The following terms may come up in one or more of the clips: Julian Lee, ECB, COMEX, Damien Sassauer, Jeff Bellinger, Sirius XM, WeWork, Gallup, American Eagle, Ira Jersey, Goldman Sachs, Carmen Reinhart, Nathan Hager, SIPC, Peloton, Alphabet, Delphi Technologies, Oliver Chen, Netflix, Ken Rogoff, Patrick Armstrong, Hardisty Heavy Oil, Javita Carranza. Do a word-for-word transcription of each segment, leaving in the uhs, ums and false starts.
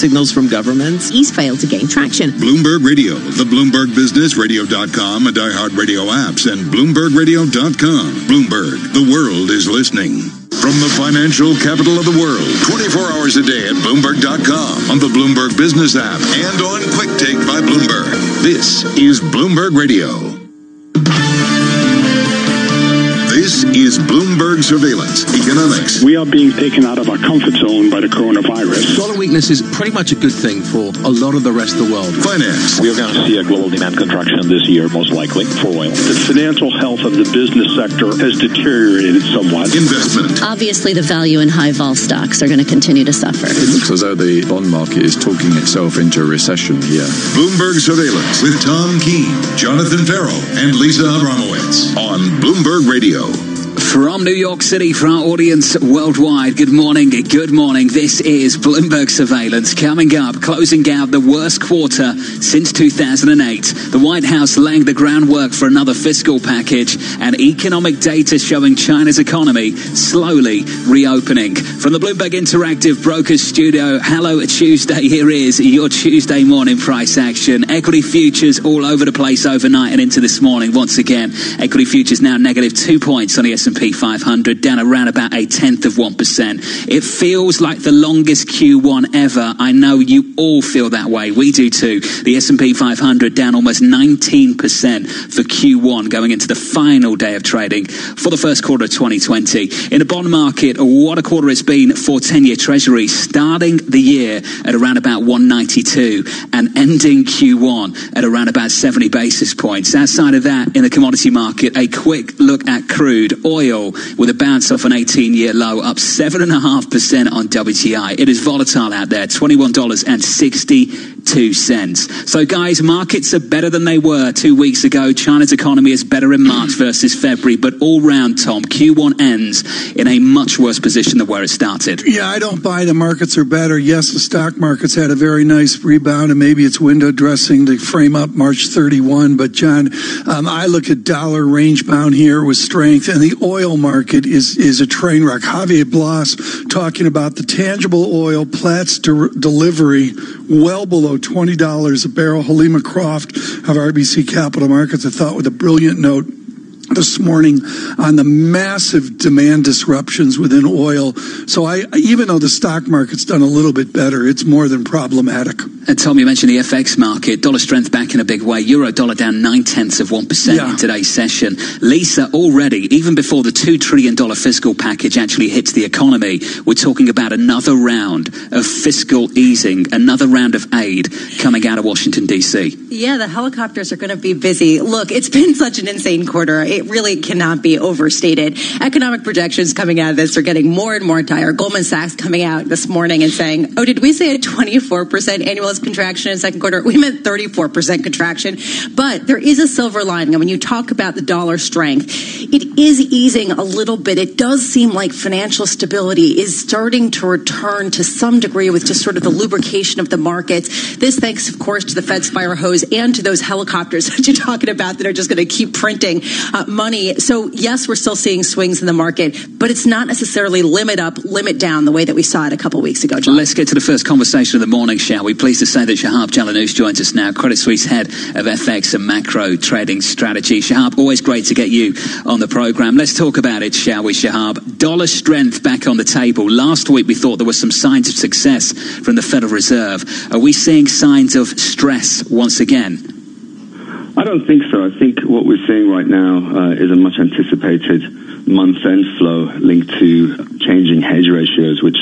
signals from governments. He's failed to gain traction. Bloomberg Radio, the Bloomberg Business, radio dot com, and iHeartRadio apps, and bloomberg radio dot com. Bloomberg, the world is listening. From the financial capital of the world, twenty-four hours a day at bloomberg dot com, on the Bloomberg Business app, and on Quick Take by Bloomberg. This is Bloomberg Radio. This is Bloomberg Surveillance Economics. We are being taken out of our comfort zone by the coronavirus. Dollar weakness is pretty much a good thing for a lot of the rest of the world. Finance. We are going to see a global demand contraction this year, most likely, for oil. The financial health of the business sector has deteriorated somewhat. Investment. Obviously, the value in high vol stocks are going to continue to suffer. It looks as though the bond market is talking itself into a recession here. Bloomberg Surveillance with Tom Keene, Jonathan Farrell, and Lisa Abramowitz on Bloomberg Radio. From New York City, for our audience worldwide, good morning, good morning. This is Bloomberg Surveillance. Coming up, closing out the worst quarter since two thousand eight. The White House laying the groundwork for another fiscal package and economic data showing China's economy slowly reopening. From the Bloomberg Interactive Brokers Studio, hello Tuesday. Here is your Tuesday morning price action. Equity futures all over the place overnight and into this morning once again. Equity futures now negative two points on the S and P five hundred, down around about a tenth of one percent. It feels like the longest Q one ever. I know you all feel that way. We do too. The S and P five hundred down almost nineteen percent for Q one going into the final day of trading for the first quarter of twenty twenty. In the bond market, what a quarter it's been for ten-year Treasury, starting the year at around about one ninety-two and ending Q one at around about seventy basis points. Outside of that, in the commodity market, a quick look at crude oil. Oil with a bounce off an eighteen-year low, up seven point five percent on W T I. It is volatile out there, twenty-one dollars and sixty-two cents. So, guys, markets are better than they were two weeks ago. China's economy is better in March versus February. But all round, Tom, Q one ends in a much worse position than where it started. Yeah, I don't buy the markets are better. Yes, the stock market's had a very nice rebound, and maybe it's window dressing to frame up March thirty-first. But, John, um, I look at dollar range bound here with strength, and the oil market is, is a train wreck. Javier Blas talking about the tangible oil, Platts de- delivery well below twenty dollars a barrel. Halima Croft of R B C Capital Markets, I thought, with a brilliant note this morning on the massive demand disruptions within oil. So I, even though the stock market's done a little bit better, it's more than problematic. And Tom, you mentioned the F X market. Dollar strength back in a big way. Euro dollar down nine-tenths of one percent yeah. in today's session. Lisa, already, even before the two trillion dollars fiscal package actually hits the economy, we're talking about another round of fiscal easing, another round of aid coming out of Washington, D C. Yeah, the helicopters are going to be busy. Look, it's been such an insane quarter. It really cannot be overstated. Economic projections coming out of this are getting more and more dire. Goldman Sachs coming out this morning and saying, oh, did we say a twenty-four percent annual contraction in the second quarter? We meant thirty-four percent contraction. But there is a silver lining. And when you talk about the dollar strength, it is easing a little bit. It does seem like financial stability is starting to return to some degree with just sort of the lubrication of the markets. This thanks, of course, to the Fed's fire hose and to those helicopters that you're talking about that are just going to keep printing uh, money. So, yes, we're still seeing swings in the market, but it's not necessarily limit up, limit down the way that we saw it a couple weeks ago, John. Let's get to the first conversation of the morning, shall we? Please to say that Shahab Jalaloush joins us now, Credit Suisse head of F X and macro trading strategy. Shahab, always great to get you on the program. Let's talk about it, shall we, Shahab? Dollar strength back on the table. Last week we thought there were some signs of success from the Federal Reserve. Are we seeing signs of stress once again? I don't think so. I think what we're seeing right now uh, is a much anticipated month-end flow linked to changing hedge ratios, which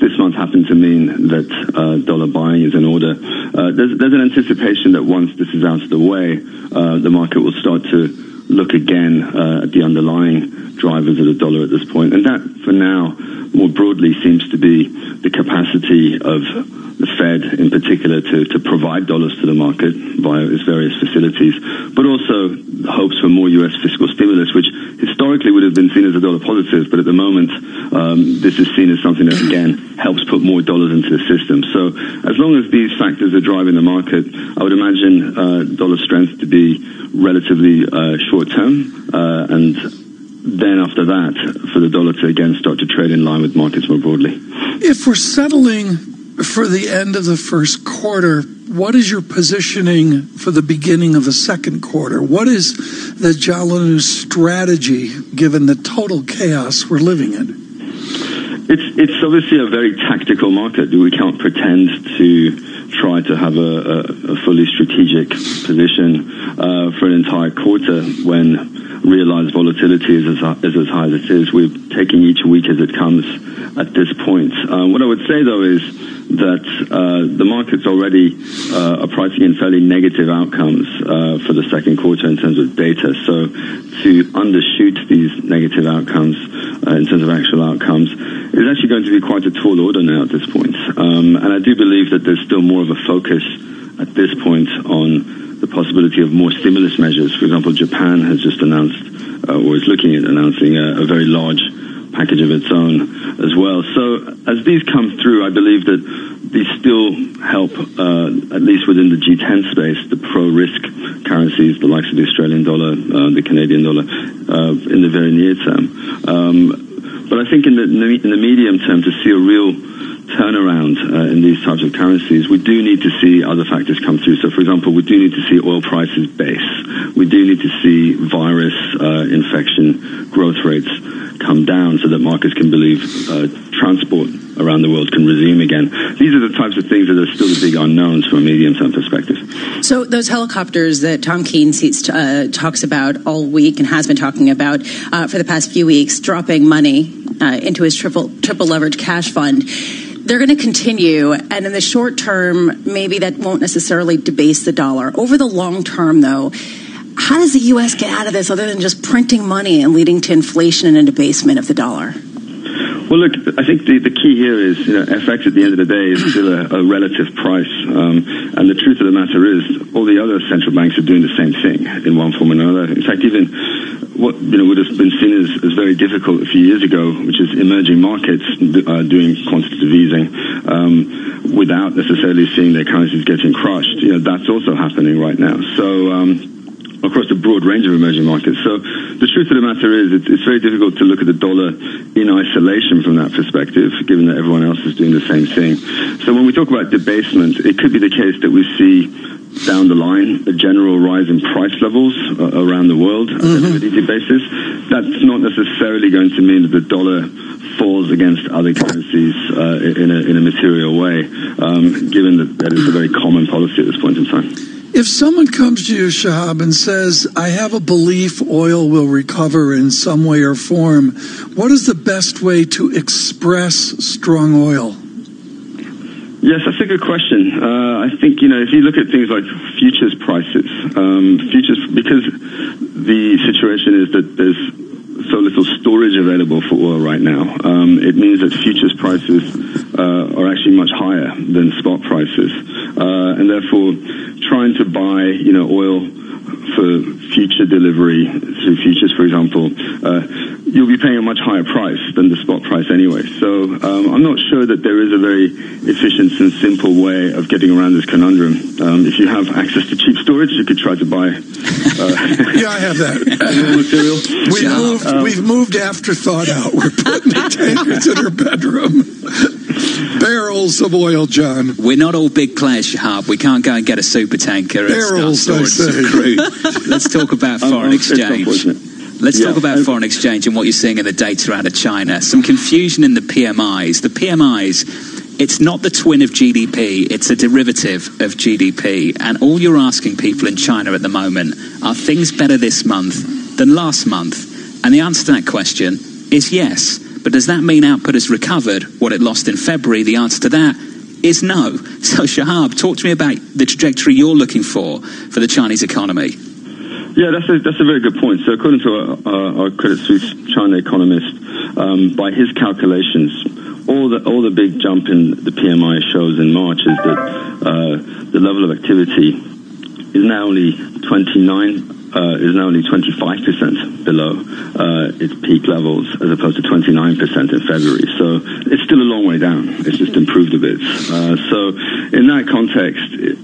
this month happened to mean that uh, dollar buying is in order. Uh, there's, there's an anticipation that once this is out of the way, uh, the market will start to look again uh, at the underlying drivers of the dollar at this point. And that, for now, more broadly seems to be the capacity of the Fed in particular to, to provide dollars to the market via its various facilities, but also hopes for more U S fiscal stimulus, which historically would have been seen as a dollar positive, but at the moment um, this is seen as something that, again, helps put more dollars into the system. So as long as these factors are driving the market, I would imagine uh, dollar strength to be relatively uh, short-term uh, and then after that, for the dollar to again start to trade in line with markets more broadly. If we're settling for the end of the first quarter, what is your positioning for the beginning of the second quarter? What is the Jalaloush strategy, given the total chaos we're living in? It's it's obviously a very tactical market. We can't pretend to try to have a, a, a fully strategic position uh, for an entire quarter when realized volatility is as, is as high as it is. We're taking each week as it comes at this point. Uh, what I would say, though, is that uh, the markets already uh, are pricing in fairly negative outcomes uh, for the second quarter in terms of data. So to undershoot these negative outcomes uh, in terms of actual outcomes is actually going to be quite a tall order now at this point. Um, and I do believe that there's still more of a focus at this point on the possibility of more stimulus measures. For example, Japan has just announced uh, or is looking at announcing a, a very large package of its own as well. So as these come through, I believe that these still help, uh, at least within the G ten space, the pro-risk currencies, the likes of the Australian dollar, uh, the Canadian dollar, uh, in the very near term. Um, but I think in the, in the medium term, to see a real turnaround uh, in these types of currencies, we do need to see other factors come through. So, for example, we do need to see oil prices base. We do need to see virus uh, infection growth rates come down so that markets can believe uh, transport around the world can resume again. These are the types of things that are still the big unknowns from a medium-term perspective. So those helicopters that Tom Keene seats, uh, talks about all week and has been talking about uh, for the past few weeks, dropping money uh, into his triple, triple leverage cash fund, they're going to continue, and in the short term, maybe that won't necessarily debase the dollar. Over the long term, though, how does the U S get out of this other than just printing money and leading to inflation and a debasement of the dollar? Well, look, I think the, the key here is, you know, F X at the end of the day is still a, a relative price. Um, and the truth of the matter is all the other central banks are doing the same thing in one form or another. In fact, even what, you know, would have been seen as, as very difficult a few years ago, which is emerging markets uh, doing quantitative easing um, without necessarily seeing their currencies getting crushed. You know, that's also happening right now. So, um, across a broad range of emerging markets. So the truth of the matter is, it's, it's very difficult to look at the dollar in isolation from that perspective, given that everyone else is doing the same thing. So when we talk about debasement, it could be the case that we see down the line a general rise in price levels uh, around the world on mm-hmm. a liquidity basis. That's not necessarily going to mean that the dollar falls against other currencies uh, in, a, in a material way, um, given that that is a very common policy at this point in time. If someone comes to you, Shahab, and says, I have a belief oil will recover in some way or form, what is the best way to express strong oil? Yes, that's a good question. Uh, I think, you know, if you look at things like futures prices, um, futures, because the situation is that there's so little storage available for oil right now. Um, it means that futures prices uh, are actually much higher than spot prices. Uh, and therefore, trying to buy, you know, oil for future delivery through futures, for example, uh, you'll be paying a much higher price than the spot price anyway. So um, I'm not sure that there is a very efficient and simple way of getting around this conundrum. Um, if you have access to cheap storage, you could try to buy. Uh, yeah, I have that. Material. We yeah. moved, um, we've moved afterthought out. We're putting the tankers in our bedroom. Barrels of oil, John. We're not all big players, Shahab. We can't go and get a super tanker. Barrels, I say. Crude. Let's talk about foreign exchange. Let's yeah. talk about foreign exchange and what you're seeing in the data out of China. Some confusion in the P M Is. The P M Is, it's not the twin of G D P. It's a derivative of G D P. And all you're asking people in China at the moment, are things better this month than last month? And the answer to that question is yes. But does that mean output has recovered what it lost in February? The answer to that is no. So, Shahab, talk to me about the trajectory you're looking for for the Chinese economy. Yeah, that's a, that's a very good point. So, according to our, our Credit Suisse China economist, um, by his calculations, All the all the big jump in the P M I shows in March is that uh, the level of activity is now only twenty-nine. Uh, is now only twenty-five percent below uh, its peak levels as opposed to twenty-nine percent in February. So it's still a long way down. It's just improved a bit. Uh, so in that context, it,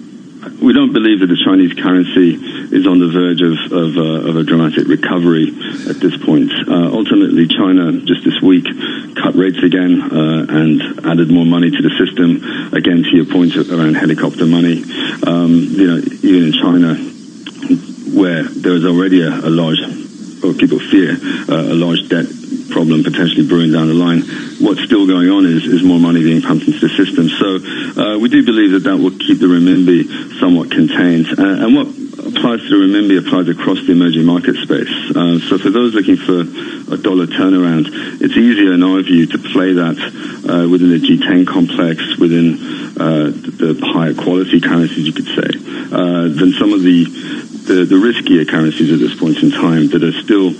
we don't believe that the Chinese currency is on the verge of of, uh, of a dramatic recovery at this point. Uh, ultimately, China just this week cut rates again uh, and added more money to the system. Again, to your point around helicopter money, um, you know, even in China, where there is already a, a large, or people fear uh, a large debt problem potentially brewing down the line, what's still going on is, is more money being pumped into the system. So uh, we do believe that that will keep the renminbi somewhat contained. Uh, and what applies to the renminbi applies across the emerging market space. Uh, so for those looking for a dollar turnaround, it's easier in our view to play that uh, within the G ten complex, within uh, the higher quality currencies, you could say, uh, than some of the, the, the riskier currencies at this point in time that are still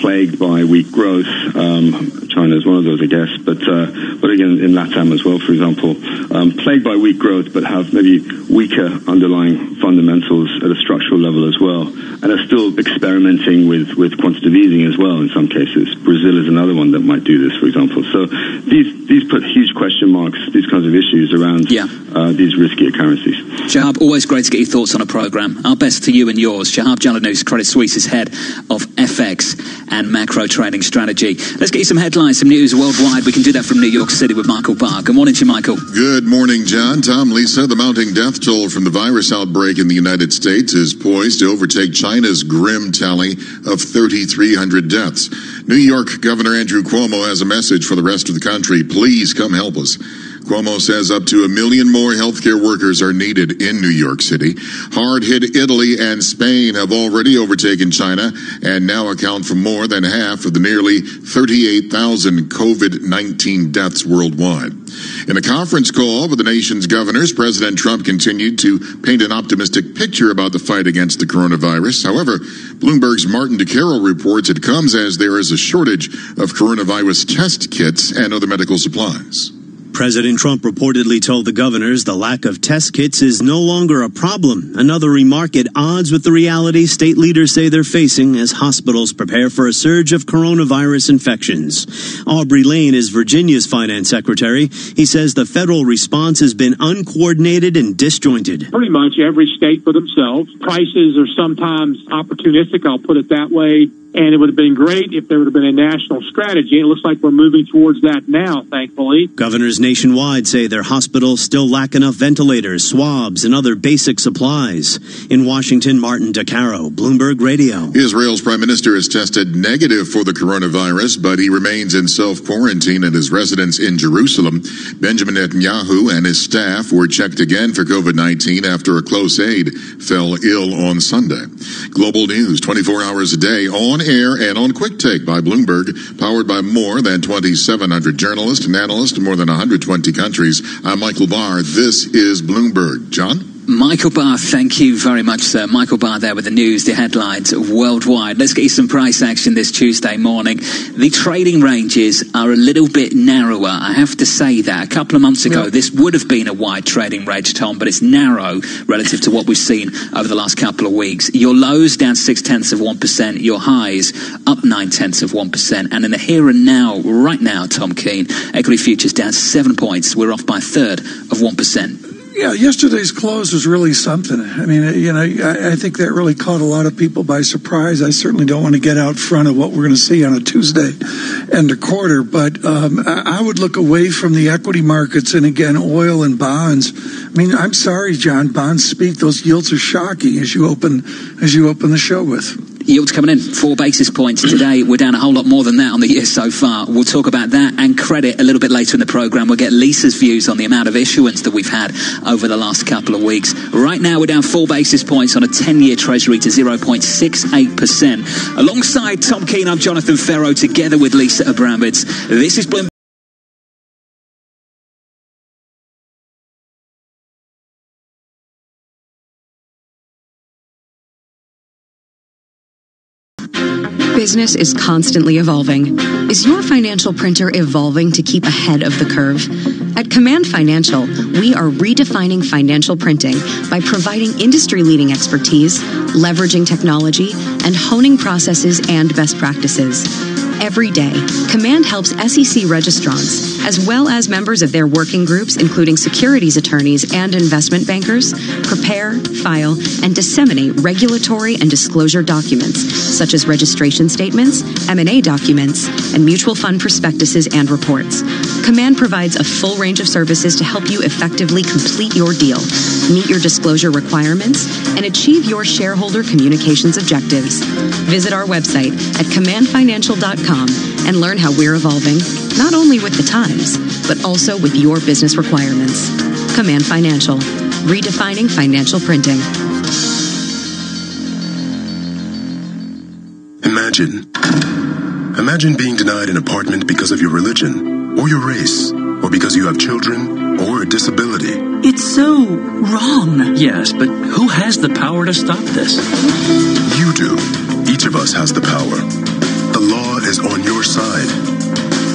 plagued by weak growth. Um, China is one of those, I guess, but uh, but again, in LATAM as well, for example, um, plagued by weak growth, but have maybe weaker underlying fundamentals at a structural level as well, and are still experimenting with, with quantitative easing as well in some cases. Brazil is another one that might do this, for example. So these these put huge question marks, these kinds of issues around yeah. uh, these riskier currencies. Shahab, always great to get your thoughts on a program. Our best to you and yours. Shahab Jalaloush, Credit Suisse's head of F X and macro trading strategy. Let's get you some headlines, some news worldwide. We can do that from New York City with Michael Barr. Good morning to you, Michael. Good morning, John. Tom, Lisa, the mounting death toll from the virus outbreak in the United States is poised to overtake China's grim tally of three thousand three hundred deaths. New York Governor Andrew Cuomo has a message for the rest of the country. Please come help us. Cuomo says up to a million more healthcare workers are needed in New York City. Hard-hit Italy and Spain have already overtaken China and now account for more than half of the nearly thirty-eight thousand COVID nineteen deaths worldwide. In a conference call with the nation's governors, President Trump continued to paint an optimistic picture about the fight against the coronavirus. However, Bloomberg's Martin Di Caro reports it comes as there is a shortage of coronavirus test kits and other medical supplies. President Trump reportedly told the governors the lack of test kits is no longer a problem, another remark at odds with the reality state leaders say they're facing as hospitals prepare for a surge of coronavirus infections. Aubrey Lane is Virginia's finance secretary. He says the federal response has been uncoordinated and disjointed. Pretty much every state for themselves. Prices are sometimes opportunistic, I'll put it that way. And it would have been great if there would have been a national strategy. It looks like we're moving towards that now, thankfully. Governors nationwide say their hospitals still lack enough ventilators, swabs, and other basic supplies. In Washington, Martin Di Caro, Bloomberg Radio. Israel's prime minister has tested negative for the coronavirus, but he remains in self-quarantine at his residence in Jerusalem. Benjamin Netanyahu and his staff were checked again for COVID nineteen after a close aide fell ill on Sunday. Global news, twenty-four hours a day, on air and on Quick Take by Bloomberg, powered by more than twenty-seven hundred journalists and analysts in more than one hundred twenty countries. I'm Michael Barr. This is Bloomberg. John? Michael Barr, thank you very much, sir. Michael Barr there with the news, the headlines worldwide. Let's get you some price action this Tuesday morning. The trading ranges are a little bit narrower. I have to say that. A couple of months ago, yeah. this would have been a wide trading range, Tom, but it's narrow relative to what we've seen over the last couple of weeks. Your lows down six tenths of one percent, your highs up nine tenths of one percent. And in the here and now, right now, Tom Keane, equity futures down seven points. We're off by a third of one percent. Yeah, yesterday's close was really something. I mean, you know, I, I think that really caught a lot of people by surprise. I certainly don't want to get out front of what we're going to see on a Tuesday and a quarter, but um, I, I would look away from the equity markets and, again, oil and bonds. I mean, I'm sorry, John, bonds speak. Those yields are shocking as you open as you open the show with. Yields coming in, four basis points today. We're down a whole lot more than that on the year so far. We'll talk about that and credit a little bit later in the program. We'll get Lisa's views on the amount of issuance that we've had over the last couple of weeks. Right now, we're down four basis points on a ten-year Treasury to zero point six eight percent. Alongside Tom Keane, I'm Jonathan Ferro, together with Lisa Abramovitz. This is Bloomberg. Business is constantly evolving. Is your financial printer evolving to keep ahead of the curve? At Command Financial, we are redefining financial printing by providing industry-leading expertise, leveraging technology, and honing processes and best practices. every day, Command helps S E C registrants, as well as members of their working groups, including securities attorneys and investment bankers, prepare, file, and disseminate regulatory and disclosure documents, such as registration statements, M and A documents, and mutual fund prospectuses and reports. Command provides a full range of services to help you effectively complete your deal, meet your disclosure requirements, and achieve your shareholder communications objectives. Visit our website at command financial dot com and learn how we're evolving, not only with the times, but also with your business requirements. Command Financial, redefining financial printing. Imagine. Imagine being denied an apartment because of your religion, or your race, or because you have children, or a disability. It's so wrong. Yes, but who has the power to stop this? You do. Each of us has the power. The law is on your side.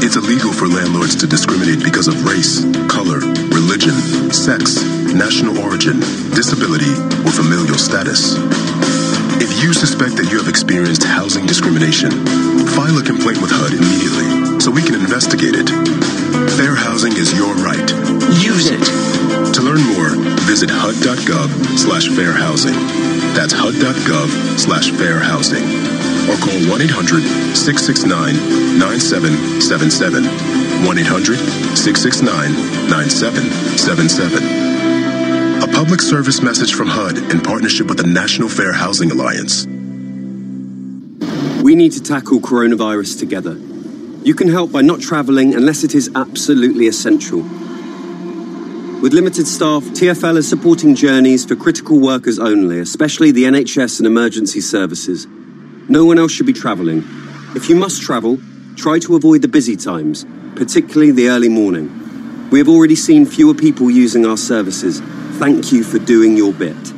It's illegal for landlords to discriminate because of race, color, religion, sex, national origin, disability, or familial status. If you suspect that you have experienced housing discrimination, file a complaint with H U D immediately so we can investigate it. Fair housing is your right. Use it. To learn more, visit H U D dot gov slash fair housing. That's H U D dot gov slash fair housing. Or call one eight hundred six six nine nine seven seven seven. one eight hundred six six nine nine seven seven seven. A public service message from H U D in partnership with the National Fair Housing Alliance. We need to tackle coronavirus together. You can help by not travelling unless it is absolutely essential. With limited staff, T F L is supporting journeys for critical workers only, especially the N H S and emergency services. No one else should be travelling. If you must travel, try to avoid the busy times, particularly the early morning. We have already seen fewer people using our services. Thank you for doing your bit.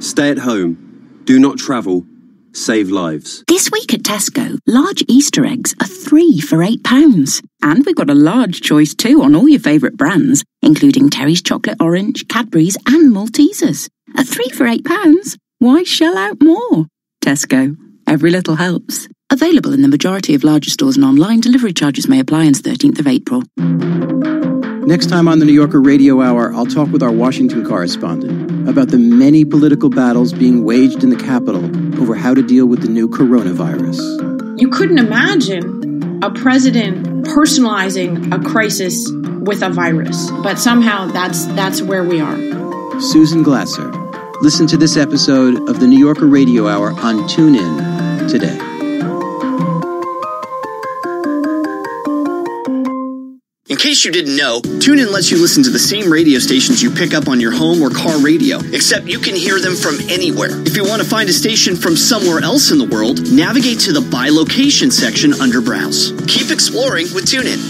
Stay at home. Do not travel. Save lives. This week at Tesco, large Easter eggs are three for eight pounds. And we've got a large choice too on all your favourite brands, including Terry's Chocolate Orange, Cadbury's and Maltesers. A three for eight pounds? Why shell out more? Tesco. Every little helps. Available in the majority of larger stores and online. Delivery charges may apply on thirteenth of April. Next time on the New Yorker Radio Hour, I'll talk with our Washington correspondent about the many political battles being waged in the Capitol over how to deal with the new coronavirus. You couldn't imagine a president personalizing a crisis with a virus, but somehow that's that's where we are. Susan Glasser. Listen to this episode of the New Yorker Radio Hour on TuneIn today. In case you didn't know, TuneIn lets you listen to the same radio stations you pick up on your home or car radio, except you can hear them from anywhere. If you want to find a station from somewhere else in the world, navigate to the By Location section under Browse. Keep exploring with TuneIn.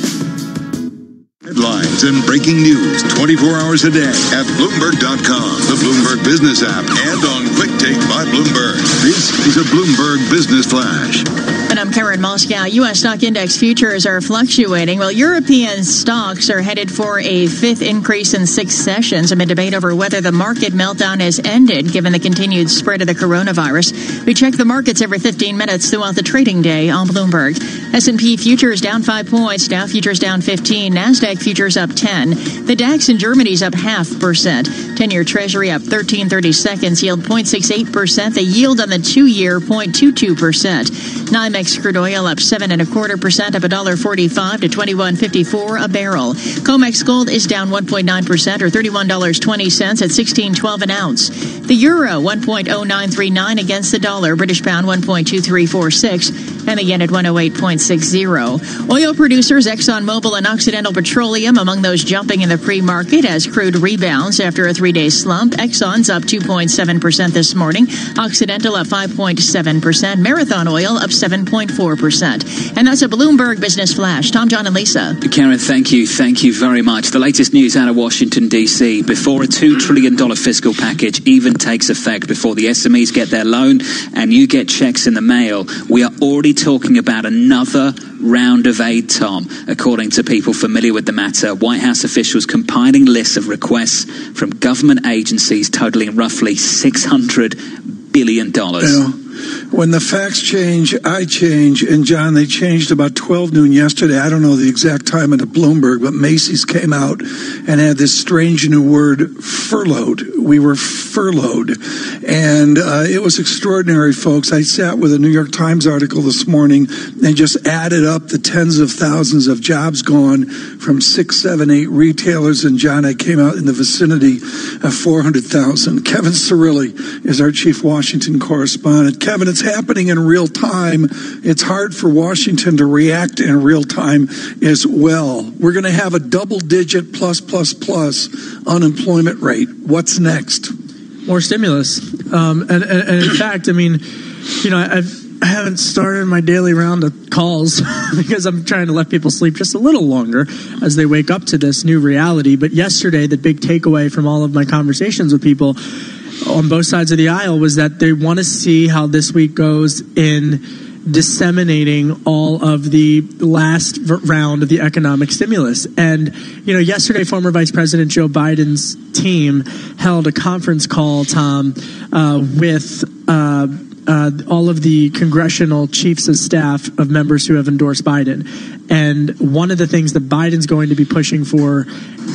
Headlines and breaking news twenty-four hours a day at Bloomberg dot com, the Bloomberg Business app, and on Quick Take by Bloomberg. This is a Bloomberg Business Flash. And I'm Karen Moscow. U S stock index futures are fluctuating, while European stocks are headed for a fifth increase in six sessions amid debate over whether the market meltdown has ended given the continued spread of the coronavirus. We check the markets every fifteen minutes throughout the trading day on Bloomberg. S and P futures down five points, Dow futures down fifteen, NASDAQ futures up ten. The DAX in Germany's up half percent. ten-year Treasury up thirteen thirty-seconds, yield zero point six eight percent. The yield on the two-year zero point two two percent. NYMEX crude oil up seven and a quarter percent, up one dollar forty-five to twenty-one fifty-four a barrel. COMEX gold is down one point nine percent, or thirty-one dollars and twenty cents at sixteen twelve an ounce. The euro one point oh nine three nine against the dollar, British pound one point two three four six, and the yen at one oh eight point six zero. Oil producers ExxonMobil and Occidental Petroleum among those jumping in the pre-market as crude rebounds after a three-day slump. Exxon's up two point seven percent this morning, Occidental up five point seven percent, Marathon Oil up seven point four percent. And that's a Bloomberg Business Flash. Tom, John, and Lisa. Karen, thank you. Thank you very much. The latest news out of Washington, D C. Before a two trillion dollars fiscal package even takes effect, before the S M Es get their loan and you get checks in the mail, we are already talking about another round of aid, Tom. According to people familiar with the matter, White House officials compiling lists of requests from government agencies totaling roughly six hundred billion dollars. Yeah. When the facts change, I change. And, John, they changed about twelve noon yesterday. I don't know the exact time at Bloomberg, but Macy's came out and had this strange new word, furloughed. We were furloughed. And uh, it was extraordinary, folks. I sat with a New York Times article this morning and just added up the tens of thousands of jobs gone from six, seven, eight retailers. And, John, I came out in the vicinity of four hundred thousand. Kevin Cirilli is our chief Washington correspondent. Kevin, it's happening in real time. It's hard for Washington to react in real time as well. We're going to have a double-digit plus, plus, plus unemployment rate. What's next? More stimulus. Um, and, and, and in fact, I mean, you know, I've, I haven't started my daily round of calls because I'm trying to let people sleep just a little longer as they wake up to this new reality. But yesterday, the big takeaway from all of my conversations with people on both sides of the aisle was that they want to see how this week goes in disseminating all of the last round of the economic stimulus. And, you know, yesterday, former Vice President Joe Biden's team held a conference call, Tom, uh, with uh, uh, all of the congressional chiefs of staff of members who have endorsed Biden. And one of the things that Biden's going to be pushing for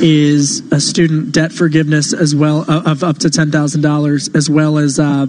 is a student debt forgiveness as well of up to ten thousand dollars, as well as uh,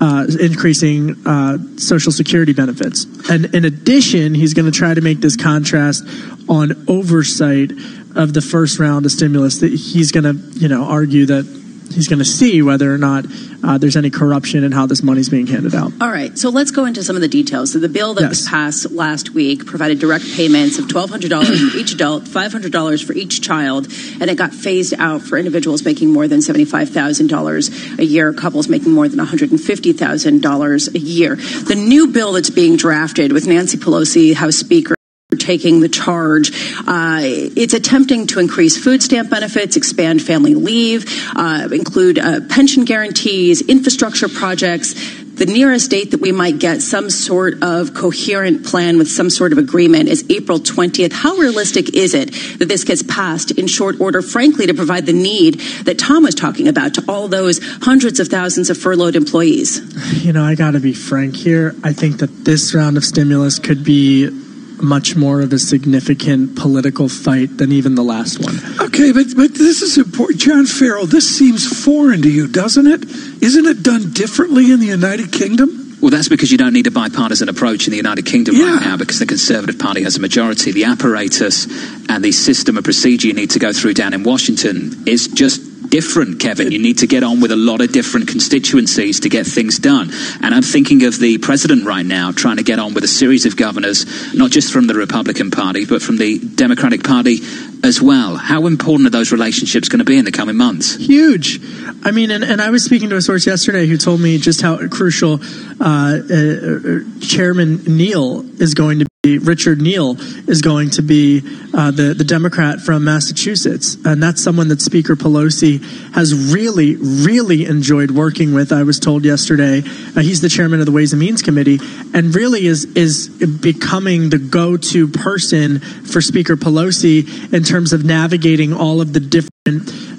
uh, increasing uh, Social Security benefits. And in addition, he's going to try to make this contrast on oversight of the first round of stimulus that he's going to, you know, argue that he's going to see whether or not uh, there's any corruption in how this money's being handed out. All right. So let's go into some of the details. So the bill that yes. was passed last week provided direct payments of twelve hundred dollars for each adult, five hundred dollars for each child, and it got phased out for individuals making more than seventy-five thousand dollars a year, couples making more than one hundred fifty thousand dollars a year. The new bill that's being drafted with Nancy Pelosi, House Speaker, taking the charge. Uh, it's attempting to increase food stamp benefits, expand family leave, uh, include uh, pension guarantees, infrastructure projects. The nearest date that we might get some sort of coherent plan with some sort of agreement is April twentieth. How realistic is it that this gets passed in short order, frankly, to provide the need that Tom was talking about to all those hundreds of thousands of furloughed employees? You know, I got to be frank here. I think that this round of stimulus could be much more of a significant political fight than even the last one. Okay, but, but this is important. John Farrell, this seems foreign to you, doesn't it? Isn't it done differently in the United Kingdom? Well, that's because you don't need a bipartisan approach in the United Kingdom yeah. right now because the Conservative Party has a majority. The apparatus and the system of procedure you need to go through down in Washington is just different, Kevin. You need to get on with a lot of different constituencies to get things done. And I'm thinking of the president right now trying to get on with a series of governors, not just from the Republican Party, but from the Democratic Party as well. How important are those relationships going to be in the coming months? Huge. I mean, and, and I was speaking to a source yesterday who told me just how crucial uh, uh, Chairman Neal is going to be. Richard Neal is going to be uh, the, the Democrat from Massachusetts. And that's someone that Speaker Pelosi has really, really enjoyed working with, I was told yesterday. Uh, he's the chairman of the Ways and Means Committee and really is, is becoming the go-to person for Speaker Pelosi in terms of navigating all of the different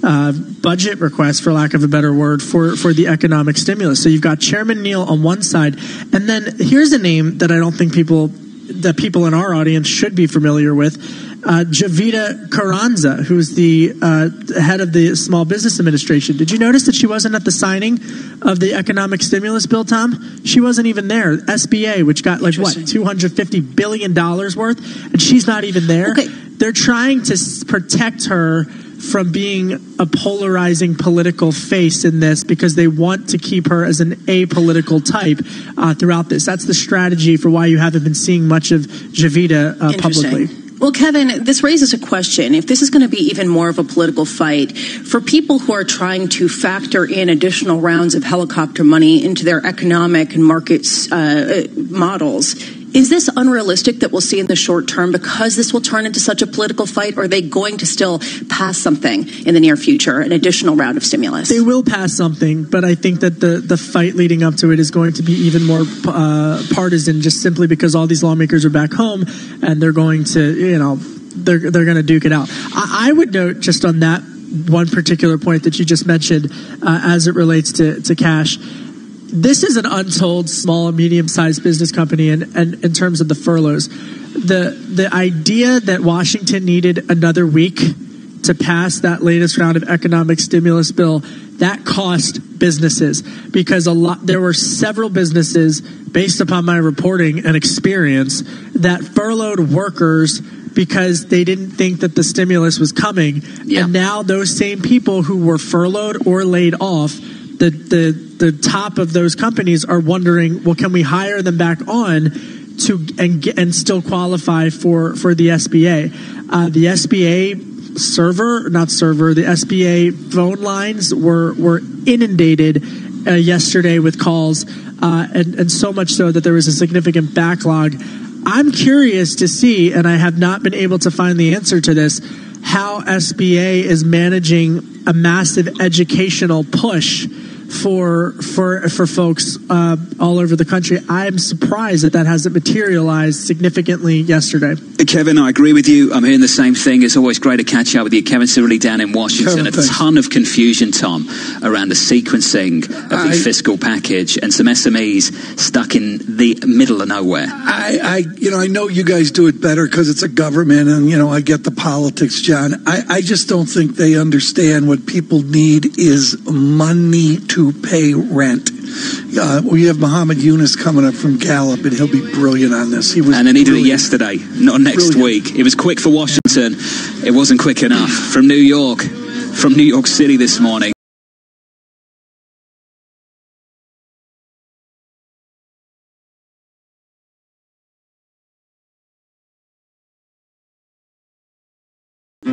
Uh, budget request, for lack of a better word, for, for the economic stimulus. So you've got Chairman Neal on one side, and then here's a name that I don't think people, that people in our audience should be familiar with, uh, Javita Carranza, who's the uh, head of the Small Business Administration. Did you notice that she wasn't at the signing of the economic stimulus bill, Tom? She wasn't even there. S B A, which got like what, two hundred fifty billion dollars worth, and she's not even there. Okay. They're trying to protect her from being a polarizing political face in this because they want to keep her as an apolitical type uh, throughout this. That's the strategy for why you haven't been seeing much of Javita uh, publicly. Well, Kevin, this raises a question. If this is going to be even more of a political fight, for people who are trying to factor in additional rounds of helicopter money into their economic and market uh, models, is this unrealistic that we'll see in the short term because this will turn into such a political fight? Or are they going to still pass something in the near future, an additional round of stimulus? They will pass something, but I think that the, the fight leading up to it is going to be even more uh, partisan just simply because all these lawmakers are back home and they're going to, you know, they're, they're going to duke it out. I, I would note just on that one particular point that you just mentioned uh, as it relates to, to cash, this is an untold small and medium-sized business company, and, and in terms of the furloughs, the the idea that Washington needed another week to pass that latest round of economic stimulus bill, that cost businesses, because a lot there were several businesses, based upon my reporting and experience, that furloughed workers because they didn't think that the stimulus was coming. Yeah. And now those same people who were furloughed or laid off, the, the the top of those companies are wondering, well, can we hire them back on to and and still qualify for, for the S B A? Uh, the S B A server, not server, the S B A phone lines were were inundated uh, yesterday with calls, uh, and, and so much so that there was a significant backlog. I'm curious to see, and I have not been able to find the answer to this, how S B A is managing a massive educational push for for for folks uh, all over the country. I'm surprised that that hasn't materialized significantly yesterday. Kevin, I agree with you. I'm hearing the same thing. It's always great to catch up with you. Kevin Cirilli down in Washington. Perfect. A ton of confusion, Tom, around the sequencing of I, the fiscal package and some S M Es stuck in the middle of nowhere. I, I you know, I know you guys do it better because it's a government, and, you know, I get the politics, John. I, I just don't think they understand what people need is money to who pay rent. Uh, we have Muhammad Yunus coming up from Gallup, and he'll be brilliant on this. He was and then he did it yesterday, not next brilliant. Week. It was quick for Washington. It wasn't quick enough. From New York, from New York City this morning.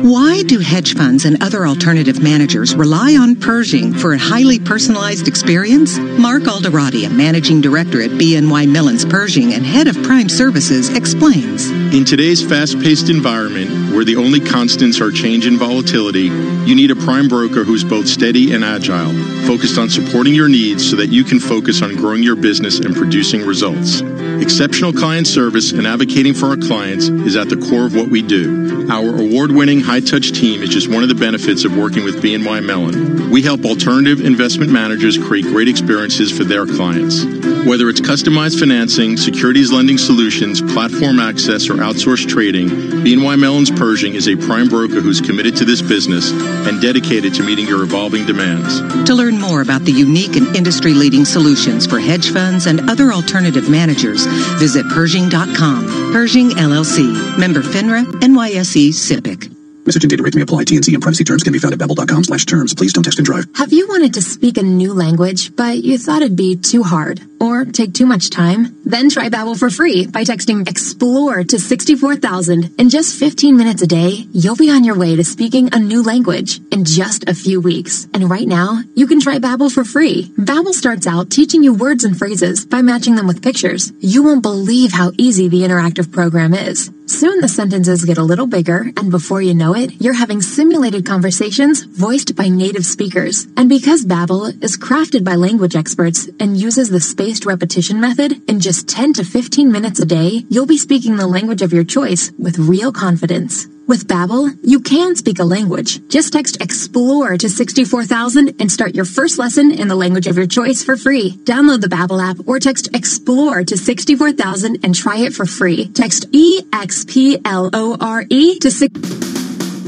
Why do hedge funds and other alternative managers rely on Pershing for a highly personalized experience? Mark Alderati, a managing director at B N Y Mellon's Pershing and head of Prime Services, explains. In today's fast-paced environment, where the only constants are change and volatility, you need a prime broker who's both steady and agile, focused on supporting your needs so that you can focus on growing your business and producing results. Exceptional client service and advocating for our clients is at the core of what we do. Our award-winning high-touch team is just one of the benefits of working with B N Y Mellon. We help alternative investment managers create great experiences for their clients. Whether it's customized financing, securities lending solutions, platform access, or outsourced trading, B N Y Mellon's Pershing is a prime broker who's committed to this business and dedicated to meeting your evolving demands. To learn more about the unique and industry-leading solutions for hedge funds and other alternative managers, visit Pershing dot com. Pershing, L L C. Member FINRA, N Y S E, SIPC. Message and data rates may apply. T and C and privacy terms can be found at babbel.com slash terms. Please don't text and drive. Have you wanted to speak a new language, but you thought it'd be too hard or take too much time? Then try Babbel for free by texting EXPLORE to sixty-four thousand. In just fifteen minutes a day, you'll be on your way to speaking a new language in just a few weeks. And right now, you can try Babbel for free. Babbel starts out teaching you words and phrases by matching them with pictures. You won't believe how easy the interactive program is. Soon the sentences get a little bigger, and before you know it, you're having simulated conversations voiced by native speakers. And because Babbel is crafted by language experts and uses the spaced repetition method, in just ten to fifteen minutes a day, you'll be speaking the language of your choice with real confidence. With Babbel, you can speak a language. Just text EXPLORE to sixty-four thousand and start your first lesson in the language of your choice for free. Download the Babbel app or text EXPLORE to sixty-four thousand and try it for free. Text E X P L O R E to six.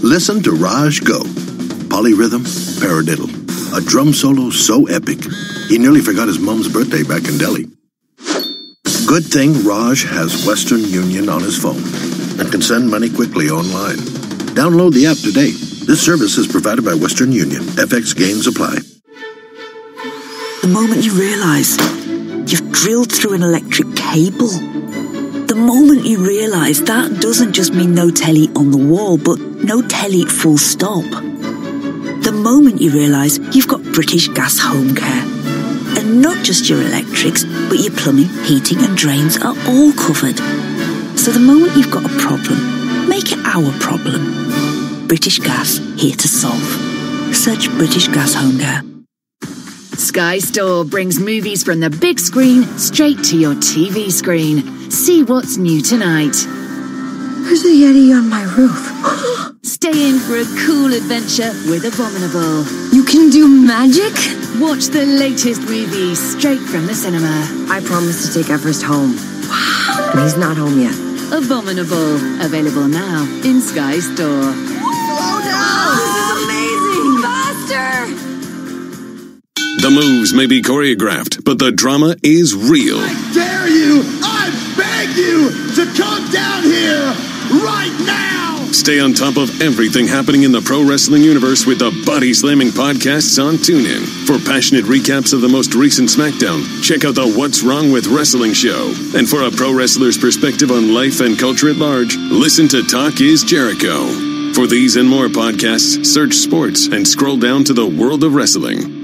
Listen to Raj go. Polyrhythm, paradiddle. A drum solo so epic, he nearly forgot his mom's birthday back in Delhi. Good thing Raj has Western Union on his phone and can send money quickly online. Download the app today. This service is provided by Western Union. F X gains apply. The moment you realize you've drilled through an electric cable, the moment you realize that doesn't just mean no telly on the wall, but no telly full stop. The moment you realize you've got British Gas Home Care. And not just your electrics, but your plumbing, heating and drains are all covered. So the moment you've got a problem, make it our problem. British Gas, here to solve. Search British Gas Home Care. Sky Store brings movies from the big screen straight to your T V screen. See what's new tonight. There's a Yeti on my roof. Stay in for a cool adventure with Abominable. You can do magic? Watch the latest movie straight from the cinema. I promised to take Everest home. Wow. And he's not home yet. Abominable. Available now in Sky Store. Slow down! This is amazing! Faster! The moves may be choreographed, but the drama is real. I dare you! I beg you to come down here right now! Stay on top of everything happening in the pro wrestling universe with the Body Slamming podcasts on TuneIn. For passionate recaps of the most recent SmackDown, check out the What's Wrong with Wrestling show. And for a pro wrestler's perspective on life and culture at large, listen to Talk is Jericho. For these and more podcasts, search sports and scroll down to the world of wrestling.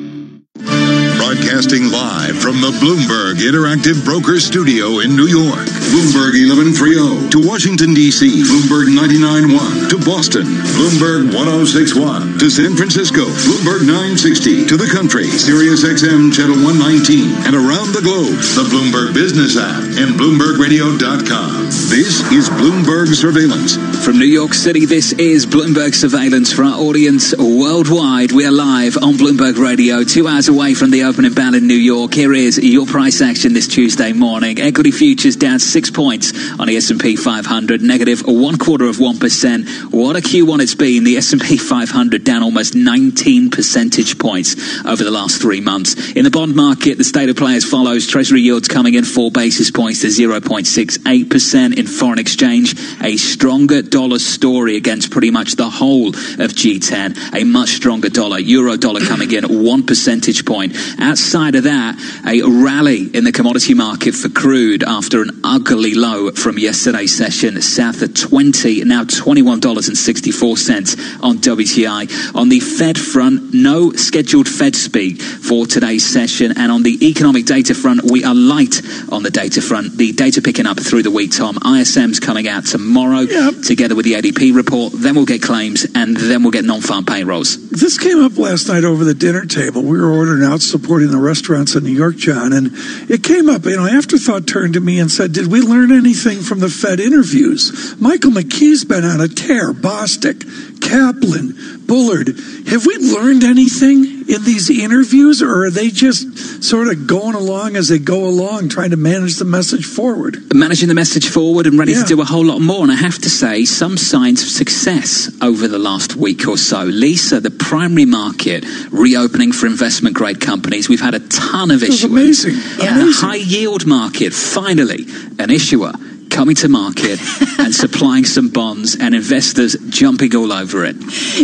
Broadcasting live from the Bloomberg Interactive Brokers Studio in New York. Bloomberg eleven thirty. To Washington, D C Bloomberg ninety-nine point one. To Boston, Bloomberg ten sixty-one. To San Francisco, Bloomberg nine sixty. To the country, Sirius X M Channel one nineteen. And around the globe, the Bloomberg Business app and Bloomberg Radio dot com. This is Bloomberg Surveillance. From New York City, this is Bloomberg Surveillance. For our audience worldwide, we are live on Bloomberg Radio, two hours away from the opening bell in New York. Here is your price action this Tuesday morning. Equity futures down six points on the S and P five hundred, negative one quarter of one percent. What a Q one it's been. The S and P five hundred down almost nineteen percentage points over the last three months. In the bond market, the state of play as follows. Treasury yields coming in four basis points to zero point six eight percent. In foreign exchange, a stronger dollar story against pretty much the whole of G ten. A much stronger dollar. Euro dollar coming in one percentage point. Outside of that, a rally in the commodity market for crude after an ugly low from yesterday's session, south of twenty, now twenty-one dollars and sixty-four cents on W T I. On the Fed front, no scheduled Fed speak for today's session. And on the economic data front, we are light on the data front. The data picking up through the week, Tom. I S M's coming out tomorrow, yep, together with the A D P report. Then we'll get claims, and then we'll get non-farm payrolls. This came up last night over the dinner table. We were ordering out, supporting the restaurants in New York, John, and it came up, you know, Afterthought turned to me and said, did we learn anything from the Fed interviews? Michael McKee's been on a tear. Bostic, Kaplan, Bullard. Have we learned anything in these interviews, or are they just sort of going along as they go along, trying to manage the message forward? Managing the message forward and ready yeah. to do a whole lot more. And I have to say, some signs of success over the last week or so. Lisa, the primary market reopening for investment-grade companies. We've had a ton of issues. Amazing. Yeah. amazing. The high-yield market, finally, an issuer coming to market and supplying some bonds, and investors jumping all over it.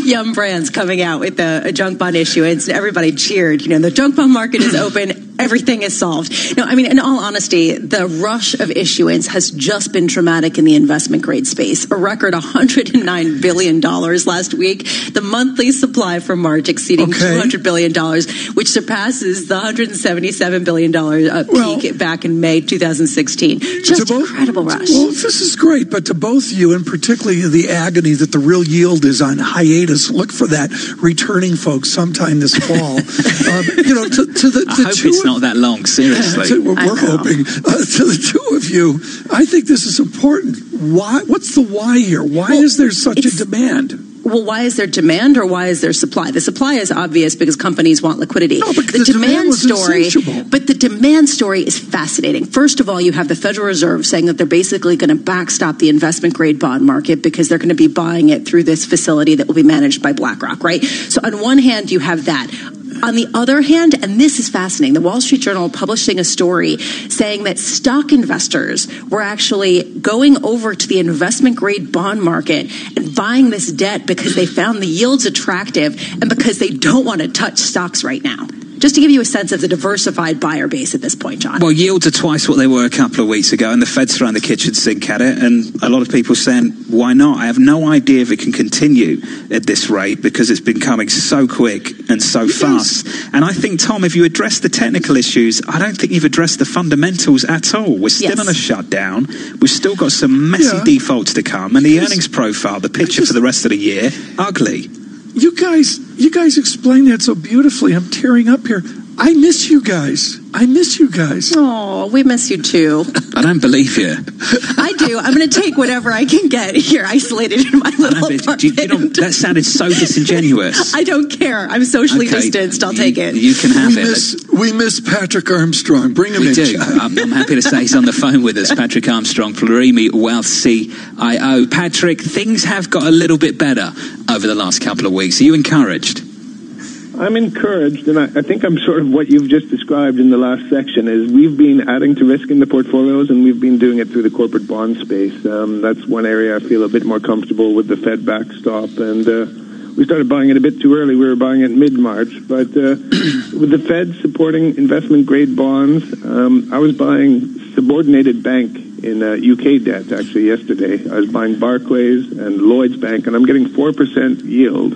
Yum Brands coming out with a, a junk bond issuance, and everybody cheered. You know, the junk bond market is open. Everything is solved. No, I mean, in all honesty, the rush of issuance has just been dramatic in the investment grade space. A record one hundred nine billion dollars last week. The monthly supply for March exceeding okay. two hundred billion dollars, which surpasses the one hundred seventy-seven billion dollars uh, well, peak back in May twenty sixteen. Just both, incredible rush. Well, this is great, but to both you, and particularly the agony that the real yield is on hiatus, look for that returning, folks, sometime this fall. um, you know, to, to the, the two of, not that long, seriously. Yeah, we're hoping. Uh, to the two of you, I think this is important. Why? What's the why here? Why well, is there such a demand? Well, why is there demand, or why is there supply? The supply is obvious because companies want liquidity. No, but the, the demand, demand was story, insatiable. But the demand story is fascinating. First of all, you have the Federal Reserve saying that they're basically going to backstop the investment grade bond market because they're going to be buying it through this facility that will be managed by BlackRock, right? So on one hand, you have that. On the other hand, and this is fascinating, the Wall Street Journal publishing a story saying that stock investors were actually going over to the investment-grade bond market and buying this debt because they found the yields attractive and because they don't want to touch stocks right now. Just to give you a sense of the diversified buyer base at this point, John. Well, yields are twice what they were a couple of weeks ago, and the Fed's throwing the kitchen sink at it, and a lot of people saying, why not? I have no idea if it can continue at this rate because it's been coming so quick and so yes. fast. And I think, Tom, if you address the technical issues, I don't think you've addressed the fundamentals at all. We're still yes. on a shutdown. We've still got some messy yeah. defaults to come, and the yes. earnings profile, the picture just, for the rest of the year, ugly. You guys, you guys explain that so beautifully. I'm tearing up here. I miss you guys. I miss you guys. Oh, we miss you too. I don't believe you. I do. I'm going to take whatever I can get here, isolated in my little Habit. apartment. You, you don't, that sounded so disingenuous. I don't care. I'm socially okay. distanced. I'll you, take it. You can have we it. Miss, we miss Patrick Armstrong. Bring him we in. We do. I'm, I'm happy to say he's on the phone with us. Patrick Armstrong, Plurimi Wealth C I O. Patrick, things have got a little bit better over the last couple of weeks. Are you encouraged? I'm encouraged, and I, I think I'm sort of what you've just described in the last section is we've been adding to risk in the portfolios, and we've been doing it through the corporate bond space. Um, that's one area I feel a bit more comfortable with the Fed backstop, and uh, we started buying it a bit too early. We were buying it mid-March, but uh, with the Fed supporting investment-grade bonds, um, I was buying subordinated bank in uh, U K debt, actually, yesterday. I was buying Barclays and Lloyds Bank, and I'm getting four percent yield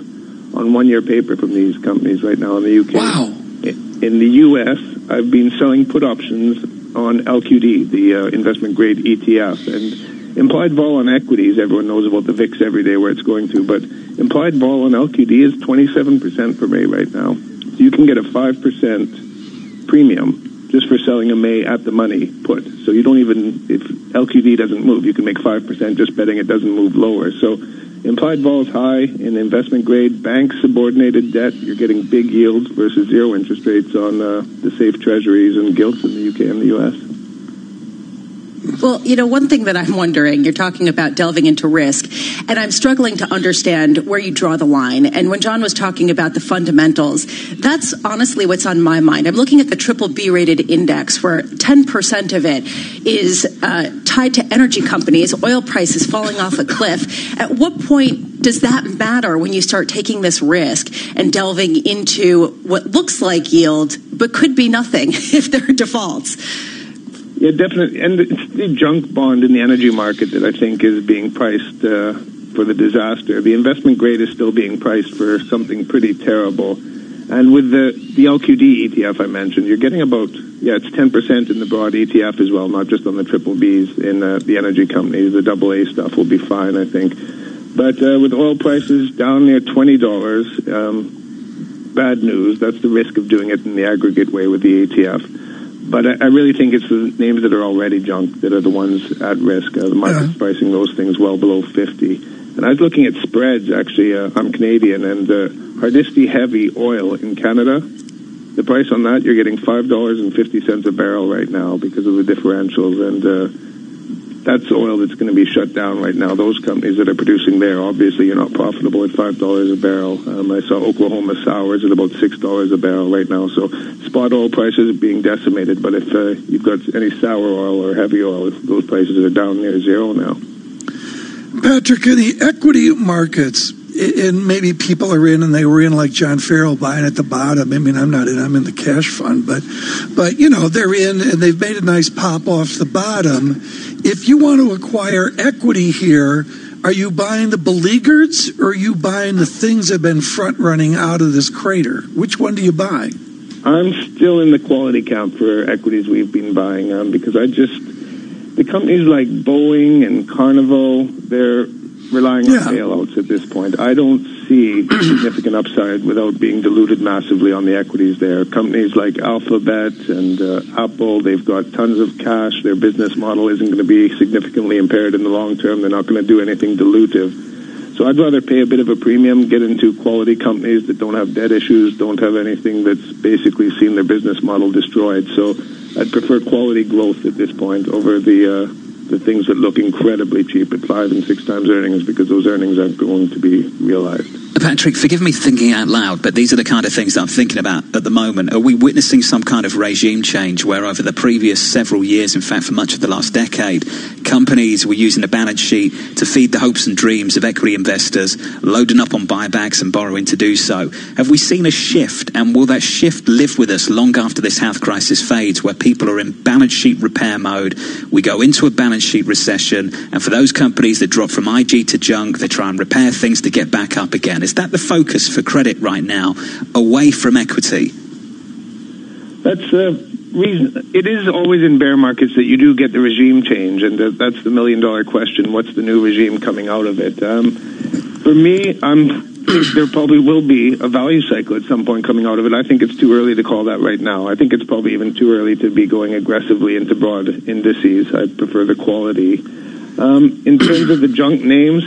on one-year paper from these companies right now in the U K. Wow. In the U S, I've been selling put options on L Q D, the uh, investment-grade E T F. And implied vol on equities, everyone knows about the V I X every day where it's going to, but implied vol on L Q D is twenty-seven percent for May right now. So you can get a five percent premium just for selling a May at the money put. So you don't even, if L Q D doesn't move, you can make five percent just betting it doesn't move lower. So implied vol is high in investment-grade bank subordinated debt. You're getting big yields versus zero interest rates on uh, the safe treasuries and gilts in the U K and the U S. Well, you know, one thing that I'm wondering, you're talking about delving into risk, and I'm struggling to understand where you draw the line. And when John was talking about the fundamentals, that's honestly what's on my mind. I'm looking at the triple B-rated index where ten percent of it is uh, tied to energy companies, oil prices falling off a cliff. At what point does that matter when you start taking this risk and delving into what looks like yield but could be nothing if there are defaults? Yeah, definitely. And it's the junk bond in the energy market that I think is being priced uh, for the disaster. The investment grade is still being priced for something pretty terrible. And with the, the L Q D E T F I mentioned, you're getting about, yeah, it's ten percent in the broad E T F as well, not just on the triple Bs in uh, the energy companies. The double A stuff will be fine, I think. But uh, with oil prices down near twenty dollars, um, bad news. That's the risk of doing it in the aggregate way with the E T F. But I really think it's the names that are already junk that are the ones at risk. Uh, the market's yeah. pricing those things well below fifty. And I was looking at spreads, actually. Uh, I'm Canadian, and uh, Hardisty Heavy Oil in Canada, the price on that, you're getting five dollars and fifty cents a barrel right now because of the differentials. And uh, that's oil that's going to be shut down right now. Those companies that are producing there, obviously, you're not profitable at five dollars a barrel. Um, I saw Oklahoma sours at about six dollars a barrel right now. So spot oil prices are being decimated, but if uh, you've got any sour oil or heavy oil, those prices are down near zero now. Patrick, in the equity markets, and maybe people are in and they were in like John Farrell buying at the bottom. I mean, I'm not in, I'm in the cash fund, but, but you know, they're in and they've made a nice pop off the bottom. If you want to acquire equity here, are you buying the beleaguereds or are you buying the things that have been front running out of this crater? Which one do you buy? I'm still in the quality camp for equities we've been buying on um, because I just, the companies like Boeing and Carnival, they're relying yeah. on bailouts at this point. I don't see significant upside without being diluted massively on the equities there. Companies like Alphabet and uh, Apple, they've got tons of cash. Their business model isn't going to be significantly impaired in the long term. They're not going to do anything dilutive. So I'd rather pay a bit of a premium, get into quality companies that don't have debt issues, don't have anything that's basically seen their business model destroyed. So I'd prefer quality growth at this point over the uh, the things that look incredibly cheap at five and six times earnings because those earnings aren't going to be realized. Patrick, forgive me thinking out loud, but these are the kind of things that I'm thinking about at the moment. Are we witnessing some kind of regime change where over the previous several years, in fact, for much of the last decade, companies were using a balance sheet to feed the hopes and dreams of equity investors, loading up on buybacks and borrowing to do so? Have we seen a shift, and will that shift live with us long after this health crisis fades, where people are in balance sheet repair mode? We go into a balance sheet recession, and for those companies that drop from I G to junk, they try and repair things to get back up again. Is that the focus for credit right now, away from equity? That's the uh, reason. It is always in bear markets that you do get the regime change, and that's the million-dollar question. What's the new regime coming out of it? Um, for me, I'm... there probably will be a value cycle at some point coming out of it. I think it's too early to call that right now. I think it's probably even too early to be going aggressively into broad indices. I prefer the quality. Um, in terms of the junk names,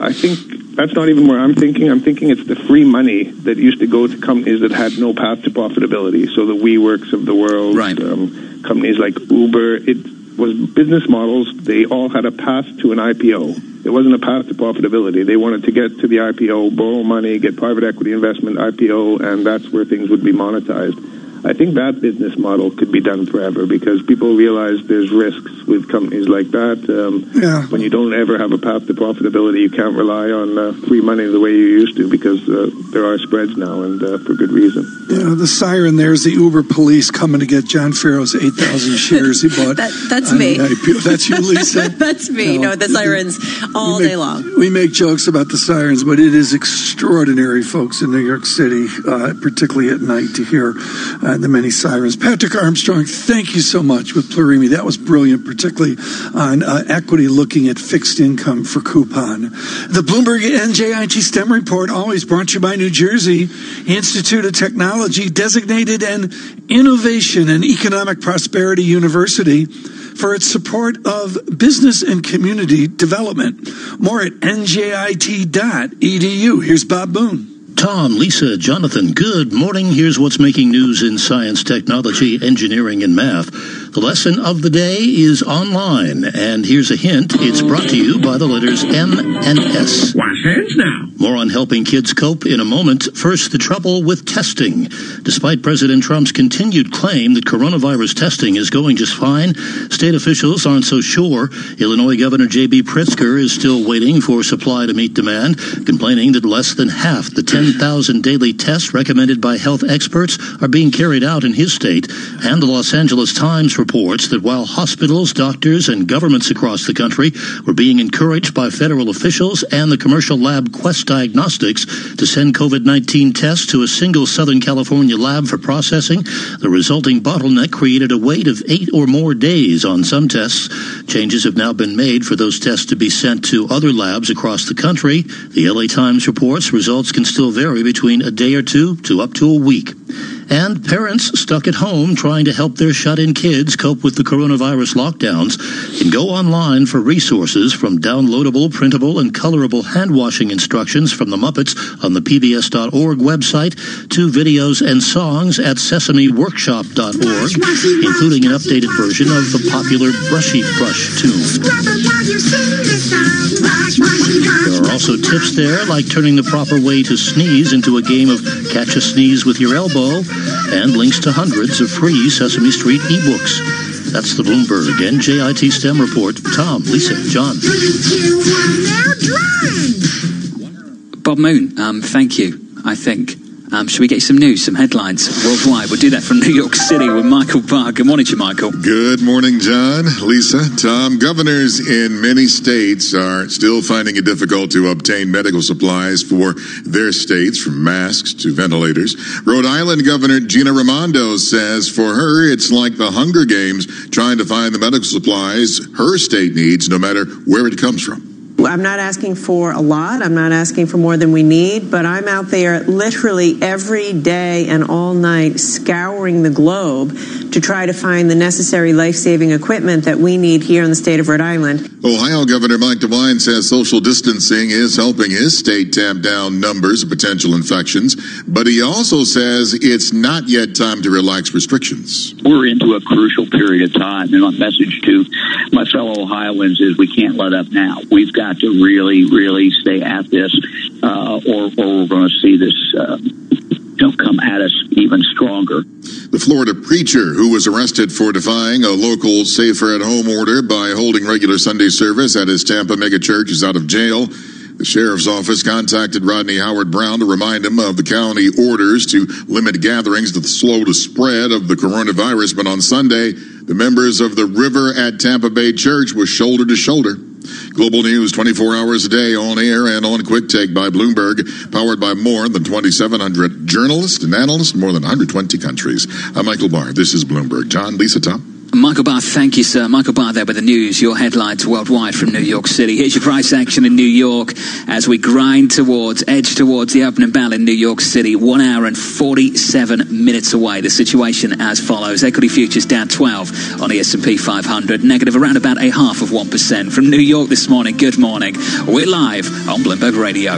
I think that's not even where I'm thinking. I'm thinking it's the free money that used to go to companies that had no path to profitability. So the WeWorks of the world, right. um, companies like Uber. It was business models. They all had a path to an I P O. It wasn't a path to profitability. They wanted to get to the I P O, borrow money, get private equity investment, I P O, and that's where things would be monetized. I think that business model could be done forever because people realize there's risks with companies like that. Um, yeah. When you don't ever have a path to profitability, you can't rely on uh, free money the way you used to because uh, there are spreads now, and uh, for good reason. Yeah, the siren there is the Uber police coming to get John Farrow's eight thousand shares he bought. that, that's me. That's you, Lisa? That's me. You know, no, the sirens all make, day long. We make jokes about the sirens, but it is extraordinary, folks, in New York City, uh, particularly at night, to hear uh, and the many sirens. Patrick Armstrong, thank you so much with Plurimi. That was brilliant, particularly on uh, equity looking at fixed income for coupon. The Bloomberg N J I G STEM Report, always brought to you by New Jersey Institute of Technology, designated an Innovation and Economic Prosperity University for its support of business and community development. More at N J I T dot E D U. Here's Bob Boone. Tom, Lisa, Jonathan, good morning. Here's what's making news in science, technology, engineering, and math. The lesson of the day is online, and here's a hint. It's brought to you by the letters M and S. Wash hands now. More on helping kids cope in a moment. First, the trouble with testing. Despite President Trump's continued claim that coronavirus testing is going just fine, state officials aren't so sure. Illinois Governor J B Pritzker is still waiting for supply to meet demand, complaining that less than half the ten ten thousand daily tests recommended by health experts are being carried out in his state. And the Los Angeles Times reports that while hospitals, doctors, and governments across the country were being encouraged by federal officials and the commercial lab Quest Diagnostics to send COVID nineteen tests to a single Southern California lab for processing, the resulting bottleneck created a wait of eight or more days on some tests. Changes have now been made for those tests to be sent to other labs across the country. The L A Times reports results can still vary between a day or two to up to a week. And parents stuck at home trying to help their shut-in kids cope with the coronavirus lockdowns can go online for resources from downloadable, printable, and colorable hand-washing instructions from the Muppets on the P B S dot org website to videos and songs at sesame workshop dot org, including an updated version of the popular Brushy Brush tune. There are also tips there, like turning the proper way to sneeze into a game of catch a sneeze with your elbow, and links to hundreds of free Sesame Street ebooks. That's the Bloomberg N J I T STEM Report. Tom, Lisa, John. Bob Moon, um, thank you, I think. Um, should we get some news, some headlines worldwide? We'll do that from New York City with Michael Barr. Good morning to you, Michael. Good morning, John, Lisa, Tom. Governors in many states are still finding it difficult to obtain medical supplies for their states, from masks to ventilators. Rhode Island Governor Gina Raimondo says for her, it's like the Hunger Games, trying to find the medical supplies her state needs, no matter where it comes from. I'm not asking for a lot. I'm not asking for more than we need, but I'm out there literally every day and all night scouring the globe to try to find the necessary life-saving equipment that we need here in the state of Rhode Island. Ohio Governor Mike DeWine says social distancing is helping his state tamp down numbers of potential infections, but he also says it's not yet time to relax restrictions. We're into a crucial period of time, and my message to my fellow Ohioans is we can't let up now. We've got to really, really stay at this, uh, or, or we're going to see this uh, don't come at us even stronger. The Florida preacher who was arrested for defying a local safer-at-home order by holding regular Sunday service at his Tampa megachurch is out of jail. The sheriff's office contacted Rodney Howard Brown to remind him of the county orders to limit gatherings to slow the spread of the coronavirus, but on Sunday, the members of the River at Tampa Bay Church were shoulder to shoulder. Global news twenty-four hours a day on air and on Quick Take by Bloomberg, powered by more than twenty-seven hundred journalists and analysts in more than one hundred twenty countries. I'm Michael Barr. This is Bloomberg. John, Lisa, Tom. Michael Barr, thank you, sir. Michael Barr there with the news, your headlines worldwide from New York City. Here's your price action in New York as we grind towards, edge towards the opening bell in New York City. One hour and forty-seven minutes away. The situation as follows. Equity futures down twelve on the S and P five hundred, negative around about a half of one percent. From New York this morning, good morning. We're live on Bloomberg Radio.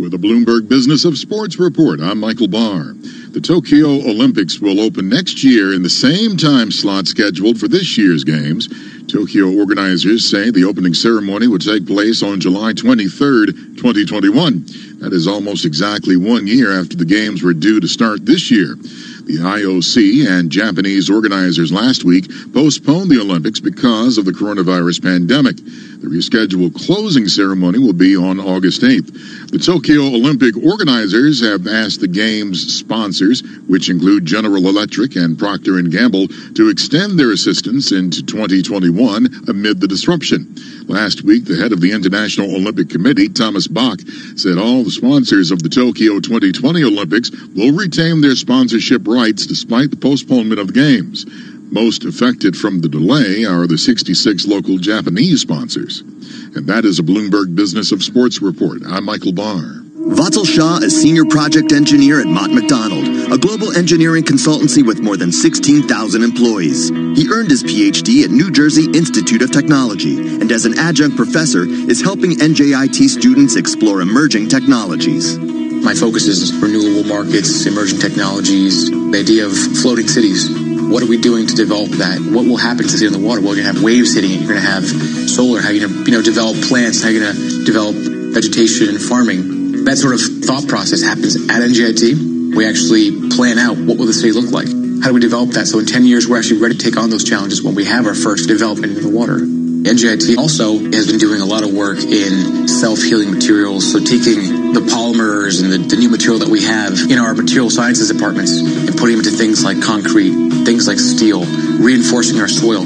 With the Bloomberg Business of Sports Report, I'm Michael Barr. The Tokyo Olympics will open next year in the same time slot scheduled for this year's games. Tokyo organizers say the opening ceremony would take place on July twenty-third, twenty twenty-one. That is almost exactly one year after the games were due to start this year. The I O C and Japanese organizers last week postponed the Olympics because of the coronavirus pandemic. The rescheduled closing ceremony will be on August eighth. The Tokyo Olympic organizers have asked the Games sponsors, which include General Electric and Procter and Gamble, to extend their assistance into twenty twenty-one amid the disruption. Last week, the head of the International Olympic Committee, Thomas Bach, said all the sponsors of the Tokyo twenty twenty Olympics will retain their sponsorship rights despite the postponement of the Games. Most affected from the delay are the sixty-six local Japanese sponsors. And that is a Bloomberg Business of Sports report. I'm Michael Barr. Vatsal Shah is Senior Project Engineer at Mott MacDonald, a global engineering consultancy with more than sixteen thousand employees. He earned his P H D at New Jersey Institute of Technology, and as an adjunct professor is helping N J I T students explore emerging technologies. My focus is renewable markets, emerging technologies, the idea of floating cities. What are we doing to develop that? What will happen to sit in the water? Well, you're going to have waves hitting it. You're going to have solar. How are you going to, you know, develop plants? How are you going to develop vegetation and farming? That sort of thought process happens at N J I T. We actually plan out what will the city look like. How do we develop that? So in ten years, we're actually ready to take on those challenges when we have our first development in the water. N J I T also has been doing a lot of work in self-healing materials, so taking the polymers and the, the new material that we have in our material sciences departments and putting them into things like concrete, things like steel, reinforcing our soil.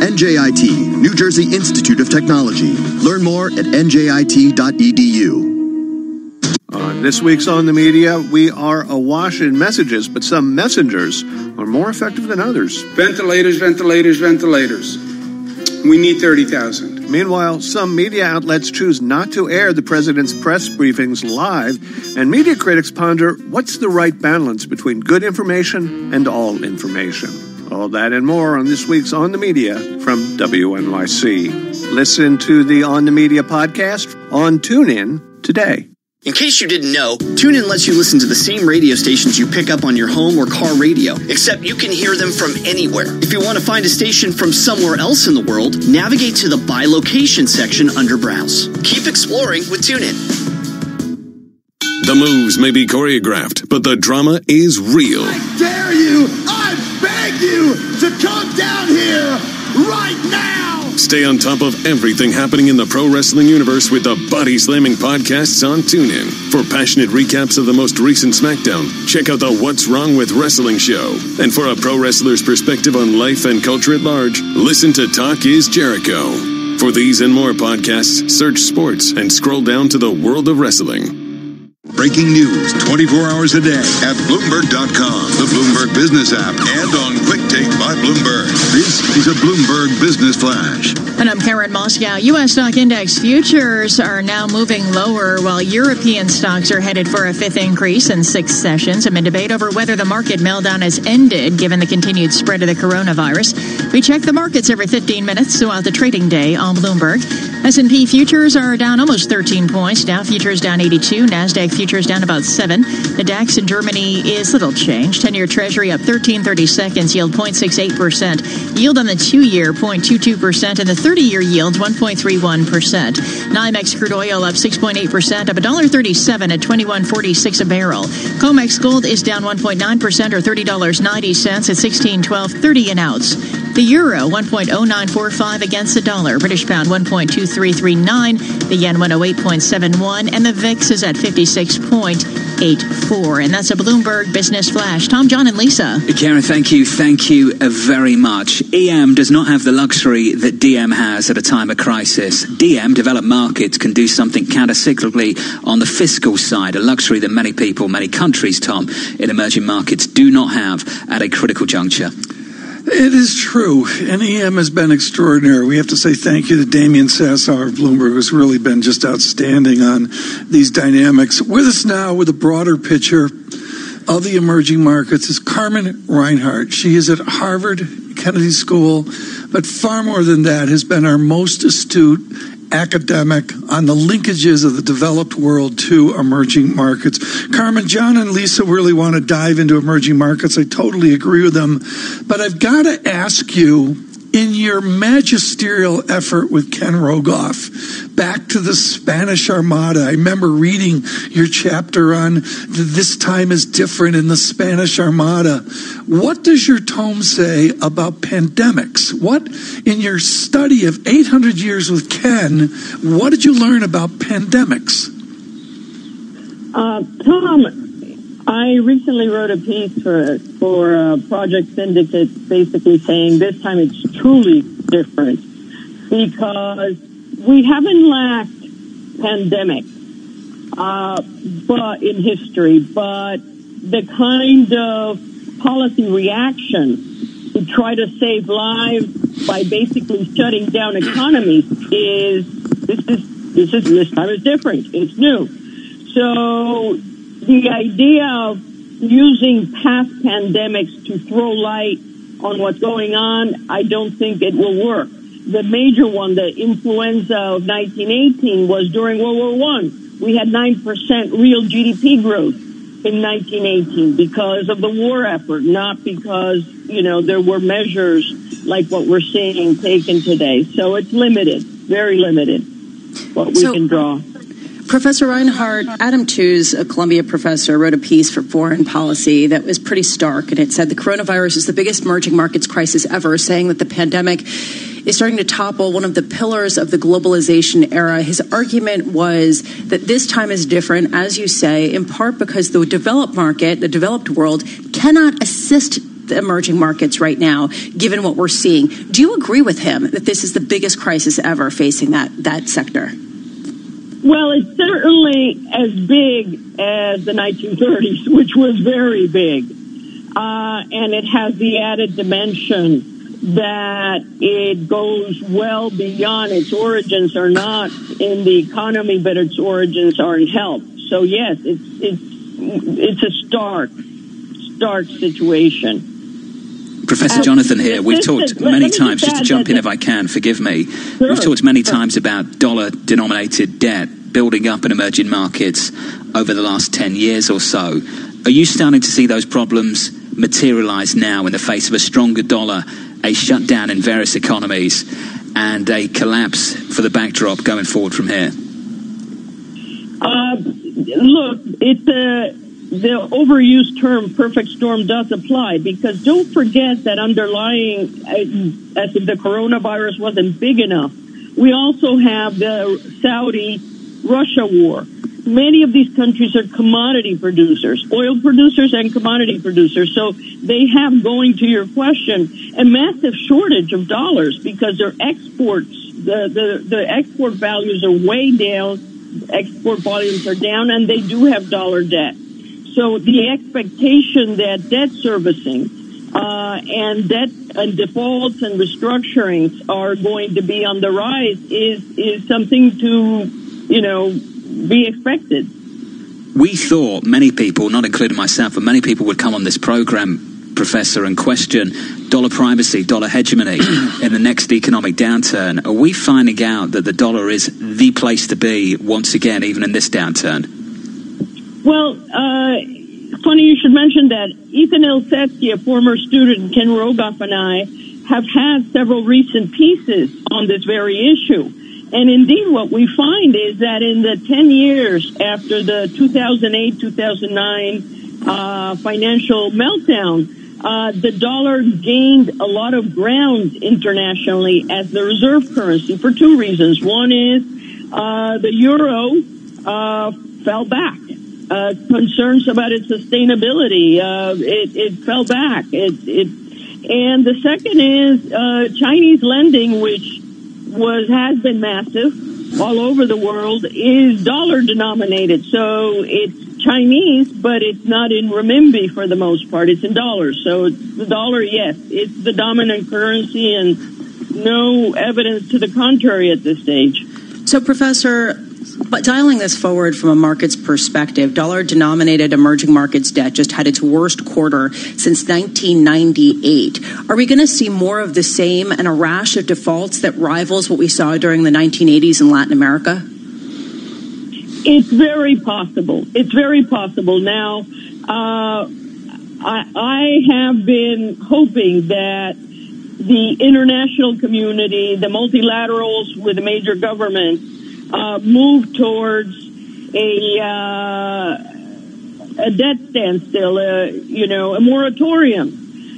N J I T, New Jersey Institute of Technology. Learn more at N J I T dot E D U. On this week's On the Media, we are awash in messages, but some messengers are more effective than others. Ventilators, ventilators, ventilators. We need thirty thousand. Meanwhile, some media outlets choose not to air the president's press briefings live, and media critics ponder what's the right balance between good information and all information. All that and more on this week's On the Media from W N Y C. Listen to the On the Media podcast on TuneIn today. In case you didn't know, TuneIn lets you listen to the same radio stations you pick up on your home or car radio, except you can hear them from anywhere. If you want to find a station from somewhere else in the world, navigate to the By Location section under Browse. Keep exploring with TuneIn. The moves may be choreographed, but the drama is real. I dare you, I beg you to come down here right now! Stay on top of everything happening in the pro wrestling universe with the Body Slamming podcasts on TuneIn. For passionate recaps of the most recent SmackDown, check out the What's Wrong with Wrestling show. And for a pro wrestler's perspective on life and culture at large, listen to Talk is Jericho. For these and more podcasts, search sports and scroll down to the world of wrestling. Breaking news twenty-four hours a day at Bloomberg dot com, the Bloomberg Business app, and on Quick Take by Bloomberg. This is a Bloomberg Business Flash. And I'm Karen Moscow. U S stock index futures are now moving lower, while European stocks are headed for a fifth increase in six sessions amid debate over whether the market meltdown has ended given the continued spread of the coronavirus. We check the markets every fifteen minutes throughout the trading day on Bloomberg. S and P futures are down almost thirteen points. Dow futures down eighty-two. NASDAQ futures down about seven. The DAX in Germany is little change. ten-year Treasury up thirteen thirty-seconds. Yield zero point six eight percent. Yield on the two-year zero point two two percent. And the thirty-year yield one point three one percent. NYMEX crude oil up six point eight percent. Up one dollar thirty-seven at twenty-one forty-six a barrel. COMEX gold is down one point nine percent or thirty dollars and ninety cents at sixteen twelve thirty an ounce. The euro, one point zero nine four five against the dollar. British pound, one point two three three nine. The yen, one oh eight point seven one. And the VIX is at fifty-six point one eight four. And that's a Bloomberg Business Flash. Tom, John, and Lisa. Karen, thank you. Thank you very much. E M does not have the luxury that D M has at a time of crisis. D M, developed markets, can do something countercyclically on the fiscal side, a luxury that many people, many countries, Tom, in emerging markets do not have at a critical juncture. It is true, and E M has been extraordinary. We have to say thank you to Damien Sassauer of Bloomberg, who's really been just outstanding on these dynamics. With us now with a broader picture of the emerging markets is Carmen Reinhart. She is at Harvard Kennedy School, but far more than that has been our most astute academic on the linkages of the developed world to emerging markets. Carmen, John and Lisa really want to dive into emerging markets. I totally agree with them. But I've got to ask you, in your magisterial effort with Ken Rogoff, back to the Spanish Armada, I remember reading your chapter on this time is different in the Spanish Armada. What does your tome say about pandemics? What, in your study of eight hundred years with Ken, what did you learn about pandemics? Uh, Tom, I recently wrote a piece for for uh, Project Syndicate basically saying this time it's truly different because we haven't lacked pandemics uh, but in history, but the kind of policy reaction to try to save lives by basically shutting down economies is this is this is this time is different. It's new. So the idea of using past pandemics to throw light on what's going on, I don't think it will work. The major one, the influenza of nineteen eighteen, was during World War One. We had nine percent real G D P growth in nineteen eighteen because of the war effort, not because, you know, there were measures like what we're seeing taken today. So it's limited, very limited, what we so- can draw. Professor Reinhart, Adam Tooze, a Columbia professor, wrote a piece for Foreign Policy that was pretty stark, and it said the coronavirus is the biggest emerging markets crisis ever, saying that the pandemic is starting to topple one of the pillars of the globalization era. His argument was that this time is different, as you say, in part because the developed market, the developed world, cannot assist the emerging markets right now, given what we're seeing. Do you agree with him that this is the biggest crisis ever facing that, that sector? Well, it's certainly as big as the nineteen thirties, which was very big. Uh, and it has the added dimension that it goes well beyond. Its origins are not in the economy, but its origins are in health. So, yes, it's it's it's a stark, stark situation. Professor Jonathan here. We've talked many times, just to jump in if I can, forgive me. We've talked many times about dollar-denominated debt building up in emerging markets over the last ten years or so. Are you starting to see those problems materialize now in the face of a stronger dollar, a shutdown in various economies, and a collapse for the backdrop going forward from here? Uh, look, it's a... Uh The overused term perfect storm does apply because don't forget that underlying, as if the coronavirus wasn't big enough, we also have the Saudi-Russia war. Many of these countries are commodity producers, oil producers and commodity producers. So they have, going to your question, a massive shortage of dollars because their exports, the, the, the export values are way down, export volumes are down, and they do have dollar debt. So the expectation that debt servicing uh, and debt and defaults and restructurings are going to be on the rise is is something to, you know, be expected. We thought many people, not including myself, but many people would come on this program, Professor, and question dollar primacy, dollar hegemony in the next economic downturn. Are we finding out that the dollar is the place to be once again, even in this downturn? Well, uh, funny you should mention that. Ethan Elsetsky, a former student, Ken Rogoff, and I have had several recent pieces on this very issue. And indeed, what we find is that in the ten years after the two thousand eight two thousand nine uh, financial meltdown, uh, the dollar gained a lot of ground internationally as the reserve currency for two reasons. One is uh, the euro uh, fell back. uh, concerns about its sustainability. Uh, it, it fell back. It, it, and the second is uh, Chinese lending, which was has been massive all over the world, is dollar denominated. So it's Chinese, but it's not in renminbi for the most part. It's in dollars. So it's the dollar, yes, it's the dominant currency, and no evidence to the contrary at this stage. So, Professor, but dialing this forward from a market's perspective, dollar-denominated emerging markets debt just had its worst quarter since nineteen ninety-eight. Are we going to see more of the same and a rash of defaults that rivals what we saw during the nineteen eighties in Latin America? It's very possible. It's very possible. Now, uh, I, I have been hoping that the international community, the multilaterals with the major governments, Uh, move towards a uh, a debt standstill, uh, you know, a moratorium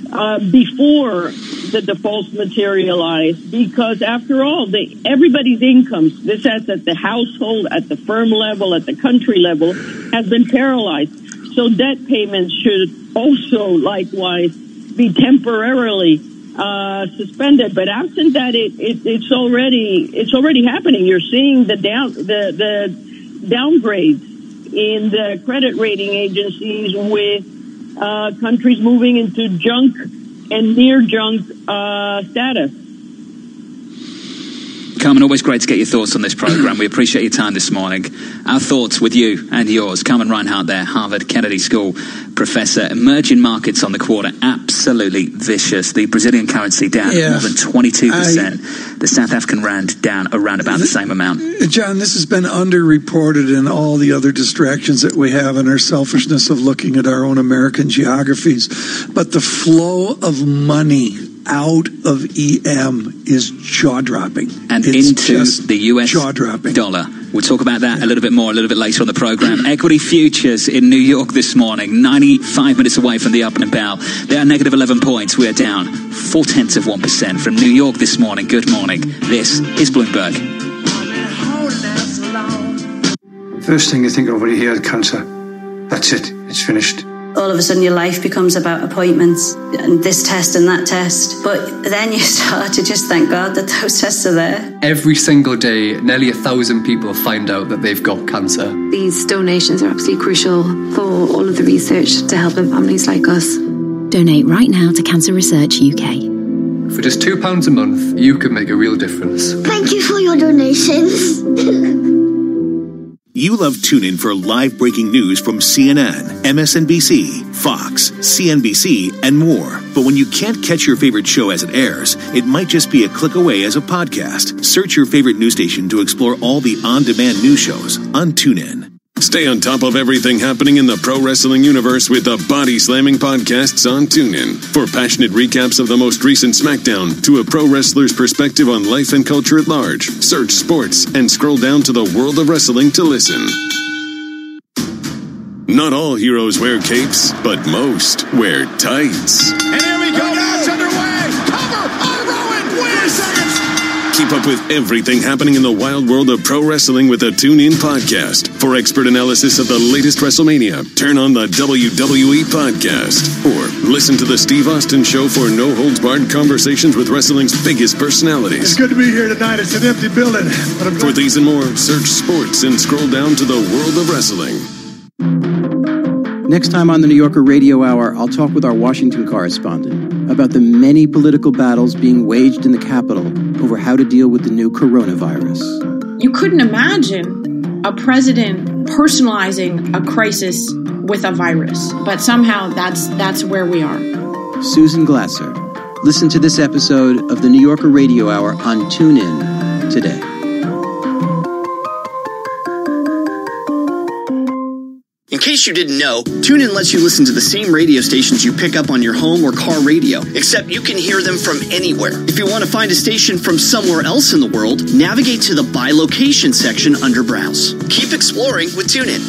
uh, before the defaults materialize. Because after all, they, everybody's incomes, this is at the household, at the firm level, at the country level, has been paralyzed. So debt payments should also, likewise, be temporarily Uh, suspended, but absent that, it, it it's already it's already happening. You're seeing the down the the downgrades in the credit rating agencies, with uh, countries moving into junk and near junk uh, status. Carmen, always great to get your thoughts on this program. We appreciate your time this morning. Our thoughts with you and yours. Carmen Reinhart there, Harvard Kennedy School professor. Emerging markets on the quarter, absolutely vicious. The Brazilian currency down yeah. more than twenty-two percent. I, the South African rand down around about the same amount. John, this has been underreported in all the other distractions that we have and our selfishness of looking at our own American geographies. But the flow of money out of E M is jaw-dropping. And it's into the U S dollar. We'll talk about that yeah. a little bit more a little bit later on the program. Equity futures in New York this morning, ninety-five minutes away from the up and about. They are negative eleven points. We are down four tenths of one percent. From New York this morning, good morning. This is Bloomberg. First thing you think of when you hear cancer, that's it, it's finished. All of a sudden your life becomes about appointments and this test and that test. But then you start to just thank God that those tests are there. Every single day, nearly a thousand people find out that they've got cancer. These donations are absolutely crucial for all of the research to help families like us. Donate right now to Cancer Research U K. For just two pounds a month, you can make a real difference. Thank you for your donations. You love TuneIn for live breaking news from C N N, M S N B C, Fox, C N B C, and more. But when you can't catch your favorite show as it airs, it might just be a click away as a podcast. Search your favorite news station to explore all the on-demand news shows on TuneIn. Stay on top of everything happening in the pro wrestling universe with the Body Slamming podcasts on TuneIn. For passionate recaps of the most recent SmackDown to a pro wrestler's perspective on life and culture at large, search sports and scroll down to the world of wrestling to listen. Not all heroes wear capes, but most wear tights. And here we go, now it's underway. Cover, oh, Rowan, win! Seconds. Keep up with everything happening in the wild world of pro wrestling with a TuneIn podcast. For expert analysis of the latest WrestleMania, turn on the W W E podcast. Or listen to The Steve Austin Show for no-holds-barred conversations with wrestling's biggest personalities. It's good to be here tonight. It's an empty building. But I'm glad- for these and more, search sports and scroll down to the world of wrestling. Next time on the New Yorker Radio Hour, I'll talk with our Washington correspondent about the many political battles being waged in the Capitol over how to deal with the new coronavirus. You couldn't imagine a president personalizing a crisis with a virus, but somehow that's that's where we are. Susan Glasser. Listen to this episode of the New Yorker Radio Hour on TuneIn today. In case you didn't know, TuneIn lets you listen to the same radio stations you pick up on your home or car radio, except you can hear them from anywhere. If you want to find a station from somewhere else in the world, navigate to the By Location section under Browse. Keep exploring with TuneIn.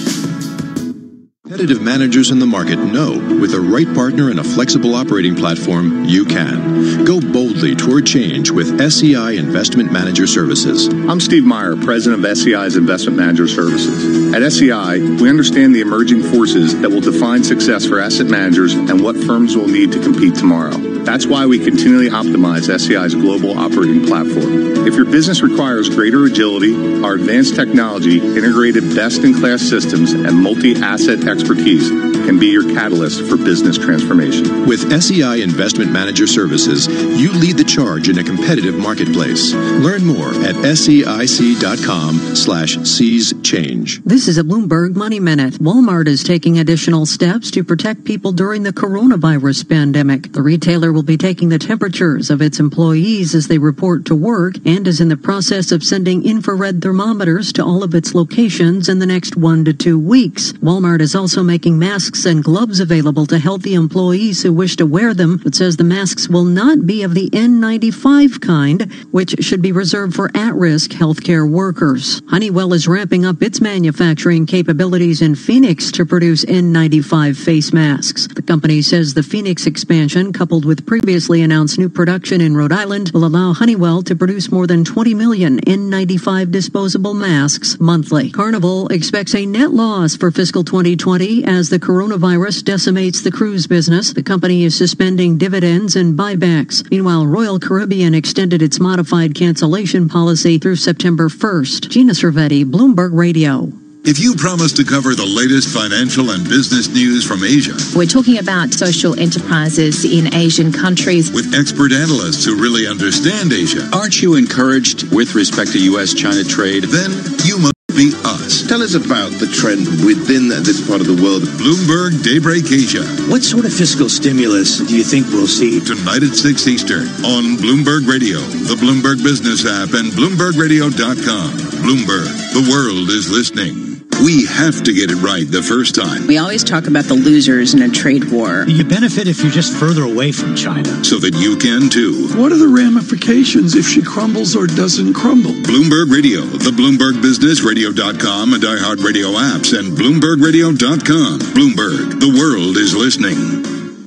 Competitive managers in the market know with the right partner and a flexible operating platform, you can. Go boldly toward change with S E I Investment Manager Services. I'm Steve Meyer, president of S E I's Investment Manager Services. At S E I, we understand the emerging forces that will define success for asset managers and what firms will need to compete tomorrow. That's why we continually optimize S E I's global operating platform. If your business requires greater agility, our advanced technology, integrated best-in-class systems, and multi-asset expertise can be your catalyst for business transformation. With S E I Investment Manager Services, you lead the charge in a competitive marketplace. Learn more at S E I C dot com slash seize change. This is a Bloomberg Money Minute. Walmart is taking additional steps to protect people during the coronavirus pandemic. The retailer will be taking the temperatures of its employees as they report to work and is in the process of sending infrared thermometers to all of its locations in the next one to two weeks. Walmart is also making masks and gloves available to healthy employees who wish to wear them, but says the masks will not be of the N ninety-five kind, which should be reserved for at-risk healthcare workers. Honeywell is ramping up its manufacturing capabilities in Phoenix to produce N ninety-five face masks. The company says the Phoenix expansion, coupled with previously announced new production in Rhode Island, will allow Honeywell to produce more than twenty million N ninety-five disposable masks monthly. Carnival expects a net loss for fiscal twenty twenty as the coronavirus decimates the cruise business. The company is suspending dividends and buybacks. Meanwhile, Royal Caribbean extended its modified cancellation policy through September first. Gina Cervetti, Bloomberg Radio. If you promise to cover the latest financial and business news from Asia. We're talking about social enterprises in Asian countries. With expert analysts who really understand Asia. Aren't you encouraged with respect to U S China trade? Then you must be us. Tell us about the trend within this part of the world. Bloomberg Daybreak Asia. What sort of fiscal stimulus do you think we'll see? Tonight at six Eastern on Bloomberg Radio, the Bloomberg Business app, and Bloomberg Radio dot com. Bloomberg, the world is listening. We have to get it right the first time. We always talk about the losers in a trade war. You benefit if you're just further away from China. So that you can, too. What are the ramifications if she crumbles or doesn't crumble? Bloomberg Radio, the Bloomberg Business, Radio dot com, and iHeartRadio apps, and Bloomberg Radio dot com. Bloomberg, the world is listening.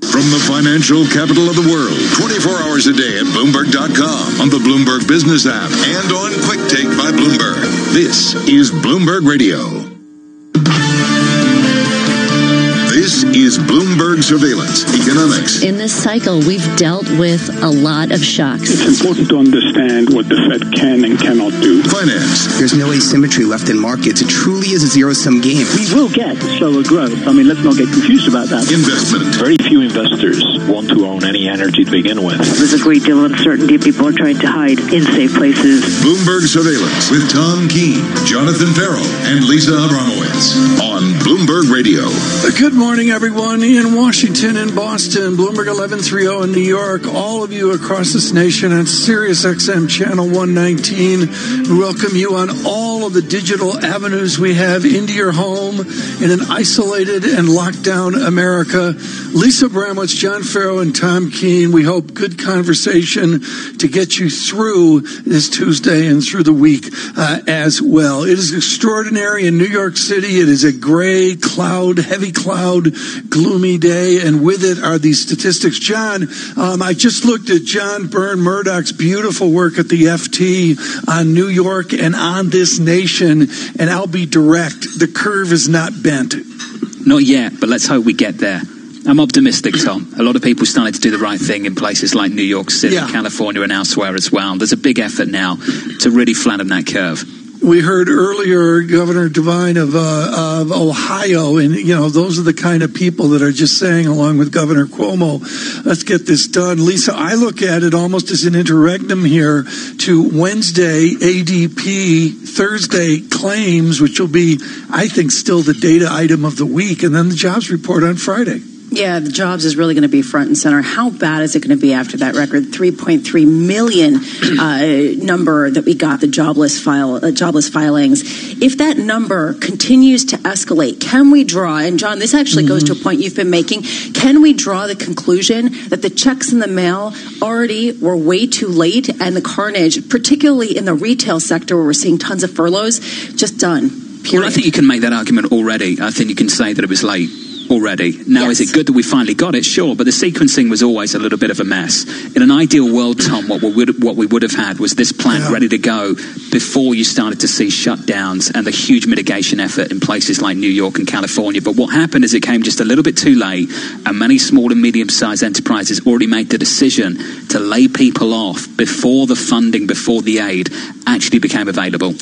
From the financial capital of the world, twenty-four hours a day at Bloomberg dot com, on the Bloomberg Business app, and on Quick Take by Bloomberg. This is Bloomberg Radio. This is Bloomberg Surveillance Economics. In this cycle, we've dealt with a lot of shocks. It's important to understand what the Fed can and cannot do. Finance. There's no asymmetry left in markets. It truly is a zero-sum game. We will get slower growth. I mean, let's not get confused about that. Investment. Very few investors want to own any energy to begin with. There's a great deal of uncertainty. People are trying to hide in safe places. Bloomberg Surveillance with Tom Keene, Jonathan Farrell, and Lisa Abramowitz on Bloomberg Radio. Good morning. Good morning, everyone, in Washington and Boston, Bloomberg eleven thirty in New York, all of you across this nation on SiriusXM Channel one nineteen. We welcome you on all of the digital avenues we have into your home in an isolated and locked down America. Lisa Bramwitz, John Farrow, and Tom Keene, we hope good conversation to get you through this Tuesday and through the week uh, as well. It is extraordinary in New York City. It is a gray cloud, heavy cloud, gloomy day, and with it are these statistics. John, um, I just looked at John Byrne Murdoch's beautiful work at the F T on New York and on this nation, and I'll be direct. The curve is not bent. Not yet, but let's hope we get there. I'm optimistic, Tom. A lot of people started to do the right thing in places like New York City, yeah. California, and elsewhere as well. There's a big effort now to really flatten that curve. We heard earlier Governor Devine of, uh, of Ohio, and, you know, those are the kind of people that are just saying, along with Governor Cuomo, let's get this done. Lisa, I look at it almost as an interregnum here to Wednesday A D P, Thursday claims, which will be, I think, still the data item of the week, and then the jobs report on Friday. Yeah, the jobs is really going to be front and center. How bad is it going to be after that record three point three million uh, number that we got, the jobless file, uh, jobless filings? If that number continues to escalate, can we draw, and John, this actually mm-hmm. goes to a point you've been making, can we draw the conclusion that the checks in the mail already were way too late and the carnage, particularly in the retail sector where we're seeing tons of furloughs, just done? Well, I think you can make that argument already. I think you can say that it was late already. Now, yes. Is it good that we finally got it? Sure, but the sequencing was always a little bit of a mess. In an ideal world, Tom, what we would, what we would have had was this plan yeah. ready to go before you started to see shutdowns and the huge mitigation effort in places like New York and California. But what happened is it came just a little bit too late, and many small and medium-sized enterprises already made the decision to lay people off before the funding, before the aid actually became available.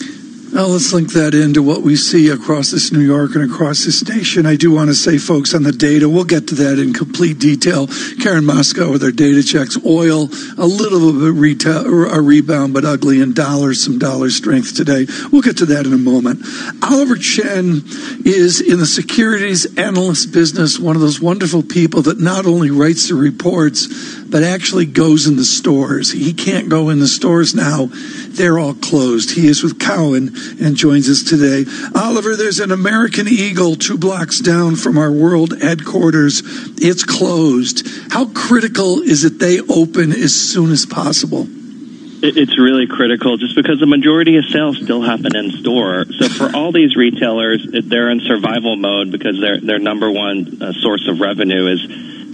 Now, let's link that into what we see across this New York and across this nation. I do want to say, folks, on the data, we'll get to that in complete detail. Karen Moscow with our data checks. Oil, a little bit of retail, a rebound, but ugly in dollars, some dollar strength today. We'll get to that in a moment. Oliver Chen is in the securities analyst business, one of those wonderful people that not only writes the reports, but actually goes in the stores. He can't go in the stores now. They're all closed. He is with Cowen and joins us today. Oliver, there's an American Eagle two blocks down from our world headquarters. It's closed. How critical is it they open as soon as possible? It's really critical just because the majority of sales still happen in store. So for all these retailers, they're in survival mode because their their number one uh, source of revenue is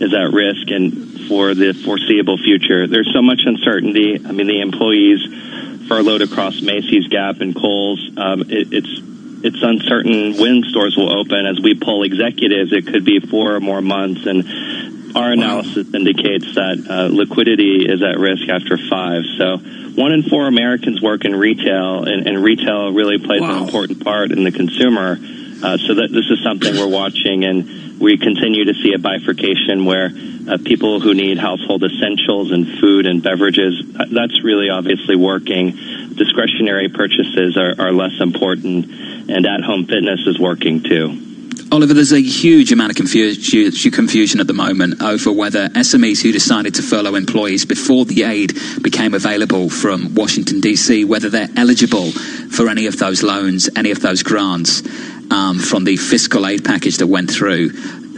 is at risk and for the foreseeable future. There's so much uncertainty. I mean, the employees furloughed across Macy's, Gap, and Kohl's. Um, it, it's it's uncertain when stores will open. As we poll executives, it could be four or more months. And our analysis wow. indicates that uh, liquidity is at risk after five. So one in four Americans work in retail, and, and retail really plays wow. an important part in the consumer. Uh, so that this is something we're watching, and we continue to see a bifurcation where uh, people who need household essentials and food and beverages, that's really obviously working. Discretionary purchases are, are less important, and at-home fitness is working too. Oliver, there's a huge amount of confusion at the moment over whether S M Es who decided to furlough employees before the aid became available from Washington, D C, whether they're eligible for any of those loans, any of those grants um, from the fiscal aid package that went through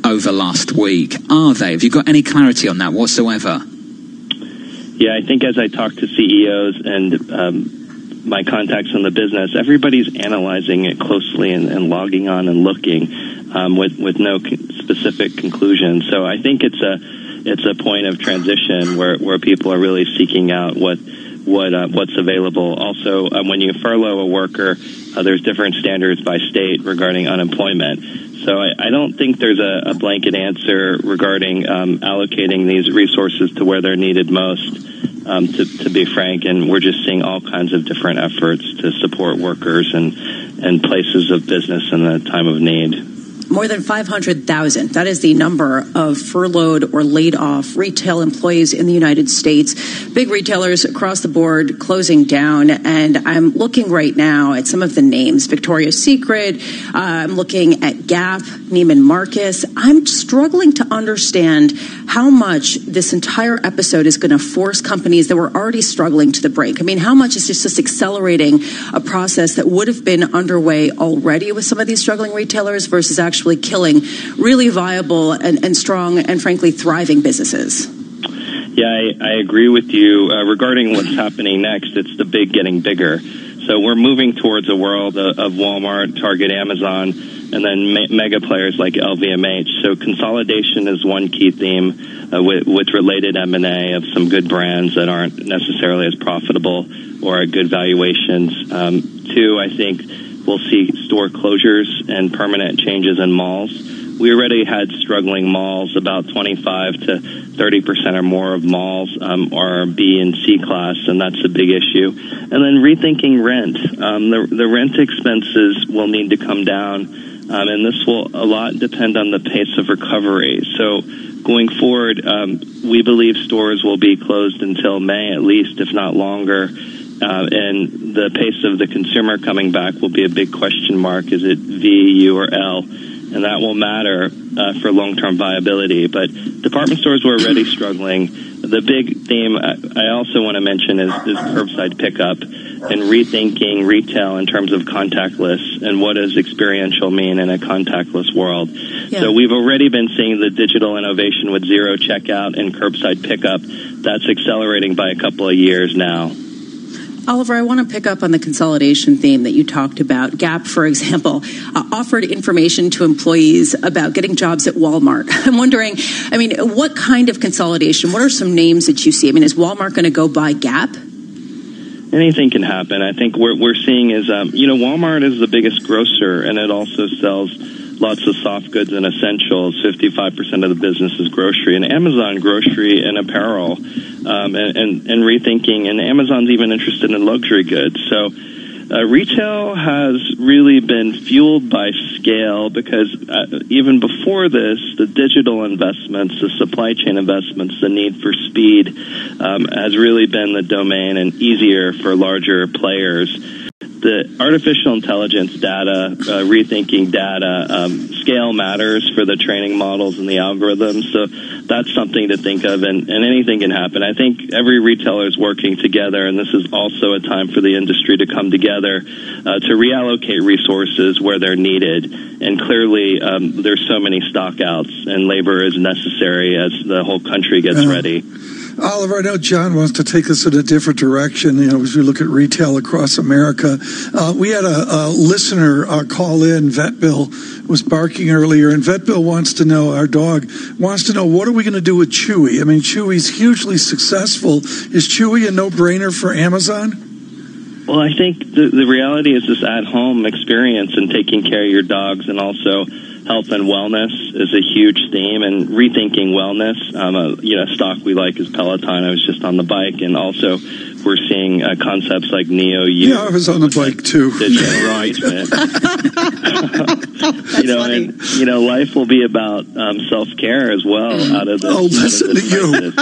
over last week. Are they? Have you got any clarity on that whatsoever? Yeah, I think as I talk to C E Os and um my contacts in the business, everybody's analyzing it closely and, and logging on and looking um, with, with no con- specific conclusion. So I think it's a it's a point of transition where, where people are really seeking out what what uh, what's available. Also, um, when you furlough a worker, uh, there's different standards by state regarding unemployment. So I, I don't think there's a, a blanket answer regarding um, allocating these resources to where they're needed most. Um, to, to be frank, and we're just seeing all kinds of different efforts to support workers and, and places of business in the time of need. More than five hundred thousand. That is the number of furloughed or laid off retail employees in the United States. Big retailers across the board closing down. And I'm looking right now at some of the names. Victoria's Secret. Uh, I'm looking at Gap, Neiman Marcus. I'm struggling to understand how much this entire episode is going to force companies that were already struggling to the brink. I mean, how much is this just accelerating a process that would have been underway already with some of these struggling retailers versus actually killing really viable and, and strong and, frankly, thriving businesses? Yeah, I, I agree with you. Uh, regarding what's happening next, it's the big getting bigger. So we're moving towards a world of, of Walmart, Target, Amazon, and then me- mega players like L V M H. So consolidation is one key theme uh, with, with related M and A of some good brands that aren't necessarily as profitable or at good valuations. Um, two, I think we'll see store closures and permanent changes in malls. We already had struggling malls. About twenty-five to thirty percent or more of malls um, are B and C class, and that's a big issue. And then rethinking rent. Um, the, the rent expenses will need to come down. Um, and this will a lot depend on the pace of recovery. So going forward, um, we believe stores will be closed until May at least, if not longer. Uh, and the pace of the consumer coming back will be a big question mark. Is it V, U, or L? And that will matter uh, for long-term viability. But department stores were already struggling. The big theme I also want to mention is, is curbside pickup and rethinking retail in terms of contactless and what does experiential mean in a contactless world. Yeah. So we've already been seeing the digital innovation with zero checkout and curbside pickup. That's accelerating by a couple of years now. Oliver, I want to pick up on the consolidation theme that you talked about. Gap, for example, uh, offered information to employees about getting jobs at Walmart. I'm wondering, I mean, what kind of consolidation? What are some names that you see? I mean, is Walmart going to go buy Gap? Anything can happen. I think what we're seeing is, um, you know, Walmart is the biggest grocer, and it also sells lots of soft goods and essentials. fifty-five percent of the business is grocery. And Amazon, grocery and apparel, um, and, and, and rethinking. And Amazon's even interested in luxury goods. So uh, retail has really been fueled by scale because uh, even before this, the digital investments, the supply chain investments, the need for speed um, has really been the domain and easier for larger players. The artificial intelligence data, uh, rethinking data, um, scale matters for the training models and the algorithms. So that's something to think of, and, and anything can happen. I think every retailer is working together, and this is also a time for the industry to come together uh, to reallocate resources where they're needed. And clearly, um, there's so many stockouts, and labor is necessary as the whole country gets uh-huh. ready. Oliver, I know John wants to take us in a different direction, you know, as we look at retail across America. Uh, we had a, a listener uh, call in. Vet Bill was barking earlier, and Vet Bill wants to know, our dog, wants to know, what are we going to do with Chewy? I mean, Chewy's hugely successful. Is Chewy a no-brainer for Amazon? Well, I think the, the reality is this at-home experience and taking care of your dogs, and also health and wellness is a huge theme, and rethinking wellness. Um, a, you know, stock we like is Peloton. I was just on the bike, and also we're seeing uh, concepts like Neo. Yeah, I was on the bike too. Right, man. You know, funny. And you know, life will be about um, self care as well. Out of this, oh, listen this to you.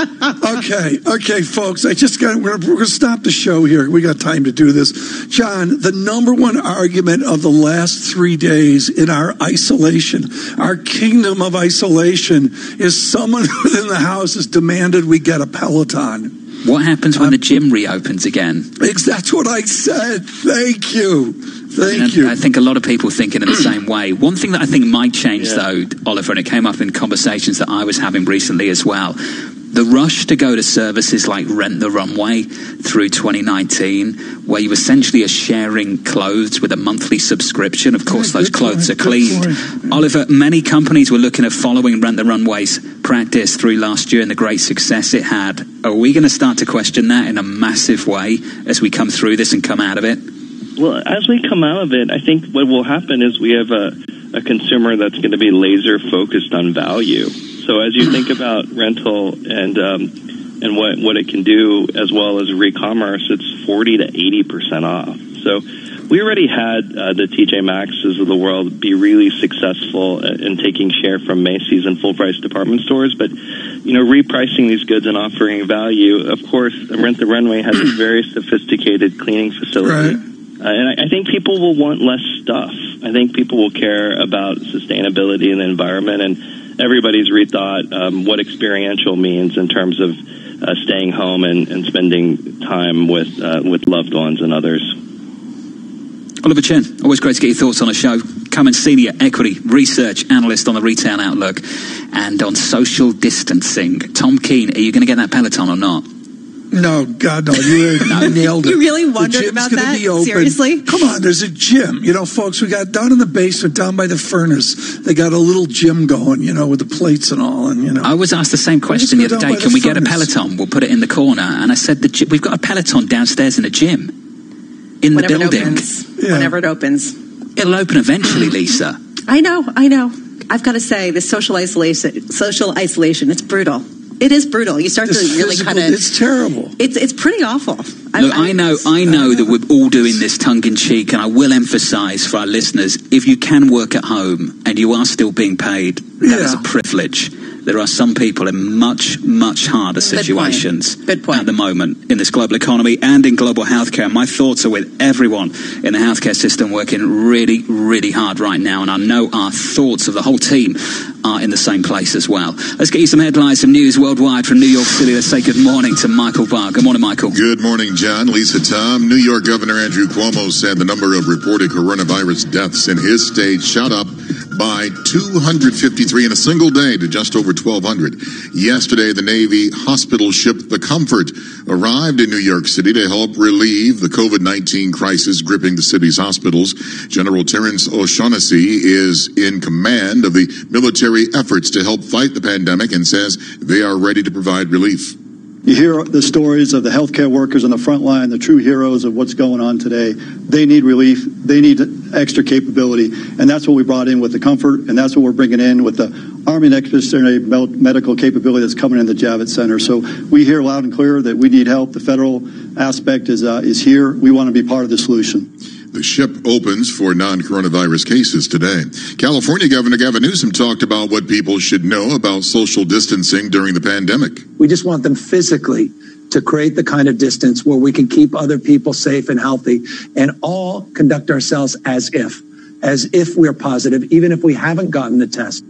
okay, okay, folks. I just got. We're, we're going to stop the show here. We got time to do this, John. The number one argument of the last three days in our isolation. Our kingdom of isolation is someone within the house has demanded we get a Peloton. What happens when um, the gym reopens again? That's what I said. Thank you. Thank I mean, you. I think a lot of people think in the same way. One thing that I think might change, yeah. though, Oliver, and it came up in conversations that I was having recently as well, the rush to go to services like Rent the Runway through twenty nineteen, where you essentially are sharing clothes with a monthly subscription. Of course, yeah, those clothes point, are cleaned. Point. Oliver, many companies were looking at following Rent the Runway's practice through last year and the great success it had. Are we going to start to question that in a massive way as we come through this and come out of it? Well, as we come out of it, I think what will happen is we have a, a consumer that's going to be laser focused on value. So as you think about rental and um, and what, what it can do, as well as re-commerce, it's forty to eighty percent off. So we already had uh, the T J Maxx's of the world be really successful in taking share from Macy's and full-price department stores. But, you know, repricing these goods and offering value, of course, Rent the Runway has a very sophisticated cleaning facility. Right. Uh, and I, I think people will want less stuff. I think people will care about sustainability and the environment, and everybody's rethought um, what experiential means in terms of uh, staying home and, and spending time with uh, with loved ones and others. Oliver Chen, always great to get your thoughts on the show. Carmen, senior equity research analyst on the Retail Outlook. And on social distancing, Tom Keene, are you going to get that Peloton or not? No, God, no, you no, nailed it. You really wondered about that? Seriously? Come on, there's a gym. You know, folks, we got down in the basement, down by the furnace. They got a little gym going, you know, with the plates and all. And you know, I was asked the same question the other day. Can we get a Peloton? We'll put it in the corner. And I said, the we've got a Peloton downstairs in the gym, in the building. Whenever it opens. It'll open eventually, Lisa. I know, I know. I've got to say, this social isolation, social isolation, it's brutal. It is brutal. You start it's to really kind of... It's terrible. It's it's pretty awful. I'm, Look, I know, I know that we're all doing this tongue-in-cheek, and I will emphasize for our listeners, if you can work at home and you are still being paid, that yeah. is a privilege. There are some people in much, much harder situations Good point. Good point. At the moment in this global economy and in global healthcare. My thoughts are with everyone in the healthcare system working really, really hard right now. And I know our thoughts of the whole team are in the same place as well. Let's get you some headlines, some news worldwide from New York City. Let's say good morning to Michael Barr. Good morning, Michael. Good morning, John, Lisa, Tom. New York Governor Andrew Cuomo said the number of reported coronavirus deaths in his state shot up by two hundred fifty-three in a single day to just over twelve hundred. Yesterday, the Navy hospital ship the Comfort arrived in New York City to help relieve the COVID nineteen crisis gripping the city's hospitals. General Terence O'Shaughnessy is in command of the military efforts to help fight the pandemic and says they are ready to provide relief. You hear the stories of the healthcare workers on the front line, the true heroes of what's going on today. They need relief. They need extra capability. And that's what we brought in with the Comfort, and that's what we're bringing in with the Army Expeditionary Medical Capability that's coming in the Javits Center. So we hear loud and clear that we need help. The federal aspect is uh, is here. We want to be part of the solution. The ship opens for non-coronavirus cases today. California Governor Gavin Newsom talked about what people should know about social distancing during the pandemic. We just want them physically to create the kind of distance where we can keep other people safe and healthy and all conduct ourselves as if, as if we're positive, even if we haven't gotten the test.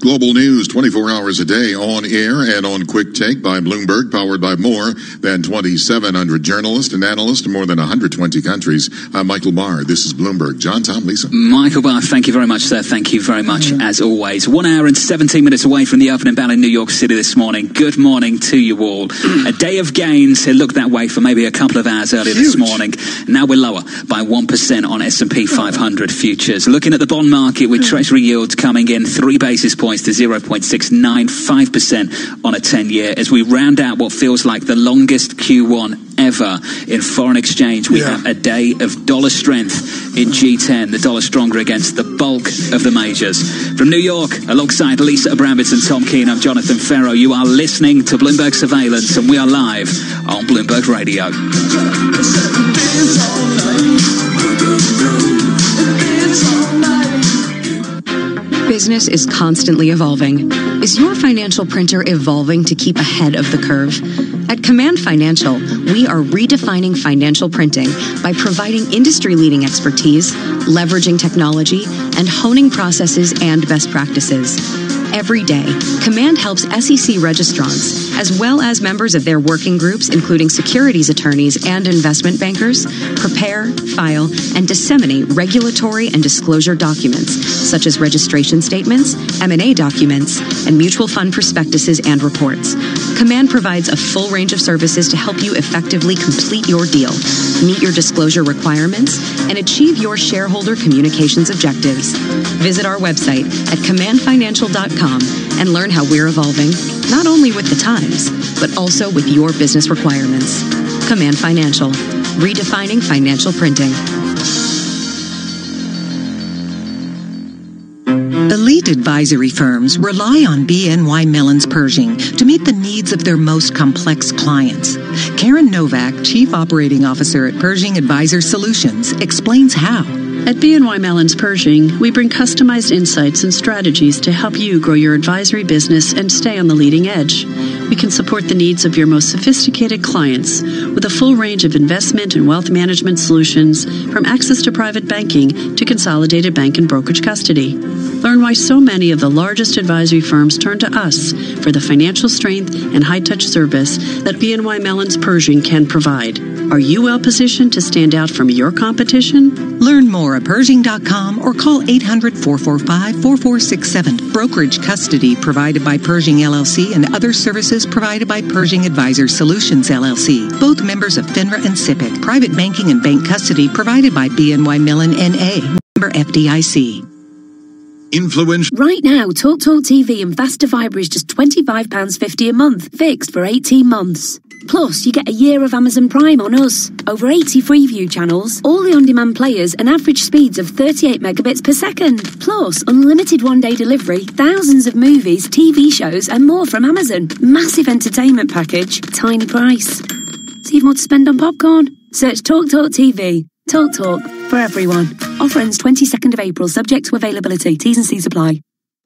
Global news twenty-four hours a day on air and on Quick Take by Bloomberg, powered by more than twenty-seven hundred journalists and analysts in more than one hundred twenty countries. I'm Michael Barr. This is Bloomberg. John, Tom, Lisa. Michael Barr, thank you very much, sir. Thank you very much, yeah. As always. One hour and seventeen minutes away from the opening bell in New York City this morning. Good morning to you all. A day of gains. It looked that way for maybe a couple of hours earlier Huge. This morning. Now we're lower by one percent on S and P five hundred futures. Looking at the bond market with Treasury yields coming in three basis points to zero point six nine five percent on a ten-year as we round out what feels like the longest Q one ever in foreign exchange. We yeah. have a day of dollar strength in G ten, the dollar stronger against the bulk of the majors. From New York, alongside Lisa Abramowitz and Tom Keane, I'm Jonathan Ferro. You are listening to Bloomberg Surveillance, and we are live on Bloomberg Radio. Business is constantly evolving. Is your financial printer evolving to keep ahead of the curve? At Command Financial, we are redefining financial printing by providing industry-leading expertise, leveraging technology, and honing processes and best practices. Every day, Command helps S E C registrants, as well as members of their working groups, including securities attorneys and investment bankers, prepare, file, and disseminate regulatory and disclosure documents, such as registration statements, M and A documents, and mutual fund prospectuses and reports. Command provides a full range of services to help you effectively complete your deal, meet your disclosure requirements, and achieve your shareholder communications objectives. Visit our website at command financial dot com and learn how we're evolving, not only with the times, but also with your business requirements. Command Financial, redefining financial printing. Elite advisory firms rely on B N Y Mellon's Pershing to meet the needs of their most complex clients. Karen Novak, Chief Operating Officer at Pershing Advisor Solutions, explains how. At B N Y Mellon's Pershing, we bring customized insights and strategies to help you grow your advisory business and stay on the leading edge. We can support the needs of your most sophisticated clients with a full range of investment and wealth management solutions, from access to private banking to consolidated bank and brokerage custody. Learn why so many of the largest advisory firms turn to us for the financial strength and high-touch service that B N Y Mellon's Pershing can provide. Are you well-positioned to stand out from your competition? Learn more at Pershing dot com or call eight hundred, four four five, four four six seven. Brokerage custody provided by Pershing L L C and other services provided by Pershing Advisor Solutions L L C. Both members of FINRA and SIPC. Private banking and bank custody provided by B N Y Mellon N A. Member F D I C. Influential. Right now, TalkTalk T V and Vasta Fibre is just twenty-five pounds fifty a month, fixed for eighteen months. Plus, you get a year of Amazon Prime on us, over eighty Freeview channels, all the on-demand players and average speeds of thirty-eight megabits per second. Plus, unlimited one-day delivery, thousands of movies, T V shows and more from Amazon. Massive entertainment package, tiny price. Save more to spend on popcorn. Search TalkTalk T V. Talk Talk for everyone. Offer ends twenty-second of April, subject to availability. T's and C's apply.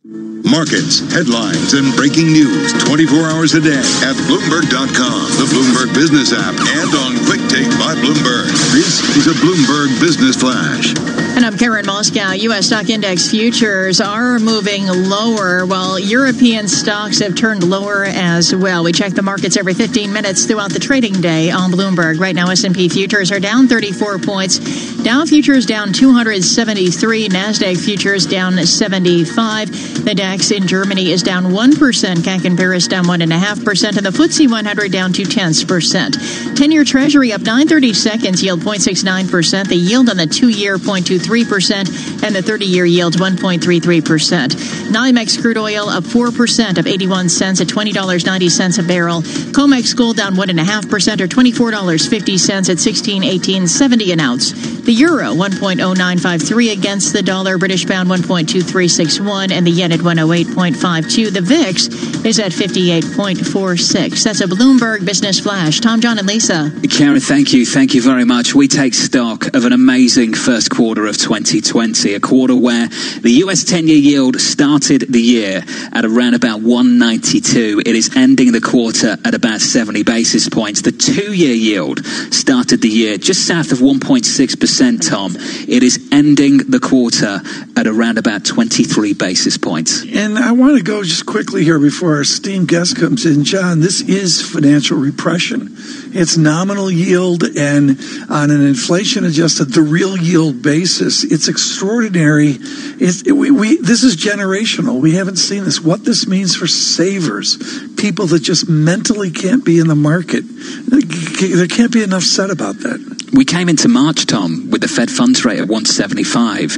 Markets, headlines, and breaking news twenty-four hours a day at Bloomberg dot com, the Bloomberg Business app, and on Quick Take by Bloomberg. This is a Bloomberg Business Flash. And I'm Karen Moscow. U S stock index futures are moving lower, while European stocks have turned lower as well. We check the markets every fifteen minutes throughout the trading day on Bloomberg. Right now, S and P futures are down thirty-four points. Dow futures down two hundred seventy-three. NASDAQ futures down seventy-five. The DAX in Germany is down one percent. C A C in Paris down one point five percent. And the F T S E one hundred down two tenths percent. ten-year Treasury up nine thirty-seconds, yield zero point six nine percent. The yield on the two-year zero point two three percent, and the thirty-year yield one point three three percent. NYMEX crude oil up four percent of eighty-one cents at twenty dollars and ninety cents a barrel. COMEX gold down one point five percent or twenty-four dollars and fifty cents at sixteen eighteen seventy an ounce. The euro one point oh nine five three against the dollar. British pound one point two three six one and the yen at one oh eight point five two. The V I X is at fifty-eight point four six. That's a Bloomberg Business Flash. Tom, John, and Lisa. Karen, thank you. Thank you very much. We take stock of an amazing first quarter of twenty twenty, a quarter where the U S ten-year yield started the year at around about one ninety-two. It is ending the quarter at about seventy basis points. The two-year yield started the year just south of one point six percent, Tom. It is ending the quarter at around about twenty-three basis points. And I want to go just quickly here before our esteemed guest comes in. John, this is financial repression. It's nominal yield, and on an inflation-adjusted, the real yield basis. It's extraordinary. It's, it, we, we, this is generational. We haven't seen this. What this means for savers, people that just mentally can't be in the market. There can't be enough said about that. We came into March, Tom, with the Fed funds rate at one seventy-five.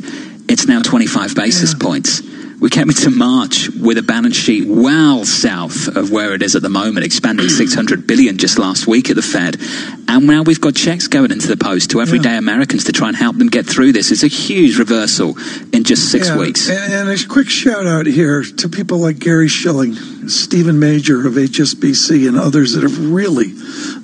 It's now twenty-five basis points. We came into March with a balance sheet well south of where it is at the moment, expanding six hundred billion dollars just last week at the Fed. And now we've got checks going into the post to everyday yeah. Americans to try and help them get through this. It's a huge reversal in just six yeah. weeks. And, and a quick shout out here to people like Gary Schilling, Stephen Major of H S B C, and others that have really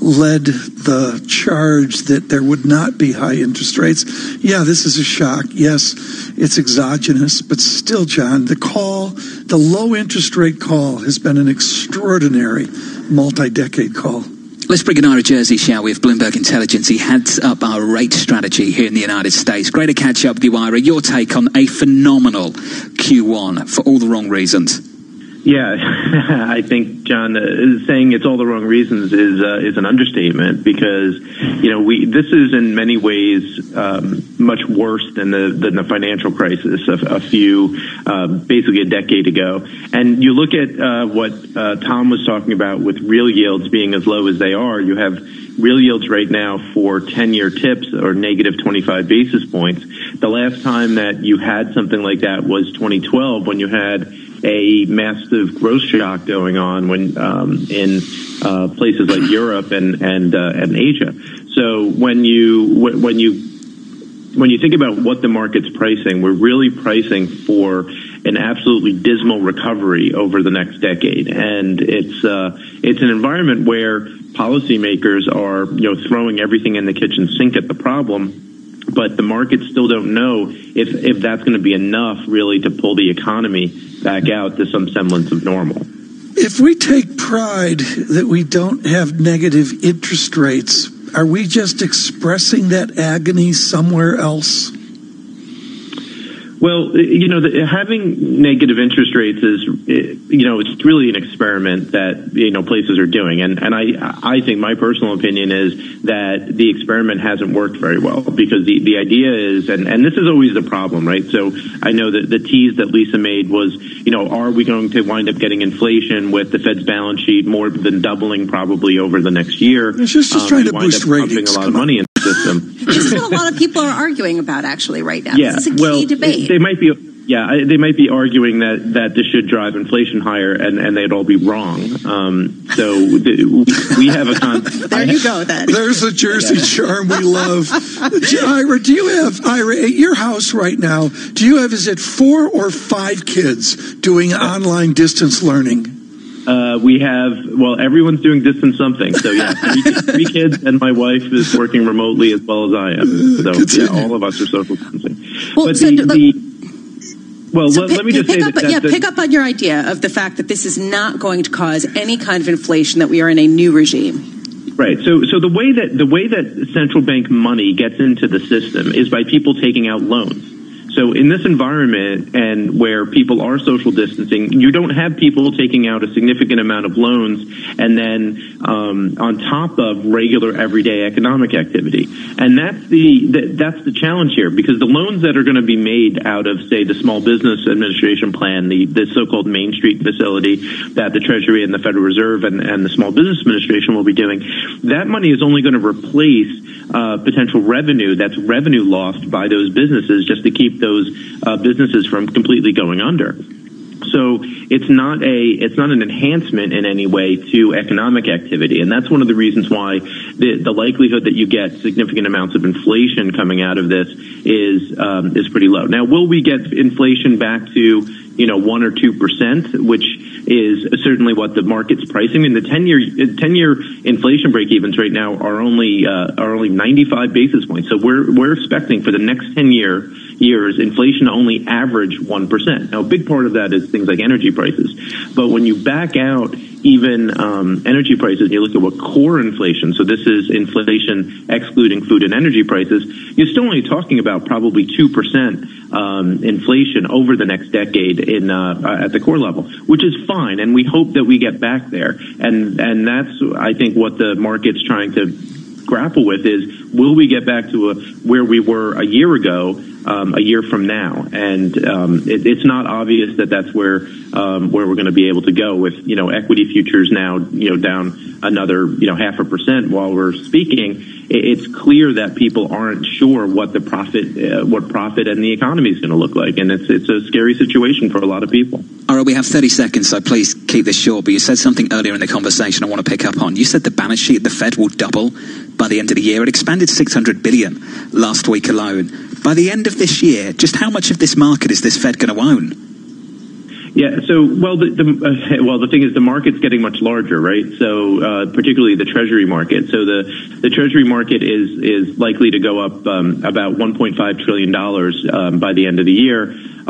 led the charge that there would not be high interest rates. Yeah, this is a shock. Yes, it's exogenous, but still, John, the call, the low interest rate call has been an extraordinary multi-decade call. Let's bring in Ira Jersey, shall we, of Bloomberg Intelligence. He heads up our rate strategy here in the United States. Great to catch up with you, Ira. Your take on a phenomenal Q one for all the wrong reasons. Yeah, I think, John, uh, saying it's all the wrong reasons is uh, is an understatement because, you know, we this is in many ways um, much worse than the than the financial crisis a, a few, uh, basically a decade ago. And you look at uh, what uh, Tom was talking about with real yields being as low as they are. You have real yields right now for ten-year tips are negative twenty-five basis points. The last time that you had something like that was twenty twelve when you had a massive growth shock going on when um, in uh, places like Europe and and, uh, and Asia. So when you when you when you think about what the market's pricing, we're really pricing for an absolutely dismal recovery over the next decade, and it's uh, it's an environment where policymakers are you know throwing everything in the kitchen sink at the problem. But the markets still don't know if, if that's going to be enough, really, to pull the economy back out to some semblance of normal. If we take pride that we don't have negative interest rates, are we just expressing that agony somewhere else? Well, you know, the, having negative interest rates is, you know, it's really an experiment that, you know, places are doing. And, and I, I think my personal opinion is that the experiment hasn't worked very well because the, the idea is, and, and this is always the problem, right? So I know that the tease that Lisa made was, you know, are we going to wind up getting inflation with the Fed's balance sheet more than doubling probably over the next year? It's just, just um, trying to boost ratings. A lot of money in the system. That's what a lot of people are arguing about actually right now. Yeah, this is a key well, debate. They, they might be, yeah, they might be arguing that, that this should drive inflation higher, and, and they'd all be wrong. Um, so we have a con. There you go. Then there's the Jersey yeah. charm we love. Ira, do you have Ira at your house right now? Do you have is it four or five kids doing online distance learning? Uh, we have, well, everyone's doing distance something. So, yeah, three, three kids and my wife is working remotely as well as I am. So, yeah, all of us are social distancing. Well, but so the, look, the, well so let, pick, let me just say up, that, that... Yeah, the, pick up on your idea of the fact that this is not going to cause any kind of inflation, that we are in a new regime. Right. So, so the way that the way that central bank money gets into the system is by people taking out loans. So in this environment and where people are social distancing, you don't have people taking out a significant amount of loans and then um, on top of regular everyday economic activity. And that's the, the that's the challenge here, because the loans that are going to be made out of, say, the Small Business Administration Plan, the, the so-called Main Street facility that the Treasury and the Federal Reserve and, and the Small Business Administration will be doing, that money is only going to replace uh, potential revenue that's revenue lost by those businesses just to keep those uh, businesses from completely going under. So it's not a it's not an enhancement in any way to economic activity, and that's one of the reasons why the, the likelihood that you get significant amounts of inflation coming out of this is um, is pretty low. Now, will we get inflation back to you know one or two percent, which is certainly what the market's pricing? I mean, the ten-year ten-year inflation break-evens right now are only uh, are only ninety-five basis points. So we're we're expecting for the next ten year. years, inflation only average one percent. Now, a big part of that is things like energy prices. But when you back out even um, energy prices, and you look at what core inflation, so this is inflation excluding food and energy prices, you're still only talking about probably two percent um, inflation over the next decade in uh, at the core level, which is fine. And we hope that we get back there. And, and that's, I think, what the market's trying to grapple with is, will we get back to a, where we were a year ago, Um, a year from now, and um, it, it's not obvious that that's where um, where we're going to be able to go. With you know equity futures now you know down another you know half a percent while we're speaking, it, it's clear that people aren't sure what the profit uh, what profit and the economy is going to look like, and it's it's a scary situation for a lot of people. All right, we have thirty seconds, so please keep this short. But you said something earlier in the conversation I want to pick up on. You said the balance sheet, the Fed will double by the end of the year. It expanded six hundred billion dollars last week alone. By the end of this year, just how much of this market is this Fed going to own? Yeah, so, well, the, the uh, well, the thing is the market's getting much larger, right? So, uh, particularly the Treasury market. So the, the Treasury market is, is likely to go up um, about one point five trillion dollars um, by the end of the year.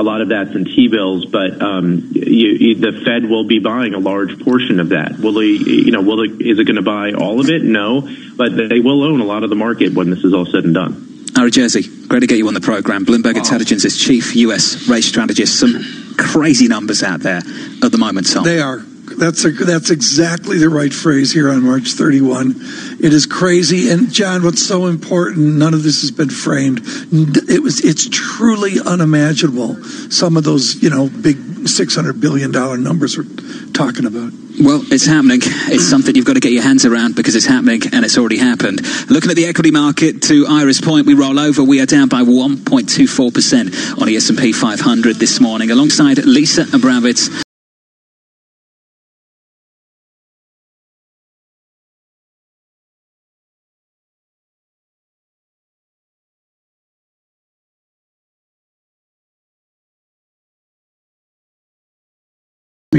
A lot of that's in T-bills, but um, you, you, the Fed will be buying a large portion of that. Will they, you know, will they, is it going to buy all of it? No, but they will own a lot of the market when this is all said and done. Ara Jersey, great to get you on the program. Bloomberg wow. Intelligence's chief U S race strategist. Some crazy numbers out there at the moment, Tom. They are. That's a, that's exactly the right phrase here on March thirty-first. It is crazy. And, John, what's so important, none of this has been framed. It was, it's truly unimaginable, some of those, you know, big six hundred billion dollars numbers we're talking about. Well, it's happening. It's something you've got to get your hands around because it's happening and it's already happened. Looking at the equity market, to Ira's point, we roll over. We are down by one point two four percent on the S and P five hundred this morning, alongside Lisa Abramowitz.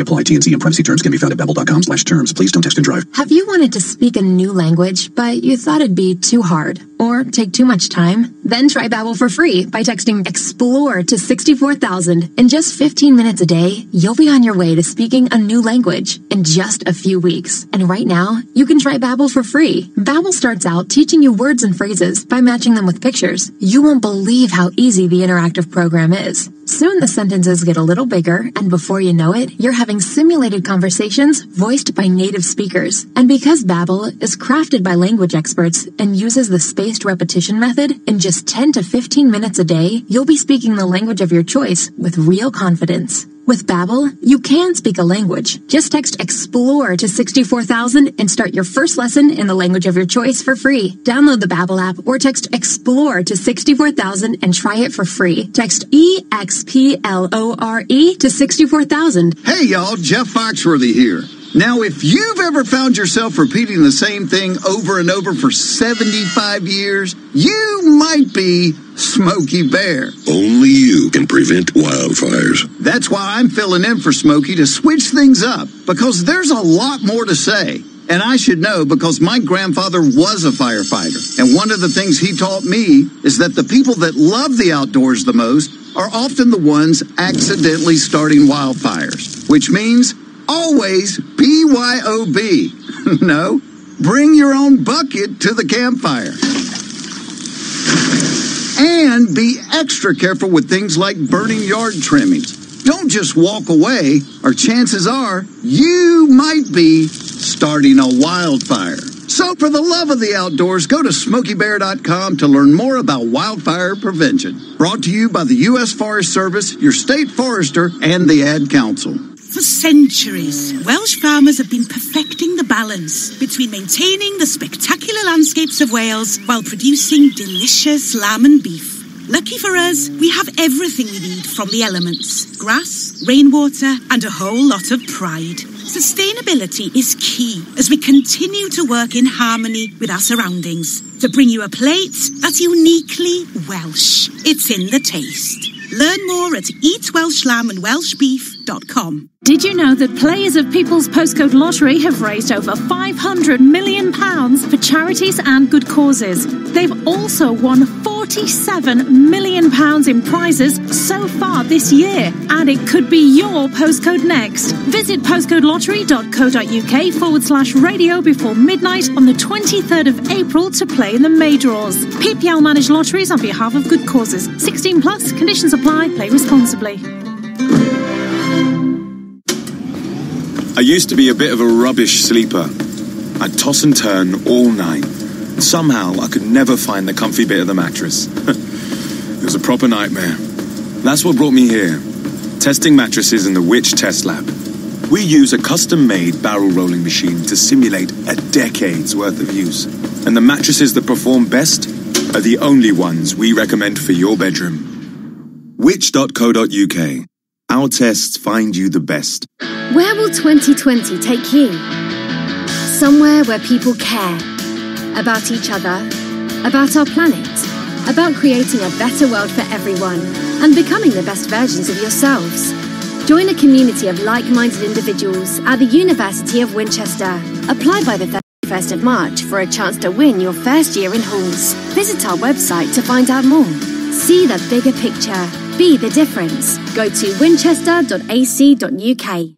Apply T and C and privacy terms can be found at babbel.com slash terms. Please don't text and drive. Have you wanted to speak a new language, but you thought it'd be too hard or take too much time? Then try Babbel for free by texting EXPLORE to sixty-four thousand. In just fifteen minutes a day, you'll be on your way to speaking a new language in just a few weeks. And right now, you can try Babbel for free. Babbel starts out teaching you words and phrases by matching them with pictures. You won't believe how easy the interactive program is. Soon the sentences get a little bigger, and before you know it, you're having simulated conversations voiced by native speakers. And because Babbel is crafted by language experts and uses the spaced repetition method, in just ten to fifteen minutes a day, you'll be speaking the language of your choice with real confidence. With Babbel, you can speak a language. Just text EXPLORE to sixty-four thousand and start your first lesson in the language of your choice for free. Download the Babbel app or text EXPLORE to sixty-four thousand and try it for free. Text E X P L O R E to sixty-four thousand. Hey y'all, Jeff Foxworthy here. Now, if you've ever found yourself repeating the same thing over and over for seventy-five years, you might be Smokey Bear. Only you can prevent wildfires. That's why I'm filling in for Smokey to switch things up, because there's a lot more to say. And I should know because my grandfather was a firefighter. And one of the things he taught me is that the people that love the outdoors the most are often the ones accidentally starting wildfires, which means always B Y O B. No, Bring your own bucket to the campfire. And be extra careful with things like burning yard trimmings. Don't just walk away, or chances are you might be starting a wildfire. So for the love of the outdoors, go to Smoky Bear dot com to learn more about wildfire prevention. Brought to you by the U S Forest Service, your state forester, and the Ad Council. For centuries, Welsh farmers have been perfecting the balance between maintaining the spectacular landscapes of Wales while producing delicious lamb and beef. Lucky for us, we have everything we need from the elements: grass, rainwater, and a whole lot of pride. Sustainability is key as we continue to work in harmony with our surroundings to bring you a plate that's uniquely Welsh. It's in the taste. Learn more at eat welsh lamb and welsh beef dot com. Did you know that players of People's Postcode Lottery have raised over five hundred million pounds for charities and good causes? They've also won forty-seven million pounds in prizes so far this year, and it could be your postcode next. Visit postcodelottery.co.uk forward slash radio before midnight on the twenty-third of April to play in the May draws. P P L manage lotteries on behalf of good causes. sixteen plus, conditions apply, play responsibly. I used to be a bit of a rubbish sleeper. I'd toss and turn all night. Somehow, I could never find the comfy bit of the mattress. It was a proper nightmare. That's what brought me here, testing mattresses in the Which Test Lab. We use a custom-made barrel rolling machine to simulate a decade's worth of use. And the mattresses that perform best are the only ones we recommend for your bedroom. which dot co dot uk. Our tests find you the best. Where will twenty twenty take you? Somewhere where people care. About each other, about our planet, about creating a better world for everyone and becoming the best versions of yourselves. Join a community of like-minded individuals at the University of Winchester. Apply by the thirty-first of March for a chance to win your first year in halls. Visit our website to find out more. See the bigger picture. Be the difference. Go to winchester dot a c dot u k.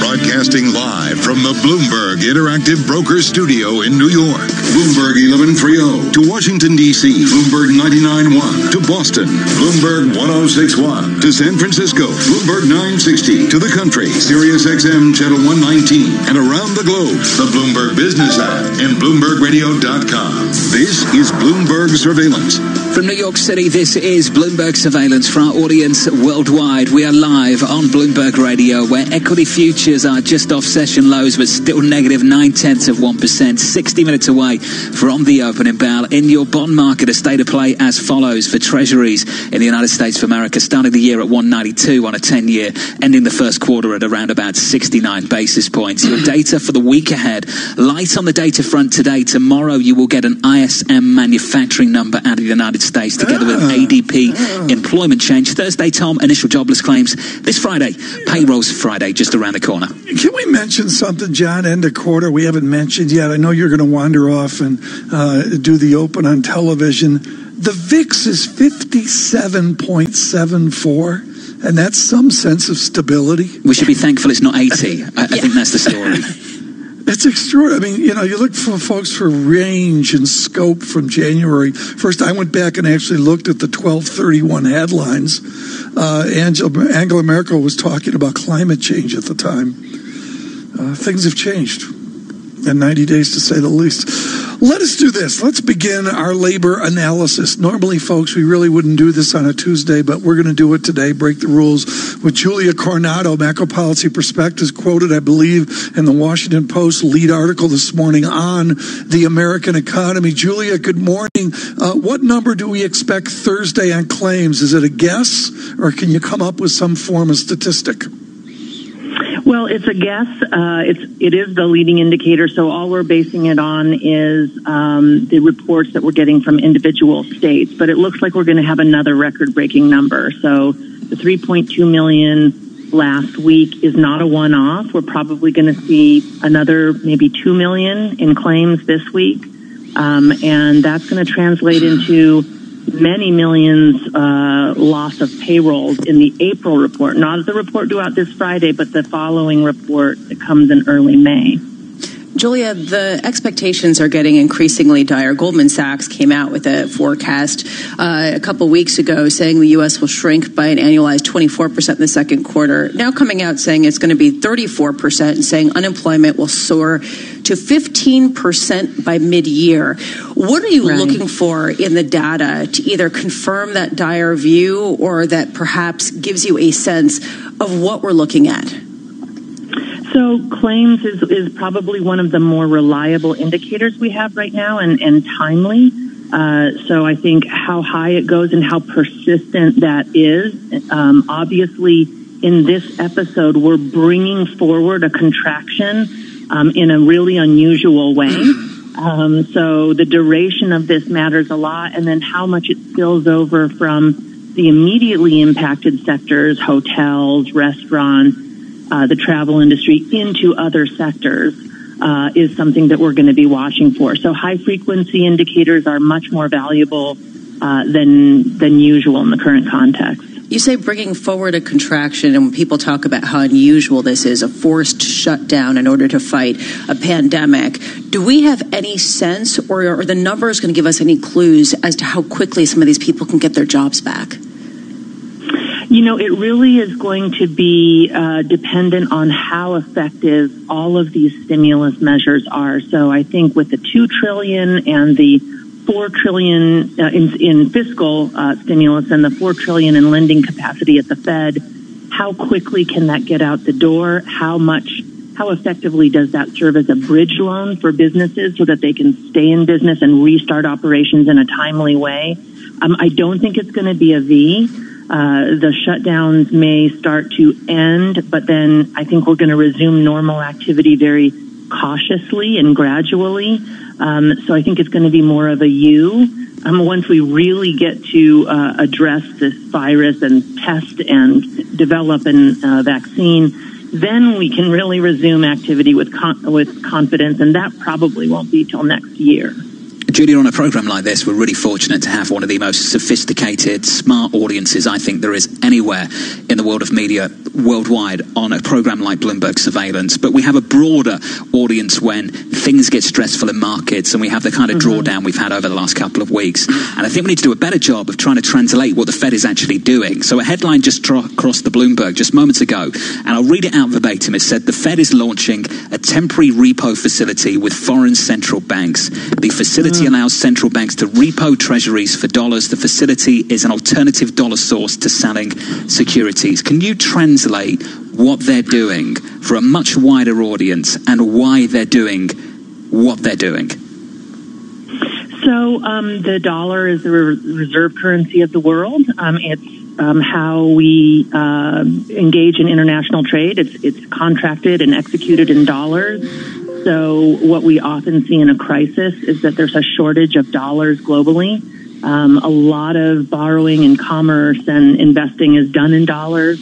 Broadcasting live from the Bloomberg Interactive Brokers Studio in New York. Bloomberg eleven thirty to Washington, D C Bloomberg ninety-nine point one to Boston. Bloomberg ten sixty-one to San Francisco. Bloomberg nine sixty to the country. Sirius X M Channel one nineteen. And around the globe, the Bloomberg Business App and Bloomberg Radio dot com. This is Bloomberg Surveillance. From New York City, this is Bloomberg Surveillance. For our audience worldwide, we are live on Bloomberg Radio, where equity futures are just off session lows, but still negative nine tenths of one percent, sixty minutes away from the opening bell. In your bond market, a state of play as follows for Treasuries in the United States of America, starting the year at one ninety-two on a ten-year, ending the first quarter at around about sixty-nine basis points. Your data for the week ahead, light on the data front today. Tomorrow you will get an I S M manufacturing number out of the United States together with A D P employment change. Thursday, Tom, initial jobless claims. This Friday, payrolls Friday, just around the corner. Can we mention something, John, end of quarter we haven't mentioned yet? I know you're going to wander off and uh, do the open on television. The V I X is fifty-seven point seven four. And that's some sense of stability. We should be thankful it's not eighty. I, yeah. I think that's the story. It's extraordinary. I mean, you know, you look for folks for range and scope from January. First, I went back and actually looked at the twelve thirty-one headlines. Uh, Angela, Angela Merkel was talking about climate change at the time. Uh, things have changed in ninety days, to say the least. Let us do this. Let's begin our labor analysis. Normally, folks, we really wouldn't do this on a Tuesday, but we're going to do it today, break the rules, with Julia Coronado, macro policy perspectives, quoted, I believe, in the Washington Post lead article this morning on the American economy. Julia, good morning. Uh, what number do we expect Thursday on claims? Is it a guess, or can you come up with some form of statistic? Well, it's a guess. Uh, it's, it is the leading indicator, so all we're basing it on is um, the reports that we're getting from individual states. But it looks like we're going to have another record-breaking number. So the three point two million last week is not a one-off. We're probably going to see another maybe two million in claims this week, um, and that's going to translate into many millions uh, loss of payrolls in the April report, not the report due out this Friday, but the following report that comes in early May. Julia, the expectations are getting increasingly dire. Goldman Sachs came out with a forecast uh, a couple weeks ago saying the U S will shrink by an annualized twenty-four percent in the second quarter, now coming out saying it's going to be thirty-four percent and saying unemployment will soar to fifteen percent by mid-year. What are you right. looking for in the data to either confirm that dire view or that perhaps gives you a sense of what we're looking at? So claims is, is probably one of the more reliable indicators we have right now and, and timely. Uh, so I think how high it goes and how persistent that is. Um, obviously, in this episode, we're bringing forward a contraction um, in a really unusual way. Um, so the duration of this matters a lot, and then how much it spills over from the immediately impacted sectors, hotels, restaurants, Uh, the travel industry into other sectors uh, is something that we're going to be watching for. So high-frequency indicators are much more valuable uh, than than usual in the current context. You say bringing forward a contraction, and when people talk about how unusual this is, a forced shutdown in order to fight a pandemic, do we have any sense or are the numbers going to give us any clues as to how quickly some of these people can get their jobs back? You know, it really is going to be uh, dependent on how effective all of these stimulus measures are. So I think with the two trillion dollars and the four trillion dollars uh, in, in fiscal uh, stimulus and the four trillion dollars in lending capacity at the Fed, how quickly can that get out the door? How much, how effectively does that serve as a bridge loan for businesses so that they can stay in business and restart operations in a timely way? Um, I don't think it's going to be a V. Uh, the shutdowns may start to end, but then I think we're going to resume normal activity very cautiously and gradually. Um, so I think it's going to be more of a U um, once we really get to uh, address this virus and test and develop an uh, vaccine. Then we can really resume activity with con- with confidence, and that probably won't be till next year. Judy, on a program like this, we're really fortunate to have one of the most sophisticated, smart audiences I think there is anywhere in the world of media worldwide on a program like Bloomberg Surveillance. But we have a broader audience when things get stressful in markets, and we have the kind of mm-hmm. drawdown we've had over the last couple of weeks. And I think we need to do a better job of trying to translate what the Fed is actually doing. So a headline just tra- crossed the Bloomberg just moments ago, and I'll read it out verbatim. It said, the Fed is launching a temporary repo facility with foreign central banks. The facility mm-hmm. allows central banks to repo treasuries for dollars. The facility is an alternative dollar source to selling securities. Can you translate what they're doing for a much wider audience and why they're doing what they're doing? So um, the dollar is the reserve currency of the world. Um, it's um, how we uh, engage in international trade. It's, it's contracted and executed in dollars. So what we often see in a crisis is that there's a shortage of dollars globally. Um, a lot of borrowing and commerce and investing is done in dollars.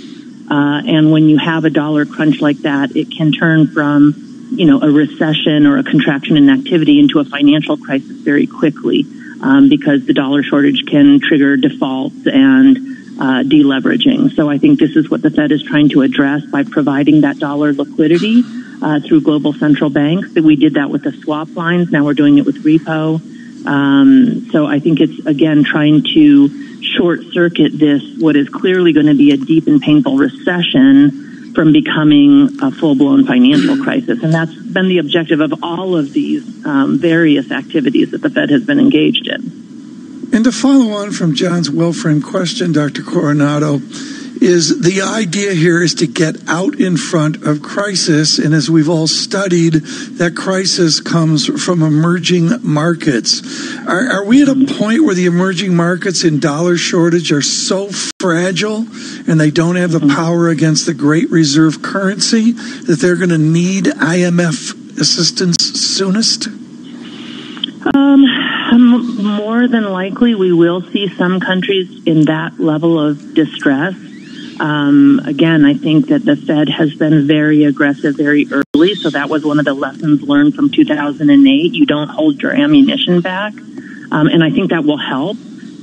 Uh, and when you have a dollar crunch like that, it can turn from, you know, a recession or a contraction in activity into a financial crisis very quickly, um, because the dollar shortage can trigger defaults and uh, deleveraging. So I think this is what the Fed is trying to address by providing that dollar liquidity. Uh, through global central banks. We did that with the swap lines. Now we're doing it with repo. Um, so I think it's, again, trying to short-circuit this, what is clearly going to be a deep and painful recession, from becoming a full-blown financial crisis. And that's been the objective of all of these um, various activities that the Fed has been engaged in. And to follow on from John's well-framed question, Doctor Coronado, is the idea here is to get out in front of crisis. And as we've all studied, that crisis comes from emerging markets. Are, are we at a point where the emerging markets in dollar shortage are so fragile and they don't have the power against the great reserve currency that they're going to need I M F assistance soonest? Um, more than likely, we will see some countries in that level of distress. Um, again, I think that the Fed has been very aggressive very early, so that was one of the lessons learned from two thousand eight. You don't hold your ammunition back, um, and I think that will help.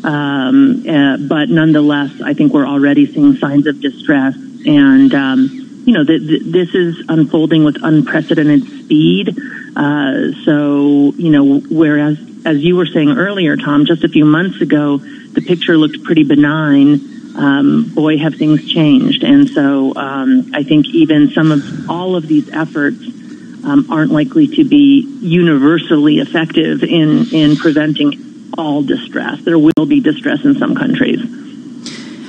Um, uh, but nonetheless, I think we're already seeing signs of distress. And, um, you know, th- th- this is unfolding with unprecedented speed. Uh, so, you know, whereas, as you were saying earlier, Tom, just a few months ago, the picture looked pretty benign. Um, boy, have things changed. And so um, I think even some of all of these efforts um, aren't likely to be universally effective in, in preventing all distress. There will be distress in some countries.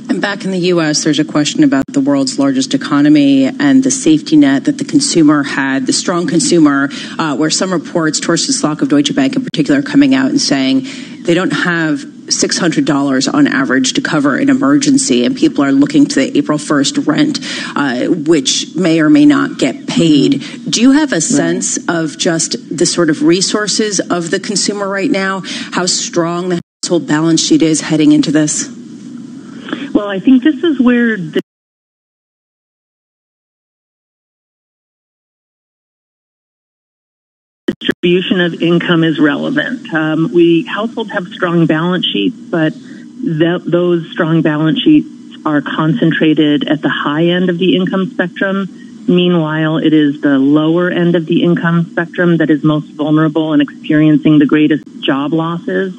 And back in the U S, there's a question about the world's largest economy and the safety net that the consumer had, the strong consumer, uh, where some reports, Torsten Slok of Deutsche Bank in particular, coming out and saying they don't have six hundred dollars on average to cover an emergency, and people are looking to the April first rent, uh, which may or may not get paid. Do you have a sense of just the sort of resources of the consumer right now, how strong the household balance sheet is heading into this? Well, I think this is where the distribution of income is relevant. Um, we households have strong balance sheets, but th- those strong balance sheets are concentrated at the high end of the income spectrum. Meanwhile, it is the lower end of the income spectrum that is most vulnerable and experiencing the greatest job losses.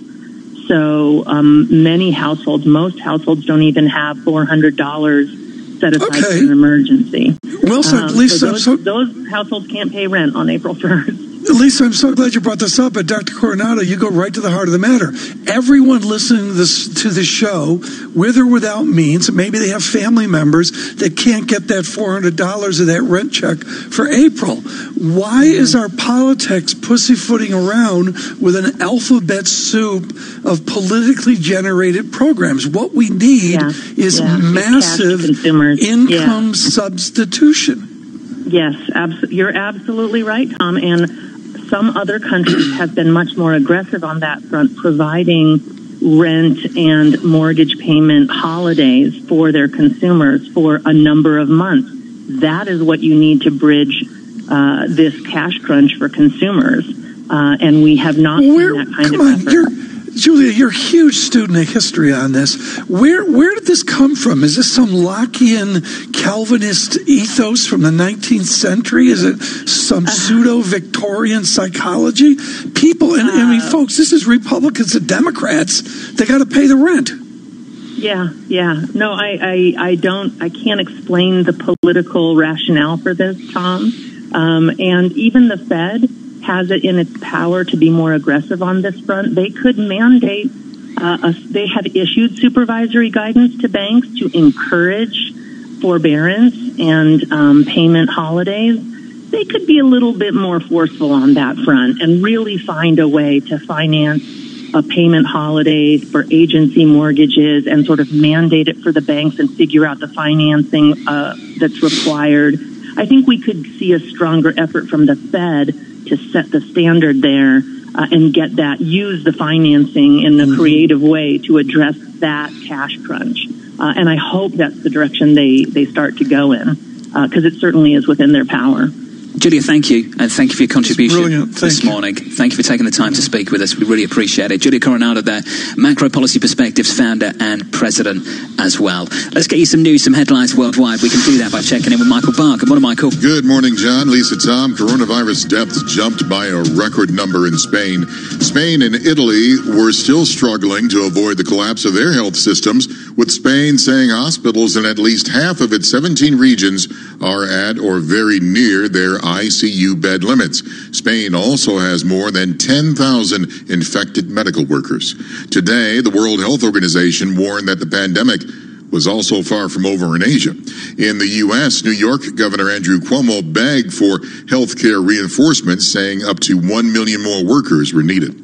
So um, many households, most households, don't even have four hundred dollars set aside okay. for an emergency. Well said, um, Lisa. So those, so- those households can't pay rent on April first. Lisa, I'm so glad you brought this up. But Doctor Coronado, you go right to the heart of the matter. Everyone listening to this, to this show, with or without means, maybe they have family members that can't get that four hundred dollars of that rent check for April. Why is our politics pussyfooting around with an alphabet soup of politically generated programs? What we need yeah. is yeah. massive income yeah. substitution. Yes, abso- you're absolutely right, Tom. And some other countries have been much more aggressive on that front, providing rent and mortgage payment holidays for their consumers for a number of months. That is what you need to bridge uh, this cash crunch for consumers. Uh, and we have not Where, seen that kind come of on, effort. You're, Julia, you're a huge student of history on this. Where, where did this come from? Is this some Lockean Calvinist ethos from the nineteenth century? Is it some pseudo-Victorian psychology? People, and I mean, folks, this is Republicans and Democrats. They got to pay the rent. Yeah, yeah. No, I, I, I don't, I can't explain the political rationale for this, Tom. Um, and even the Fed has it in its power to be more aggressive on this front. They could mandate, uh, a, they have issued supervisory guidance to banks to encourage forbearance and um, payment holidays. They could be a little bit more forceful on that front and really find a way to finance a payment holiday for agency mortgages and sort of mandate it for the banks and figure out the financing uh, that's required. I think we could see a stronger effort from the Fed to set the standard there uh, and get that, use the financing in a creative way to address that cash crunch. Uh, and I hope that's the direction they, they start to go in, because uh, it certainly is within their power. Julia, thank you, and thank you for your contribution this morning. Thank you for taking the time to speak with us. We really appreciate it. Julia Coronado there, Macro Policy Perspectives founder and president as well. Let's get you some news, some headlines worldwide. We can do that by checking in with Michael Barr. Good morning, Michael. Good morning, John, Lisa, Tom. Coronavirus deaths jumped by a record number in Spain. Spain and Italy were still struggling to avoid the collapse of their health systems, with Spain saying hospitals in at least half of its seventeen regions are at or very near their I C U bed limits. Spain also has more than ten thousand infected medical workers. Today, the World Health Organization warned that the pandemic was also far from over in Asia. In the U S, New York Governor Andrew Cuomo begged for health care reinforcements, saying up to one million more workers were needed.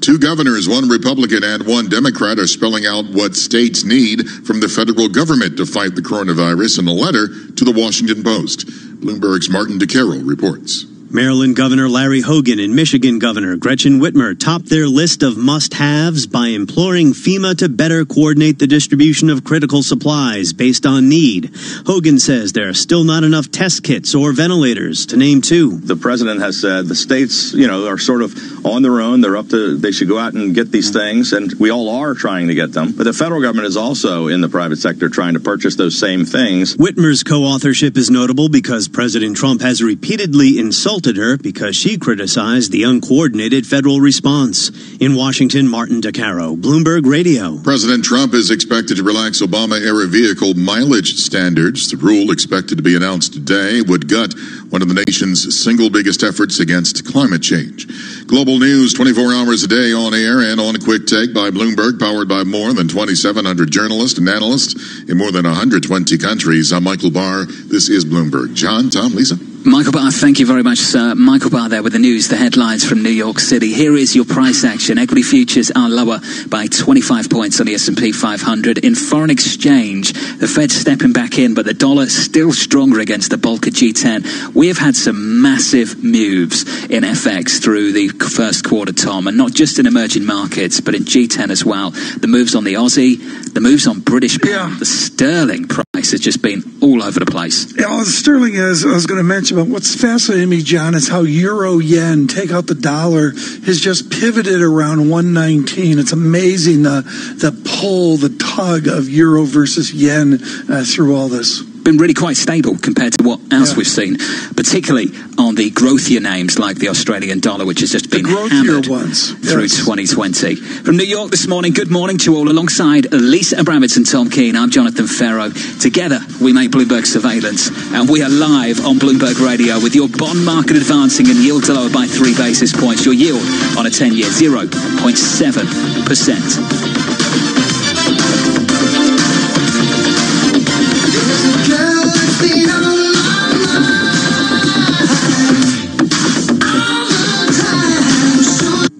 Two governors, one Republican and one Democrat, are spelling out what states need from the federal government to fight the coronavirus in a letter to the Washington Post. Bloomberg's Martin Di Caro reports. Maryland Governor Larry Hogan and Michigan Governor Gretchen Whitmer topped their list of must-haves by imploring FEMA to better coordinate the distribution of critical supplies based on need. Hogan says there are still not enough test kits or ventilators, to name two. The president has said the states, you know, are sort of on their own. They're up to, they should go out and get these things, and we all are trying to get them. But the federal government is also in the private sector trying to purchase those same things. Whitmer's co-authorship is notable because President Trump has repeatedly insulted her because she criticized the uncoordinated federal response. In Washington, Martin Di Caro, Bloomberg Radio. President Trump is expected to relax Obama-era vehicle mileage standards. The rule, expected to be announced today, would gut one of the nation's single biggest efforts against climate change. Global news twenty-four hours a day on air and on Quick Take by Bloomberg, powered by more than twenty-seven hundred journalists and analysts in more than one hundred twenty countries. I'm Michael Barr. This is Bloomberg. John, Tom, Lisa. Michael Barr, thank you very much, sir. Michael Barr there with the news, the headlines from New York City. Here is your price action. Equity futures are lower by twenty-five points on the S and P five hundred. In foreign exchange, the Fed's stepping back in, but the dollar still stronger against the bulk of G ten. We have had some massive moves in F X through the first quarter, Tom, and not just in emerging markets, but in G ten as well. The moves on the Aussie, the moves on British pound, yeah. The sterling price has just been all over the place. Yeah, well, sterling is, I was going to mention, but what's fascinating me, John, is how euro yen, take out the dollar, has just pivoted around one nineteen. It's amazing the the pull, the tug of euro versus yen uh, through all this. Been really quite stable compared to what else yeah. we've seen, particularly on the growthier names like the Australian dollar, which has just been hammered ones. through yes. twenty twenty. From New York this morning, good morning to all. Alongside Lisa Abramowitz and Tom Keane, I'm Jonathan Farrow. Together, we make Bloomberg Surveillance, and we are live on Bloomberg Radio with your bond market advancing and yields lower by three basis points. Your yield on a ten-year, zero point seven percent.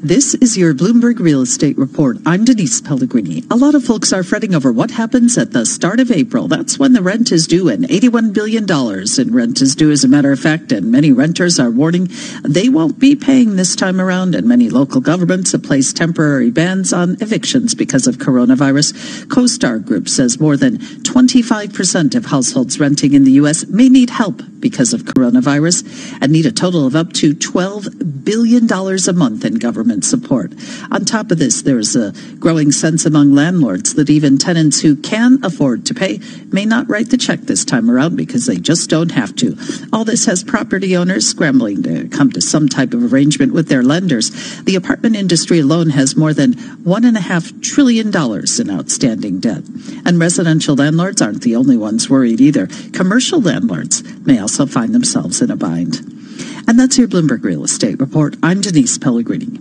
This is your Bloomberg Real Estate Report. I'm Denise Pellegrini. A lot of folks are fretting over what happens at the start of April. That's when the rent is due, and eighty-one billion dollars in rent is due, as a matter of fact, and many renters are warning they won't be paying this time around, and many local governments have placed temporary bans on evictions because of coronavirus. CoStar Group says more than twenty-five percent of households renting in the U S may need help because of coronavirus and need a total of up to twelve billion dollars a month in government support. On top of this, there is a growing sense among landlords that even tenants who can afford to pay may not write the check this time around because they just don't have to. All this has property owners scrambling to come to some type of arrangement with their lenders. The apartment industry alone has more than one and a half trillion dollars in outstanding debt. And residential landlords aren't the only ones worried either. Commercial landlords may also find themselves in a bind. And that's your Bloomberg Real Estate Report. I'm Denise Pellegrini.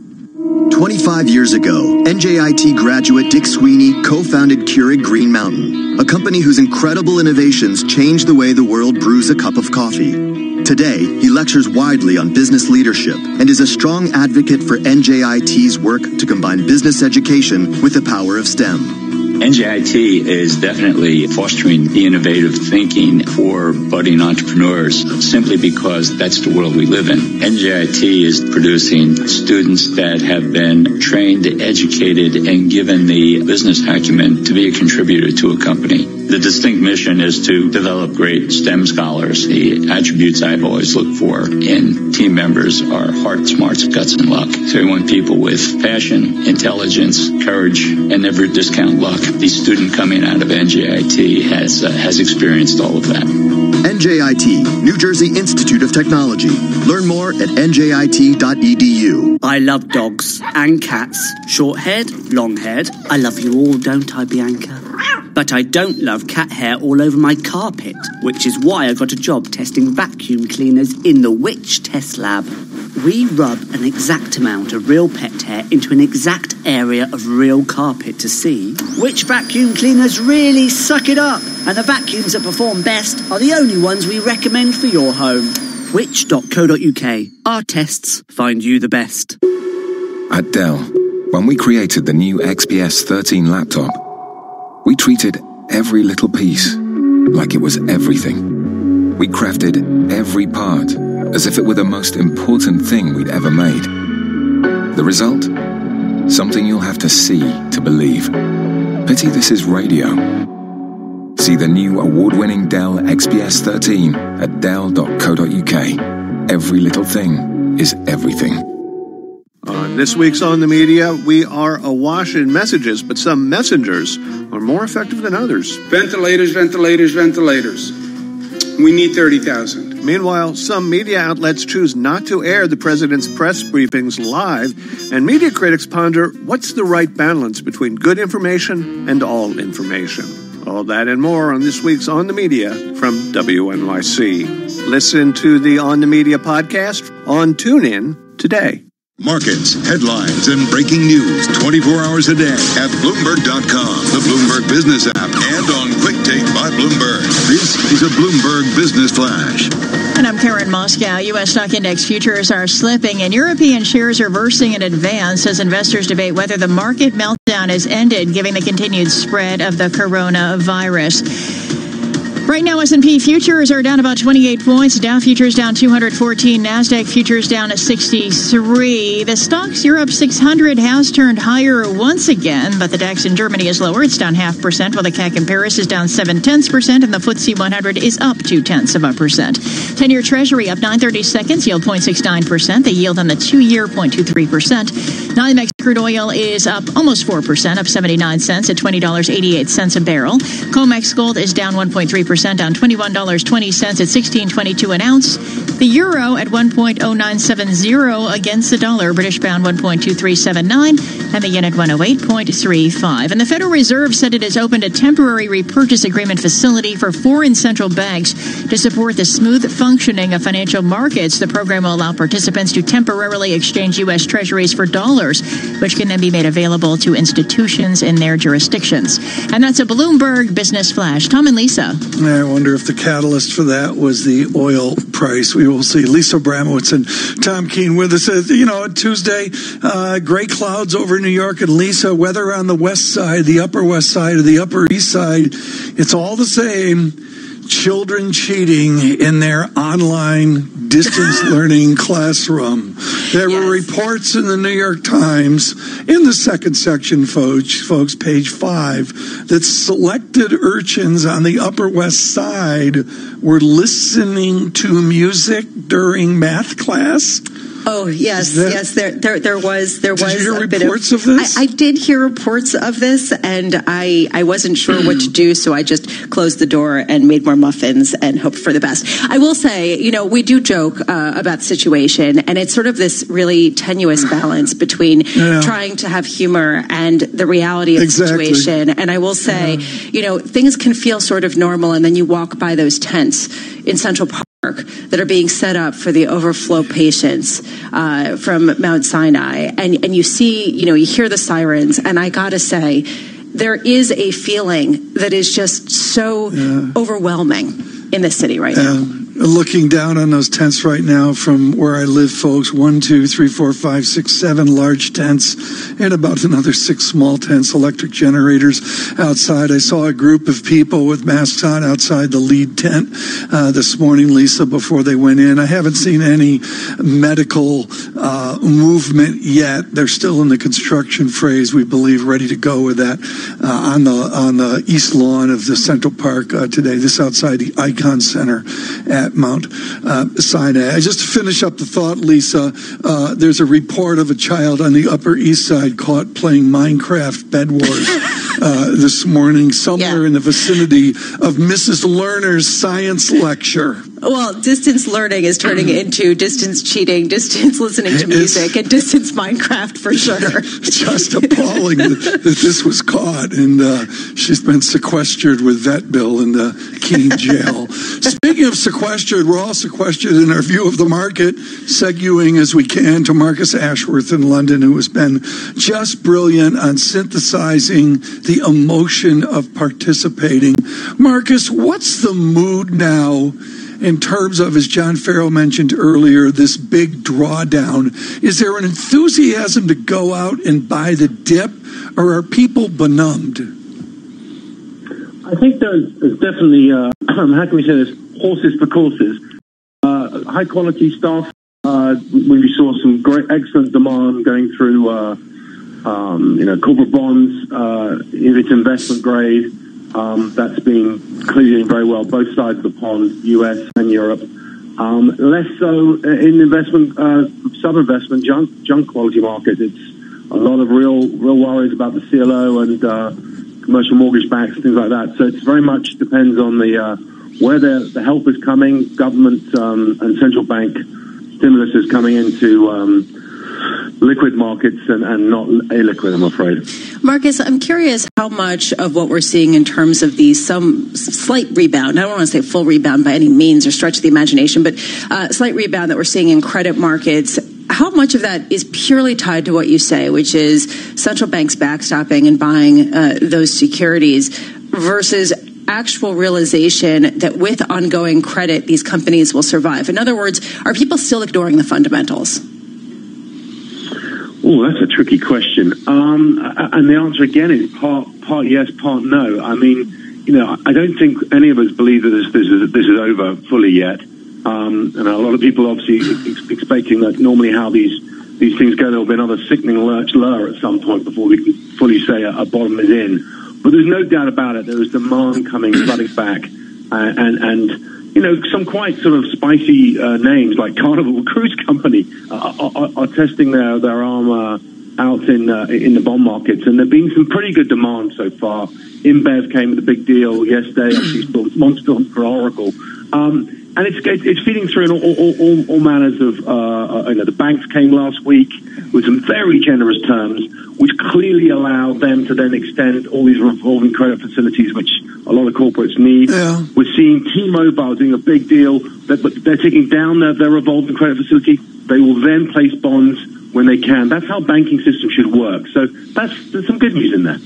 twenty-five years ago, N J I T graduate Dick Sweeney co-founded Keurig Green Mountain, a company whose incredible innovations changed the way the world brews a cup of coffee. Today, he lectures widely on business leadership and is a strong advocate for N J I T's work to combine business education with the power of STEM. N J I T is definitely fostering the innovative thinking for budding entrepreneurs simply because that's the world we live in. N J I T is producing students that have been trained, educated, and given the business acumen to be a contributor to a company. The distinct mission is to develop great STEM scholars. The attributes I've always looked for in team members are heart, smarts, guts, and luck. So we want people with passion, intelligence, courage, and never discount luck. The student coming out of N J I T has uh, has experienced all of that. N J I T, New Jersey Institute of Technology. Learn more at N J I T dot E D U. I love dogs and cats. Short-haired, long-haired. I love you all, don't I, Bianca? But I don't love cat hair all over my carpet, which is why I got a job testing vacuum cleaners in the Witch Test Lab. We rub an exact amount of real pet hair into an exact area of real carpet to see which vacuum cleaners really suck it up. And the vacuums that perform best are the only ones we recommend for your home. Witch dot co dot U K. Our tests find you the best. At Dell, when we created the new X P S thirteen laptop, we treated every little piece like it was everything. We crafted every part as if it were the most important thing we'd ever made. The result? Something you'll have to see to believe. Pity this is radio. See the new award-winning Dell X P S thirteen at dell dot co dot uk. Every little thing is everything. On this week's On the Media, we are awash in messages, but some messengers are more effective than others. Ventilators, ventilators, ventilators. We need thirty thousand. Meanwhile, some media outlets choose not to air the president's press briefings live, and media critics ponder what's the right balance between good information and all information. All that and more on this week's On the Media from W N Y C. Listen to the On the Media podcast on TuneIn today. Markets, headlines, and breaking news twenty-four hours a day at Bloomberg dot com, the Bloomberg Business app, and on Quick Take by Bloomberg. This is a Bloomberg Business Flash. And I'm Karen Moscow. U S stock index futures are slipping, and European shares are reversing in advance as investors debate whether the market meltdown has ended, given the continued spread of the coronavirus. Right now, S and P futures are down about twenty-eight points. Dow futures down two hundred fourteen. NASDAQ futures down at sixty-three. The STOXX Europe six hundred has turned higher once again, but the DAX in Germany is lower. It's down half percent, while the C A C in Paris is down seven tenths percent, and the F T S E one hundred is up two tenths of a percent. ten-year Treasury up nine thirty-seconds, yield zero point six nine percent. The yield on the two-year, zero point two three percent. NYMEX crude oil is up almost four percent, up seventy-nine cents at twenty dollars and eighty-eight cents a barrel. COMEX gold is down one point three percent. Down twenty-one dollars and twenty cents at sixteen twenty-two an ounce. The euro at one point oh nine seven zero against the dollar. British pound one point two three seven nine and the yen at one oh eight point three five. And the Federal Reserve said it has opened a temporary repurchase agreement facility for foreign central banks to support the smooth functioning of financial markets. The program will allow participants to temporarily exchange U S treasuries for dollars, which can then be made available to institutions in their jurisdictions. And that's a Bloomberg Business Flash. Tom and Lisa. I wonder if the catalyst for that was the oil price. We will see. Lisa Bramowitz and Tom Keene with us. You know, Tuesday, uh, gray clouds over New York. And Lisa, weather on the west side, the upper west side, or the upper east side, it's all the same. Children cheating in their online distance learning classroom. There yes. were reports in the New York Times, in the second section, folks, folks, page five, that selected urchins on the Upper West Side were listening to music during math class. Oh yes, that, yes. There, there, there was, there did was. Did you hear a reports bit of, of this? I, I did hear reports of this, and I, I wasn't sure what to do, so I just closed the door and made more muffins and hoped for the best. I will say, you know, we do joke uh, about the situation, and it's sort of this really tenuous balance between yeah. trying to have humor and the reality of exactly. the situation. And I will say, yeah. you know, things can feel sort of normal, and then you walk by those tents in Central Park that are being set up for the overflow patients uh, from Mount Sinai. And, and you see, you know, you hear the sirens. And I got to say, there is a feeling that is just so yeah. overwhelming in this city right now. Um. Looking down on those tents right now from where I live, folks, one, two, three, four, five, six, seven large tents and about another six small tents, electric generators outside. I saw a group of people with masks on outside the lead tent uh, this morning, Lisa, before they went in. I haven't seen any medical uh, movement yet. They're still in the construction phase, we believe, ready to go with that uh, on the on the east lawn of the Central Park uh, today. This outside the Icon Center at Mount uh, Sinai. Just to finish up the thought, Lisa, uh, there's a report of a child on the Upper East Side caught playing Minecraft Bed Wars uh, this morning somewhere yeah. in the vicinity of Missus Lerner's science lecture. Well, distance learning is turning into distance cheating, distance listening to music, it's, and distance Minecraft for sure. Just appalling that, that this was caught, and uh, she's been sequestered with vet bill in the King Jail. Speaking of sequestered, we're all sequestered in our view of the market, segueing as we can to Marcus Ashworth in London, who has been just brilliant on synthesizing the emotion of participating. Marcus, what's the mood now? In terms of, as John Farrell mentioned earlier, this big drawdown, is there an enthusiasm to go out and buy the dip, or are people benumbed? I think there's, there's definitely, uh, how can we say this, horses for courses. Uh, high quality stuff. Uh, we saw some great, excellent demand going through, uh, um, you know, corporate bonds. Uh, if it's investment grade, um, that's been clearly doing very well, both sides of the pond, U S and Europe. Um, less so in investment, uh, sub-investment, junk, junk quality markets. It's a lot of real, real worries about the C L O and uh, commercial mortgage backs, things like that. So it's very much depends on the uh, where the, the help is coming, government um, and central bank stimulus is coming into um, liquid markets and, and not illiquid, I'm afraid. Marcus, I'm curious how much of what we're seeing in terms of the some slight rebound, I don't want to say full rebound by any means or stretch of the imagination, but uh, slight rebound that we're seeing in credit markets, how much of that is purely tied to what you say, which is central banks backstopping and buying uh, those securities versus actual realization that with ongoing credit, these companies will survive? In other words, are people still ignoring the fundamentals? Oh, that's a tricky question. Um, and the answer, again, is part part yes, part no. I mean, you know, I don't think any of us believe that this, this, is, this is over fully yet. Um, and a lot of people obviously ex- expecting that normally how these, these things go, there will be another sickening lurch lower at some point before we can fully say a, a bottom is in. But there's no doubt about it. There is demand coming flooding back, uh, and and you know some quite sort of spicy uh, names like Carnival Cruise Company uh, are, are, are testing their their arm uh, out in uh, in the bond markets, and there's been some pretty good demand so far. InBev came with a big deal yesterday. Actually, monster for Oracle, um, and it's it's feeding through in all all, all, all manners of uh, you know the banks came last week with some very generous terms, which clearly allow them to then extend all these revolving credit facilities, which a lot of corporates need. Yeah. We're seeing T-Mobile doing a big deal. They're, they're taking down their, their revolving credit facility. They will then place bonds when they can. That's how banking systems should work. So that's, there's some good news in there.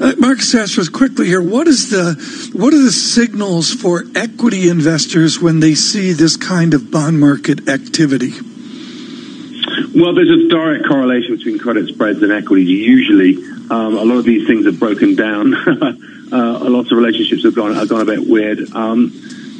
Uh, Marcus asked us quickly here, what is the what are the signals for equity investors when they see this kind of bond market activity? Well, there's a direct correlation between credit spreads and equities. Usually, um, a lot of these things have broken down. uh, a lot of relationships have gone have gone a bit weird. Um,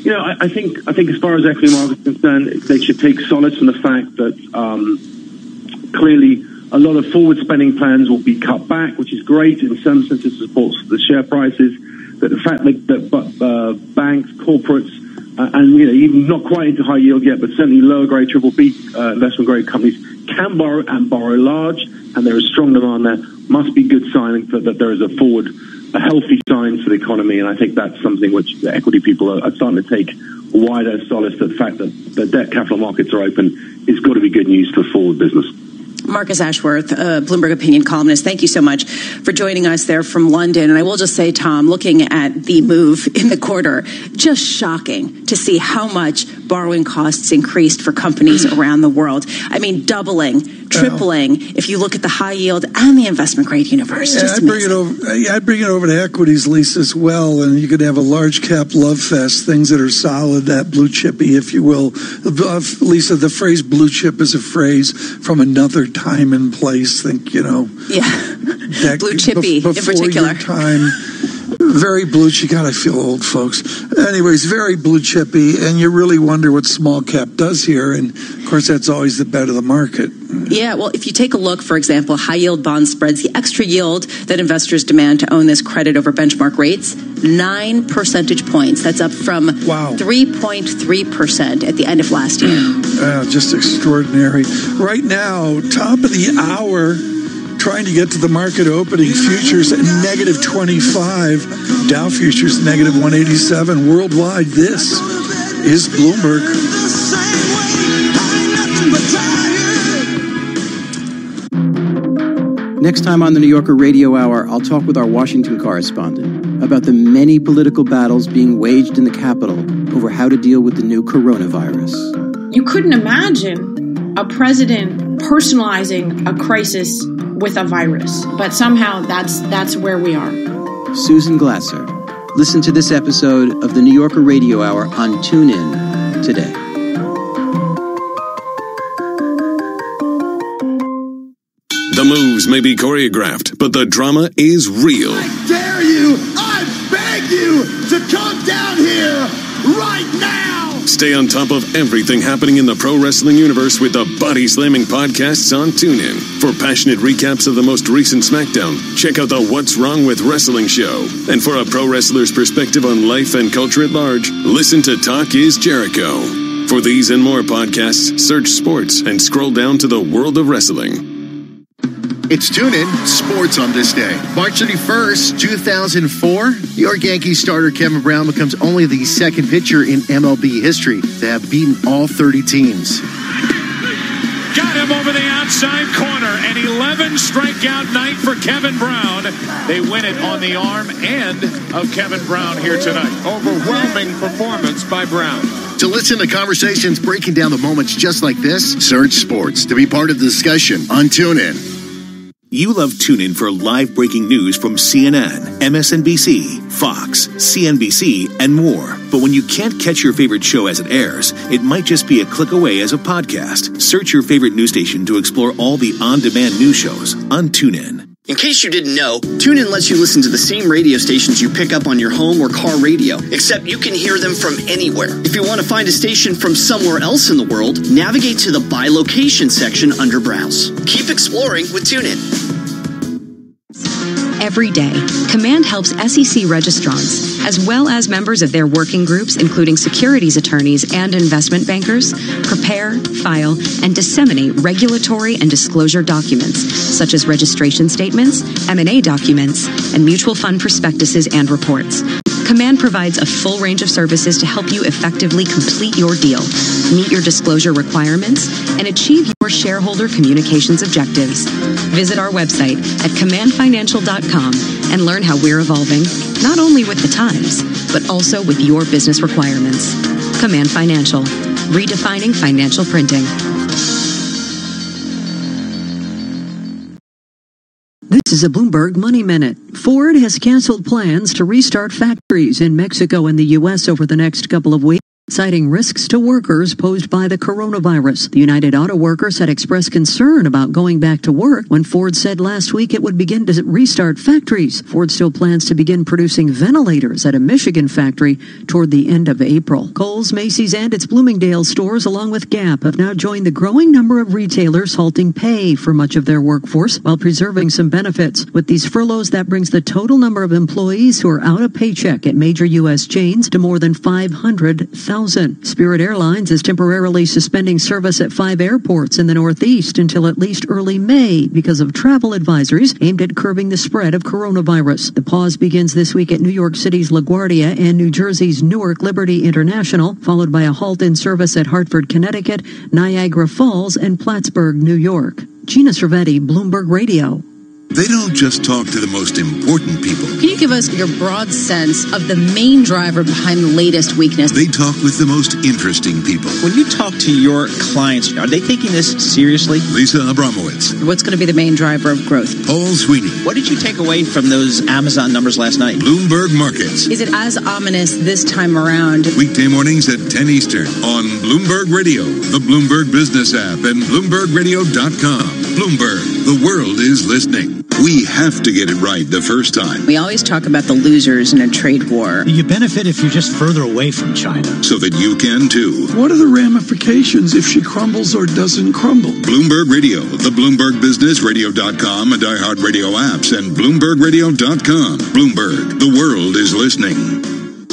you know, I, I think I think as far as equity markets are concerned, they should take solace from the fact that um, clearly a lot of forward spending plans will be cut back, which is great in some sense. It supports the share prices. But the fact that, that uh, banks, corporates, Uh, and, you know, even not quite into high yield yet, but certainly lower grade triple B uh, investment grade companies can borrow and borrow large, and there is strong demand there. Must be good sign for, that there is a forward, a healthy sign for the economy, and I think that's something which the equity people are, are starting to take wider solace to the fact that the debt capital markets are open. It's got to be good news for forward business. Marcus Ashworth, uh, Bloomberg opinion columnist, thank you so much for joining us there from London. And I will just say, Tom, looking at the move in the quarter, just shocking to see how much borrowing costs increased for companies around the world. I mean, doubling, tripling, oh. if you look at the high yield and the investment grade universe. Yeah, just I bring it over, I bring it over to equities, Lisa, as well. And you could have a large cap love fest, things that are solid, that blue chippy, if you will. Uh, Lisa, the phrase blue chip is a phrase from another time and place. Think, you know, yeah, that, blue chippy be- in particular. Time, very blue. You gotta feel old, folks. Anyways, very blue chippy, and you really wonder what small cap does here. And of course, that's always the bet of the market. Yeah, well, if you take a look, for example, high yield bond spreads, the extra yield that investors demand to own this credit over benchmark rates, nine percentage points. That's up from three point three percent at the end of last year. Uh, just extraordinary. Right now, top of the hour, trying to get to the market opening, futures at negative twenty-five, Dow futures negative one eighty-seven worldwide. This is Bloomberg. Next time on the New Yorker Radio Hour, I'll talk with our Washington correspondent about the many political battles being waged in the Capitol over how to deal with the new coronavirus. You couldn't imagine a president personalizing a crisis with a virus, but somehow that's that's where we are. Susan Glasser. Listen to this episode of the New Yorker Radio Hour on TuneIn today. The moves may be choreographed, but the drama is real. I dare you, I beg you to come down here right now. Stay on top of everything happening in the pro wrestling universe with the Body Slamming podcasts on TuneIn. For passionate recaps of the most recent SmackDown, check out the What's Wrong With Wrestling show. And for a pro wrestler's perspective on life and culture at large, listen to Talk Is Jericho. For these and more podcasts, search sports and scroll down to the world of wrestling. It's TuneIn Sports on this day. March thirty-first, two thousand four, New York Yankees starter Kevin Brown becomes only the second pitcher in M L B history to have beaten all thirty teams. Got him over the outside corner. An eleven strikeout night for Kevin Brown. They win it on the arm end of Kevin Brown here tonight. Overwhelming performance by Brown. To listen to conversations breaking down the moments just like this, search sports to be part of the discussion on TuneIn. You love TuneIn for live breaking news from C N N, M S N B C, Fox, C N B C, and more. But when you can't catch your favorite show as it airs, it might just be a click away as a podcast. Search your favorite news station to explore all the on-demand news shows on TuneIn. In case you didn't know, TuneIn lets you listen to the same radio stations you pick up on your home or car radio, except you can hear them from anywhere. If you want to find a station from somewhere else in the world, navigate to the By Location section under Browse. Keep exploring with TuneIn. Every day, Command helps S E C registrants, as well as members of their working groups, including securities attorneys and investment bankers, prepare, file, and disseminate regulatory and disclosure documents, such as registration statements, M and A documents, and mutual fund prospectuses and reports. Command provides a full range of services to help you effectively complete your deal, meet your disclosure requirements, and achieve your shareholder communications objectives. Visit our website at command financial dot com and learn how we're evolving, not only with the times, but also with your business requirements. Command Financial, redefining financial printing. This is a Bloomberg Money Minute. Ford has canceled plans to restart factories in Mexico and the U S over the next couple of weeks, citing risks to workers posed by the coronavirus. The United Auto Workers had expressed concern about going back to work when Ford said last week it would begin to restart factories. Ford still plans to begin producing ventilators at a Michigan factory toward the end of April. Kohl's, Macy's, and its Bloomingdale stores, along with Gap, have now joined the growing number of retailers halting pay for much of their workforce while preserving some benefits. With these furloughs, that brings the total number of employees who are out a paycheck at major U S chains to more than five hundred thousand. Spirit Airlines is temporarily suspending service at five airports in the Northeast until at least early May because of travel advisories aimed at curbing the spread of coronavirus. The pause begins this week at New York City's LaGuardia and New Jersey's Newark Liberty International, followed by a halt in service at Hartford, Connecticut, Niagara Falls, and Plattsburgh, New York. Gina Cervetti, Bloomberg Radio. They don't just talk to the most important people. Can you give us your broad sense of the main driver behind the latest weakness? They talk with the most interesting people. When you talk to your clients, are they taking this seriously? Lisa Abramowitz. What's going to be the main driver of growth? Paul Sweeney. What did you take away from those Amazon numbers last night? Bloomberg Markets. Is it as ominous this time around? Weekday mornings at ten Eastern on Bloomberg Radio, the Bloomberg Business app, and Bloomberg Radio dot com. Bloomberg, the world is listening. We have to get it right the first time. We always talk about the losers in a trade war. You benefit if you're just further away from China. So that you can too. What are the ramifications if she crumbles or doesn't crumble? Bloomberg Radio, the Bloomberg Business, radio dot com, and iHeartRadio apps, and Bloomberg Radio dot com. Bloomberg, the world is listening.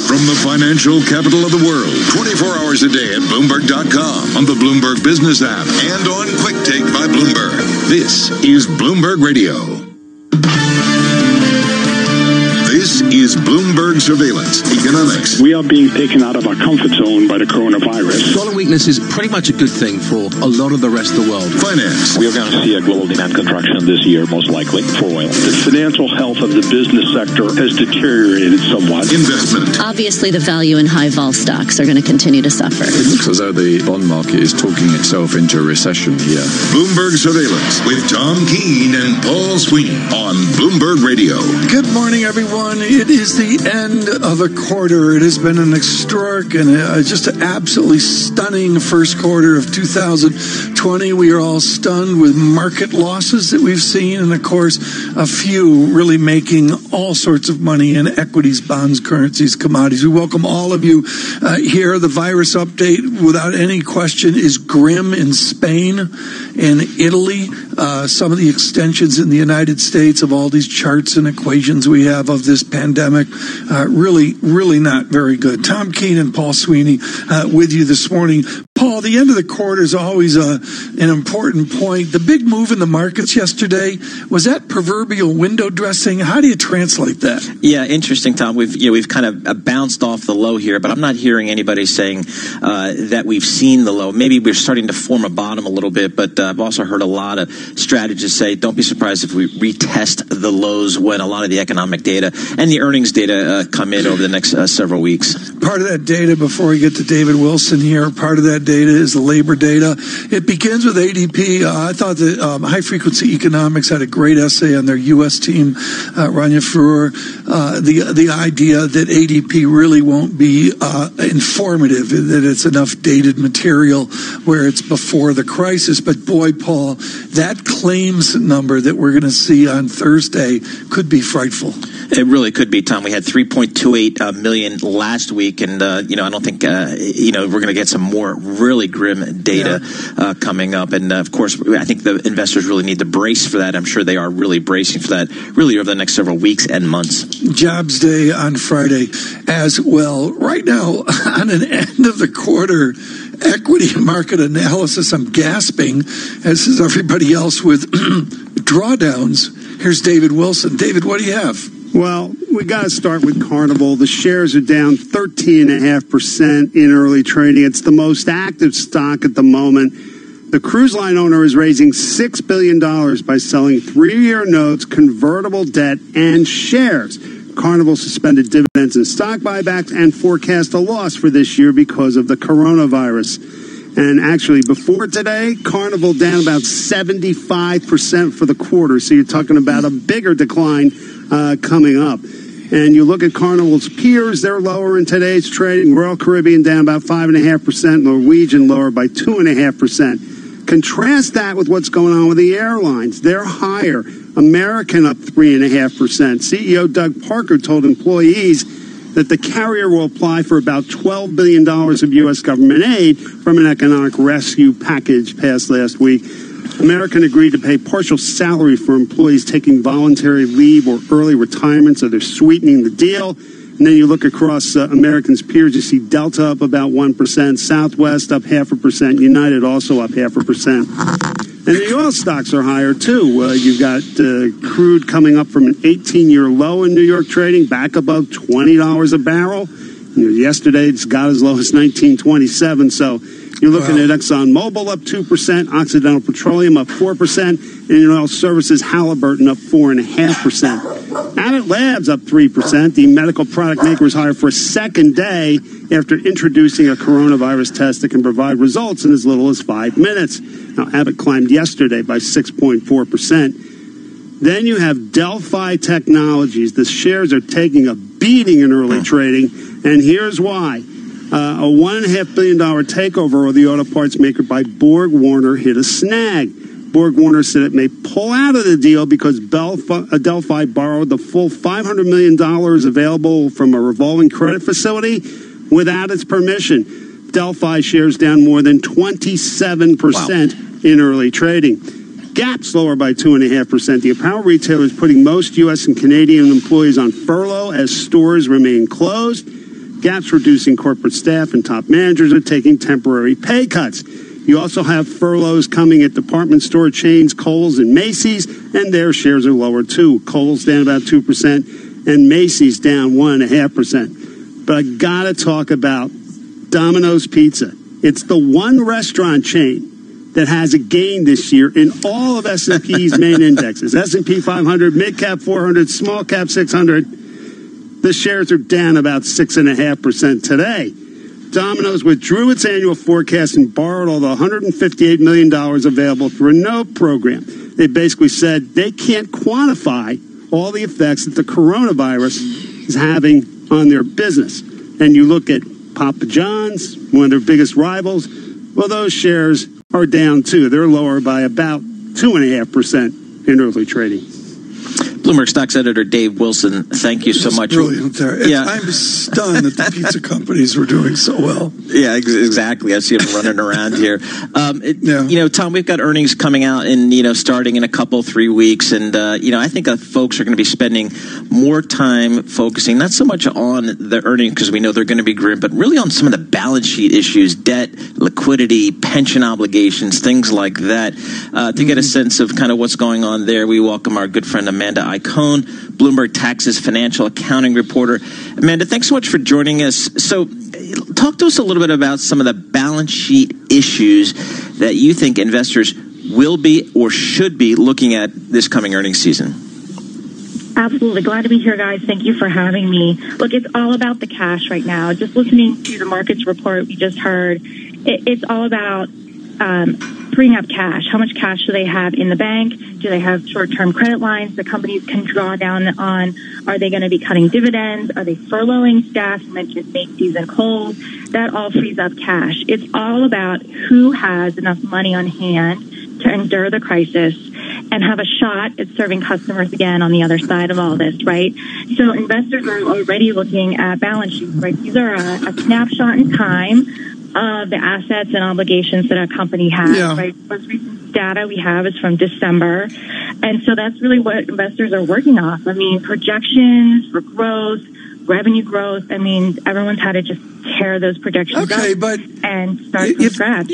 From the financial capital of the world, twenty-four hours a day at Bloomberg dot com, on the Bloomberg Business app, and on Quick Take by Bloomberg. This is Bloomberg Radio. This is Bloomberg Surveillance Economics. We are being taken out of our comfort zone by the coronavirus. Dollar weakness is pretty much a good thing for a lot of the rest of the world. Finance. We are going to see a global demand contraction this year, most likely, for oil. The financial health of the business sector has deteriorated somewhat. Investment. Obviously, the value in high vol stocks are going to continue to suffer. It looks as though the bond market is talking itself into a recession here. Bloomberg Surveillance with Tom Keene and Paul Sweeney on Bloomberg Radio. Good morning, everyone. It is the end of a quarter. It has been an extraordinary and just an absolutely stunning first quarter of two thousand twenty. twenty, we are all stunned with market losses that we've seen, and of course, a few really making all sorts of money in equities, bonds, currencies, commodities. We welcome all of you uh, here. The virus update, without any question, is grim in Spain and Italy. Uh, some of the extensions in the United States of all these charts and equations we have of this pandemic, uh, really, really not very good. Tom Keene and Paul Sweeney uh, with you this morning. Paul, the end of the quarter is always a, an important point. The big move in the markets yesterday, was that proverbial window dressing? How do you translate that? Yeah, interesting, Tom. We've you know, we've kind of bounced off the low here, but I'm not hearing anybody saying uh, that we've seen the low. Maybe we're starting to form a bottom a little bit, but uh, I've also heard a lot of strategists say, don't be surprised if we retest the lows when a lot of the economic data and the earnings data uh, come in over the next uh, several weeks. Part of that data, before we get to David Wilson here, part of that data is the labor data. It begins with A D P. Uh, I thought that um, High Frequency Economics had a great essay on their U S team, uh, Rania Frewer, uh, the, the idea that A D P really won't be uh, informative, that it's enough dated material where it's before the crisis. But boy, Paul, that claims number that we're going to see on Thursday could be frightful. It really could be, Tom. We had three point two eight uh, million last week, and uh, you know, I don't think uh, you know we're going to get some more really grim data yeah. uh, coming up. And uh, of course, I think the investors really need to brace for that. I'm sure they are really bracing for that, really over the next several weeks and months. Jobs Day on Friday as well. Right now, on an end of the quarter equity market analysis, I'm gasping, as is everybody else, with drawdowns. Here's David Wilson. David, what do you have? Well, we got to start with Carnival. The shares are down thirteen point five percent in early trading. It's the most active stock at the moment. The cruise line owner is raising six billion dollars by selling three-year notes, convertible debt, and shares. Carnival suspended dividends and stock buybacks and forecast a loss for this year because of the coronavirus. And actually, before today, Carnival down about seventy-five percent for the quarter. So you're talking about a bigger decline Uh, coming up. And you look at Carnival's peers, they're lower in today's trading. Royal Caribbean down about five point five percent, Norwegian lower by two point five percent. Contrast that with what's going on with the airlines. They're higher. American up three point five percent. C E O Doug Parker told employees that the carrier will apply for about twelve billion dollars of U S government aid from an economic rescue package passed last week. American agreed to pay partial salary for employees taking voluntary leave or early retirement, so they're sweetening the deal. And then you look across uh, American's peers, you see Delta up about one percent, Southwest up half a percent, United also up half a percent. And the oil stocks are higher, too. Uh, you've got uh, crude coming up from an eighteen-year low in New York trading, back above twenty dollars a barrel. You know, yesterday, it's got as low as nineteen twenty-seven, so... You're looking wow. at ExxonMobil up two percent, Occidental Petroleum up four percent, and in oil services, Halliburton up four point five percent. Abbott Labs up three percent. The medical product maker is higher for a second day after introducing a coronavirus test that can provide results in as little as five minutes. Now, Abbott climbed yesterday by six point four percent. Then you have Delphi Technologies. The shares are taking a beating in early trading, and here's why. Uh, a one point five billion dollars takeover of the auto parts maker by BorgWarner hit a snag. BorgWarner said it may pull out of the deal because Delphi borrowed the full five hundred million dollars available from a revolving credit facility without its permission. Delphi shares down more than twenty-seven percent wow. in early trading. Gap's lower by two point five percent. The apparel retailer is putting most U S and Canadian employees on furlough as stores remain closed. Gap's reducing corporate staff, and top managers are taking temporary pay cuts. You also have furloughs coming at department store chains, Kohl's and Macy's, and their shares are lower too. Kohl's down about two percent, and Macy's down one point five percent. But I gotta talk about Domino's Pizza. It's the one restaurant chain that has a gain this year in all of S and P's main indexes. S and P five hundred, mid-cap four hundred, small-cap six hundred. The shares are down about six point five percent today. Domino's withdrew its annual forecast and borrowed all the one hundred fifty-eight million dollars available through a note program. They basically said they can't quantify all the effects that the coronavirus is having on their business. And you look at Papa John's, one of their biggest rivals, well, those shares are down too. They're lower by about two and a half percent in early trading. Bloomberg Stocks editor Dave Wilson, thank you so much. Brilliant there. Yeah. I'm stunned that the pizza companies were doing so well. Yeah, ex- exactly. I see them running around here. Um, it, yeah. You know, Tom, we've got earnings coming out in, you know, starting in a couple, three weeks. And, uh, you know, I think uh, folks are going to be spending more time focusing, not so much on the earnings because we know they're going to be grim, but really on some of the balance sheet issues, debt, liquidity, pension obligations, things like that, uh, to mm-hmm. get a sense of kind of what's going on there. We welcome our good friend Amanda Cohn, Bloomberg Tax's financial accounting reporter. Amanda, thanks so much for joining us. So talk to us a little bit about some of the balance sheet issues that you think investors will be or should be looking at this coming earnings season. Absolutely. Glad to be here, guys. Thank you for having me. Look, it's all about the cash right now. Just listening to the markets report we just heard, it, it's all about um, freeing up cash. How much cash do they have in the bank? Do they have short-term credit lines that companies can draw down on? Are they going to be cutting dividends? Are they furloughing staff? You mentioned Macy's and Kohl's. That all frees up cash. It's all about who has enough money on hand to endure the crisis and have a shot at serving customers again on the other side of all this, right? So investors are already looking at balance sheets, right? These are a, a snapshot in time of the assets and obligations that a company has, yeah. right? Most recent data we have is from December. And so that's really what investors are working off. I mean, projections for growth, revenue growth. I mean, everyone's had to just tear those projections okay, up but and start if, from scratch.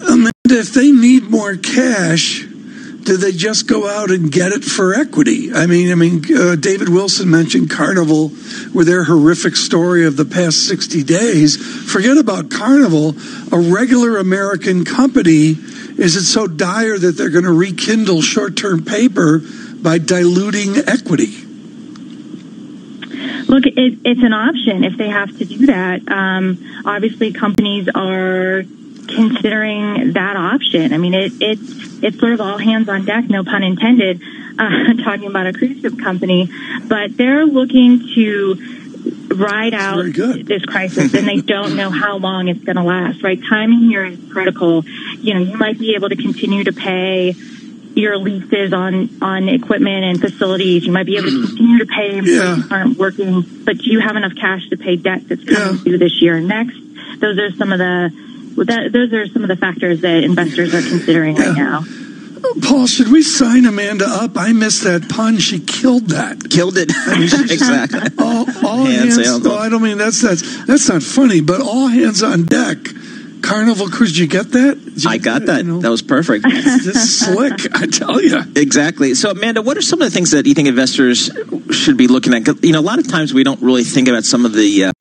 Amanda, if they need more cash, do they just go out and get it for equity? I mean, I mean, uh, David Wilson mentioned Carnival with their horrific story of the past sixty days. Forget about Carnival. A regular American company, is it so dire that they're going to rekindle short-term paper by diluting equity? Look, it, it's an option if they have to do that. Um, obviously, companies are considering that option. I mean, it, it's it's sort of all hands on deck, no pun intended, uh, talking about a cruise ship company. But they're looking to ride out this crisis, and they don't know how long it's going to last, right? Timing here is critical. You know, you might be able to continue to pay your leases on, on equipment and facilities. You might be able to continue to pay employees yeah. who aren't working, but do you have enough cash to pay debt that's coming yeah. due this year and next? Those are some of the Well, that, those are some of the factors that investors are considering yeah. right now. Paul, should we sign Amanda up? I missed that pun. She killed that. Killed it. I mean, exactly. All, all hands. hands oh, I don't mean that's that's that's not funny, but all hands on deck. Carnival Cruise, did you get that? You, I got that. You know, that was perfect. This slick, I tell you. Exactly. So, Amanda, what are some of the things that you think investors should be looking at? You know, a lot of times we don't really think about some of the uh,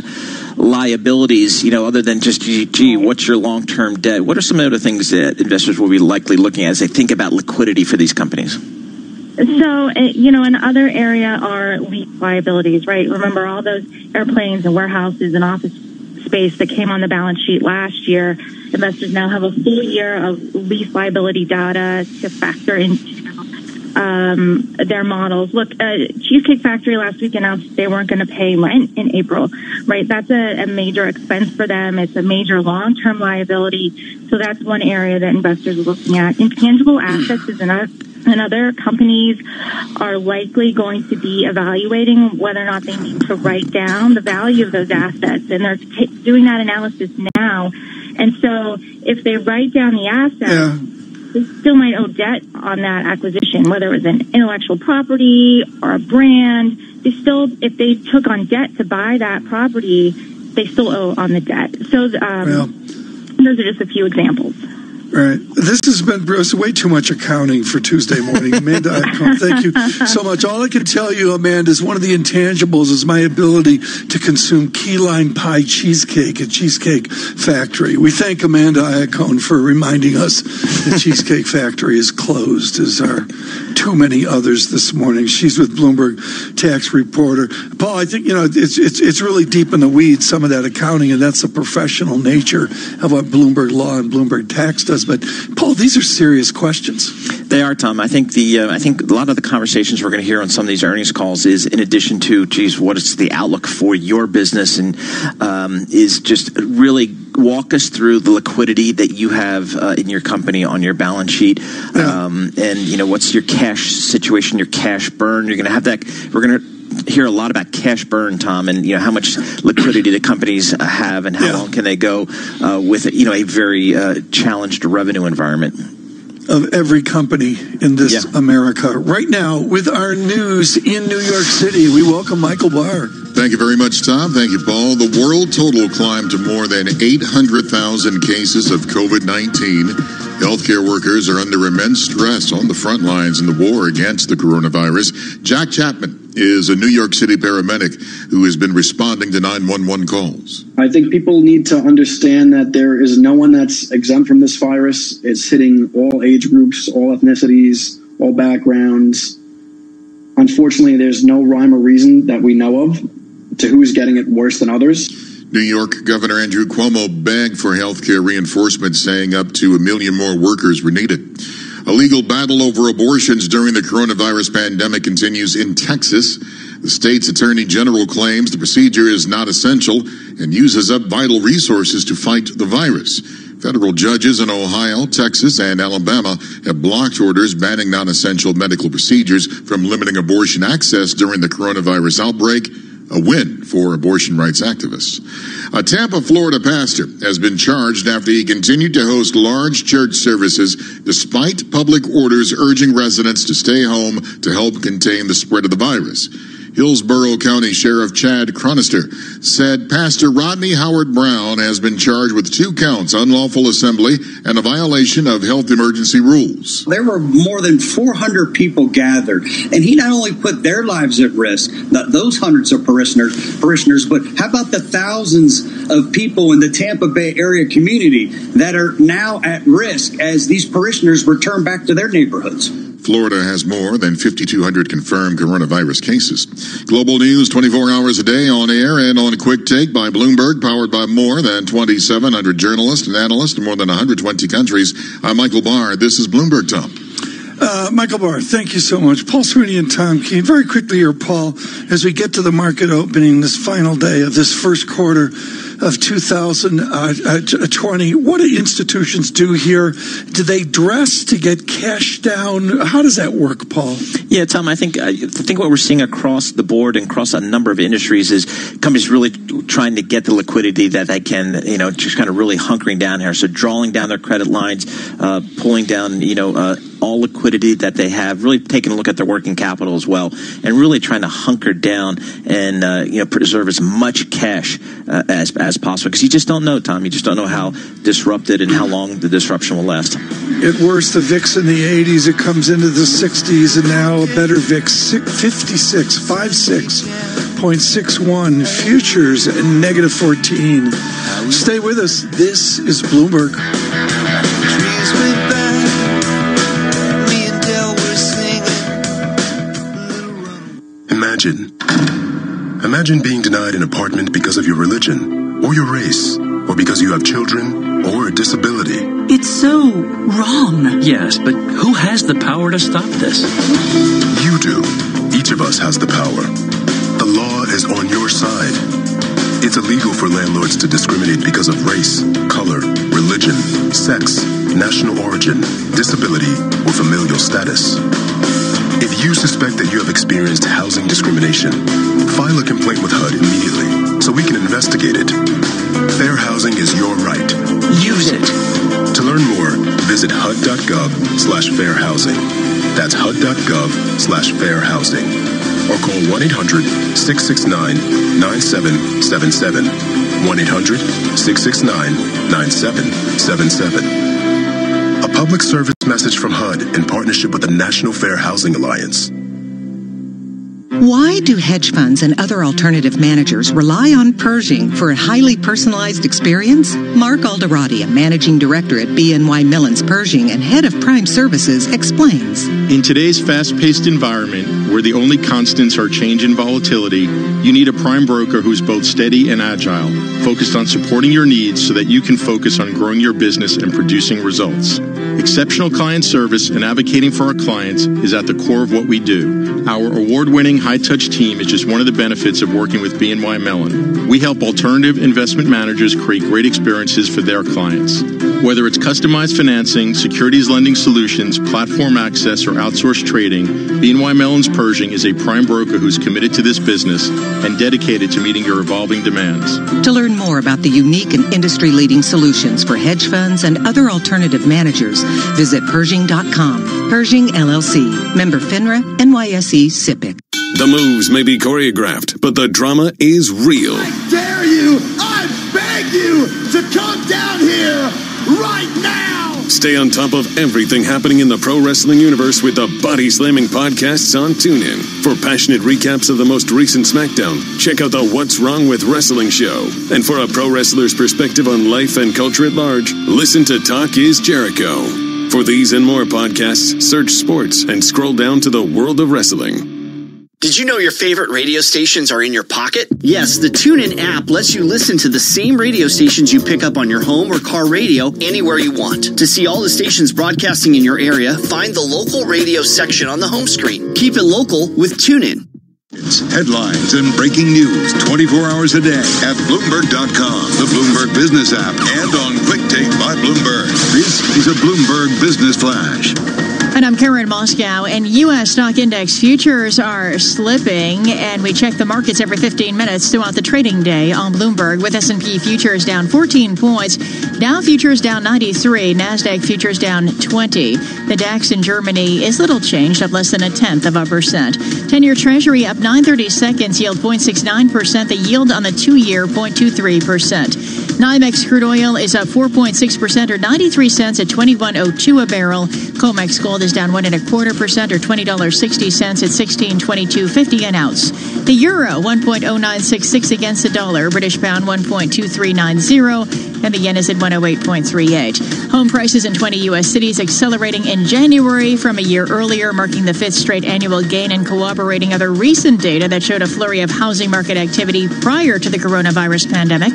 liabilities, you know, other than just, gee, what's your long-term debt? What are some of the things that investors will be likely looking at as they think about liquidity for these companies? So, you know, another area are lease liabilities, right? Remember all those airplanes and warehouses and office space that came on the balance sheet last year. Investors now have a full year of lease liability data to factor into um, their models. Look, uh, Cheesecake Factory last week announced they weren't going to pay rent in April, right? That's a, a major expense for them. It's a major long-term liability. So that's one area that investors are looking at. Intangible assets is another. And other companies are likely going to be evaluating whether or not they need to write down the value of those assets. And they're t- doing that analysis now. And so if they write down the assets, yeah. they still might owe debt on that acquisition, whether it was an intellectual property or a brand. They still, if they took on debt to buy that property, they still owe on the debt. So um, well, those are just a few examples. Right. This has been Bruce, way too much accounting for Tuesday morning. Amanda, thank you so much. All I can tell you, Amanda, is one of the intangibles is my ability to consume key lime pie cheesecake at Cheesecake Factory. We thank Amanda Iacone for reminding us that Cheesecake Factory is closed, as are too many others this morning. She's with Bloomberg Tax Reporter. Paul, I think, you know, it's, it's, it's really deep in the weeds, some of that accounting, and that's the professional nature of what Bloomberg Law and Bloomberg Tax does. But Paul, these are serious questions. They are, Tom. I think the uh, I think a lot of the conversations we're going to hear on some of these earnings calls is, in addition to, geez, what is the outlook for your business, and um, is just really walk us through the liquidity that you have uh, in your company on your balance sheet, um, yeah. and you know what's your cash situation, your cash burn. You're going to have that. We're going to hear a lot about cash burn, Tom, and you know how much liquidity the companies have, and how yeah. long can they go uh, with you know a very uh, challenged revenue environment. Of every company in this yeah. America. Right now, with our news in New York City, we welcome Michael Barr. Thank you very much, Tom. Thank you, Paul. The world total climbed to more than eight hundred thousand cases of COVID nineteen. Healthcare workers are under immense stress on the front lines in the war against the coronavirus. Jack Chapman is a New York City paramedic who has been responding to nine one one calls. I think people need to understand that there is no one that's exempt from this virus. It's hitting all age groups, all ethnicities, all backgrounds. Unfortunately, there's no rhyme or reason that we know of to who's getting it worse than others. New York Governor Andrew Cuomo begged for health care reinforcement, saying up to a million more workers were needed. A legal battle over abortions during the coronavirus pandemic continues in Texas. The state's attorney general claims the procedure is not essential and uses up vital resources to fight the virus. Federal judges in Ohio, Texas, and Alabama have blocked orders banning non-essential medical procedures from limiting abortion access during the coronavirus outbreak. A win for abortion rights activists. A Tampa, Florida pastor has been charged after he continued to host large church services despite public orders urging residents to stay home to help contain the spread of the virus. Hillsborough County Sheriff Chad Cronister said Pastor Rodney Howard Brown has been charged with two counts, unlawful assembly and a violation of health emergency rules. There were more than four hundred people gathered, and he not only put their lives at risk, those hundreds of parishioners, parishioners, but how about the thousands of people in the Tampa Bay area community that are now at risk as these parishioners return back to their neighborhoods? Florida has more than five thousand two hundred confirmed coronavirus cases. Global news twenty-four hours a day on air and on Quick Take by Bloomberg, powered by more than twenty-seven hundred journalists and analysts in more than one hundred twenty countries. I'm Michael Barr. This is Bloomberg, Tom. Uh, Michael Barr, thank you so much. Paul Sweeney and Tom Keene. Very quickly here, Paul, as we get to the market opening this final day of this first quarter of two thousand twenty, what do institutions do here? Do they dress to get cash down? How does that work, Paul? Yeah, Tom, I think I think what we're seeing across the board and across a number of industries is companies really trying to get the liquidity that they can, you know, just kind of really hunkering down here. So drawing down their credit lines, uh, pulling down, you know, uh, all liquidity that they have, really taking a look at their working capital as well, and really trying to hunker down and, uh, you know, preserve as much cash uh, as possible. As possible, because you just don't know, Tom. You just don't know how disrupted and how long the disruption will last. At worst, the V I X in the eighties, it comes into the sixties, and now a better V I X, fifty-six, fifty-six point six one, futures at negative fourteen. Stay with us. This is Bloomberg. Imagine. Imagine being denied an apartment because of your religion, or your race, or because you have children, or a disability. It's so wrong. Yes, but who has the power to stop this? You do. Each of us has the power. The law is on your side. It's illegal for landlords to discriminate because of race, color, religion, sex, national origin, disability, or familial status. If you suspect that you have experienced housing discrimination, file a complaint with H U D immediately so we can investigate it. Fair housing is your right. Use it. To learn more, visit H U D dot gov slash fair housing. That's H U D dot gov slash fair housing. Or call one eight hundred, six six nine, nine seven seven seven. one eight hundred, six six nine, nine seven seven seven. A public service message from H U D in partnership with the National Fair Housing Alliance. Why do hedge funds and other alternative managers rely on Pershing for a highly personalized experience? Mark Alderati, a managing director at B N Y Mellon's Pershing and head of Prime Services, explains. In today's fast-paced environment, where the only constants are change and volatility, you need a prime broker who's both steady and agile, focused on supporting your needs so that you can focus on growing your business and producing results. Exceptional client service and advocating for our clients is at the core of what we do. Our award-winning high-touch team is just one of the benefits of working with B N Y Mellon. We help alternative investment managers create great experiences for their clients. Whether it's customized financing, securities lending solutions, platform access, or outsourced trading, B N Y Mellon's Pershing is a prime broker who's committed to this business and dedicated to meeting your evolving demands. To learn more about the unique and industry-leading solutions for hedge funds and other alternative managers, visit Pershing dot com. Pershing L L C. Member FINRA, N Y S E, SIPC. The moves may be choreographed, but the drama is real. I dare you, I beg you to come down here right now. Stay on top of everything happening in the pro wrestling universe with the Body Slamming podcasts on TuneIn. For passionate recaps of the most recent SmackDown, check out the What's Wrong with Wrestling show. And for a pro wrestler's perspective on life and culture at large, listen to Talk is Jericho. For these and more podcasts, search sports and scroll down to the world of wrestling. Did you know your favorite radio stations are in your pocket? Yes, the TuneIn app lets you listen to the same radio stations you pick up on your home or car radio anywhere you want. To see all the stations broadcasting in your area, find the local radio section on the home screen. Keep it local with TuneIn. Headlines and breaking news twenty-four hours a day at Bloomberg dot com, the Bloomberg Business app, and on Quick Take by Bloomberg. This is a Bloomberg Business Flash. And I'm Karen Moscow, and U S stock index futures are slipping, and we check the markets every fifteen minutes throughout the trading day on Bloomberg, with S and P futures down fourteen points, Dow futures down ninety-three, NASDAQ futures down twenty. The DAX in Germany is little changed, up less than a tenth of a percent. ten-year Treasury up nine thirty-seconds, yield zero point six nine percent, the yield on the two-year zero point two three percent. NYMEX crude oil is up four point six percent or ninety-three cents at twenty-one oh two a barrel. COMEX gold is down one and a quarter percent or twenty dollars sixty cents at sixteen twenty-two fifty an ounce. The euro one point oh nine six six against the dollar. British pound one point two three nine zero, and the yen is at one oh eight point three eight. Home prices in twenty U S cities accelerating in January from a year earlier, marking the fifth straight annual gain and corroborating other recent data that showed a flurry of housing market activity prior to the coronavirus pandemic.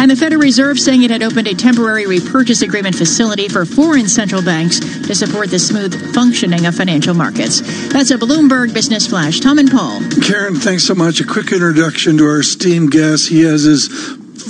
And the Federal Reserve saying it had opened a temporary repurchase agreement facility for foreign central banks to support the smooth functioning of financial markets. That's a Bloomberg Business Flash. Tom and Paul. Karen, thanks so much. A quick introduction to our esteemed guest. He has his...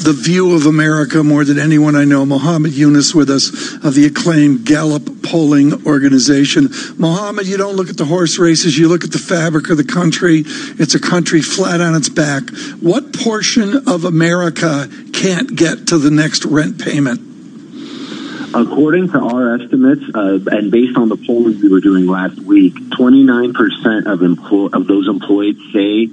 the view of America more than anyone I know. Mohammed Yunus with us of the acclaimed Gallup polling organization. Mohammed, you don't look at the horse races, you look at the fabric of the country. It's a country flat on its back. What portion of America can't get to the next rent payment? According to our estimates, uh, and based on the polling we were doing last week, twenty-nine percent of, employ- of those employed say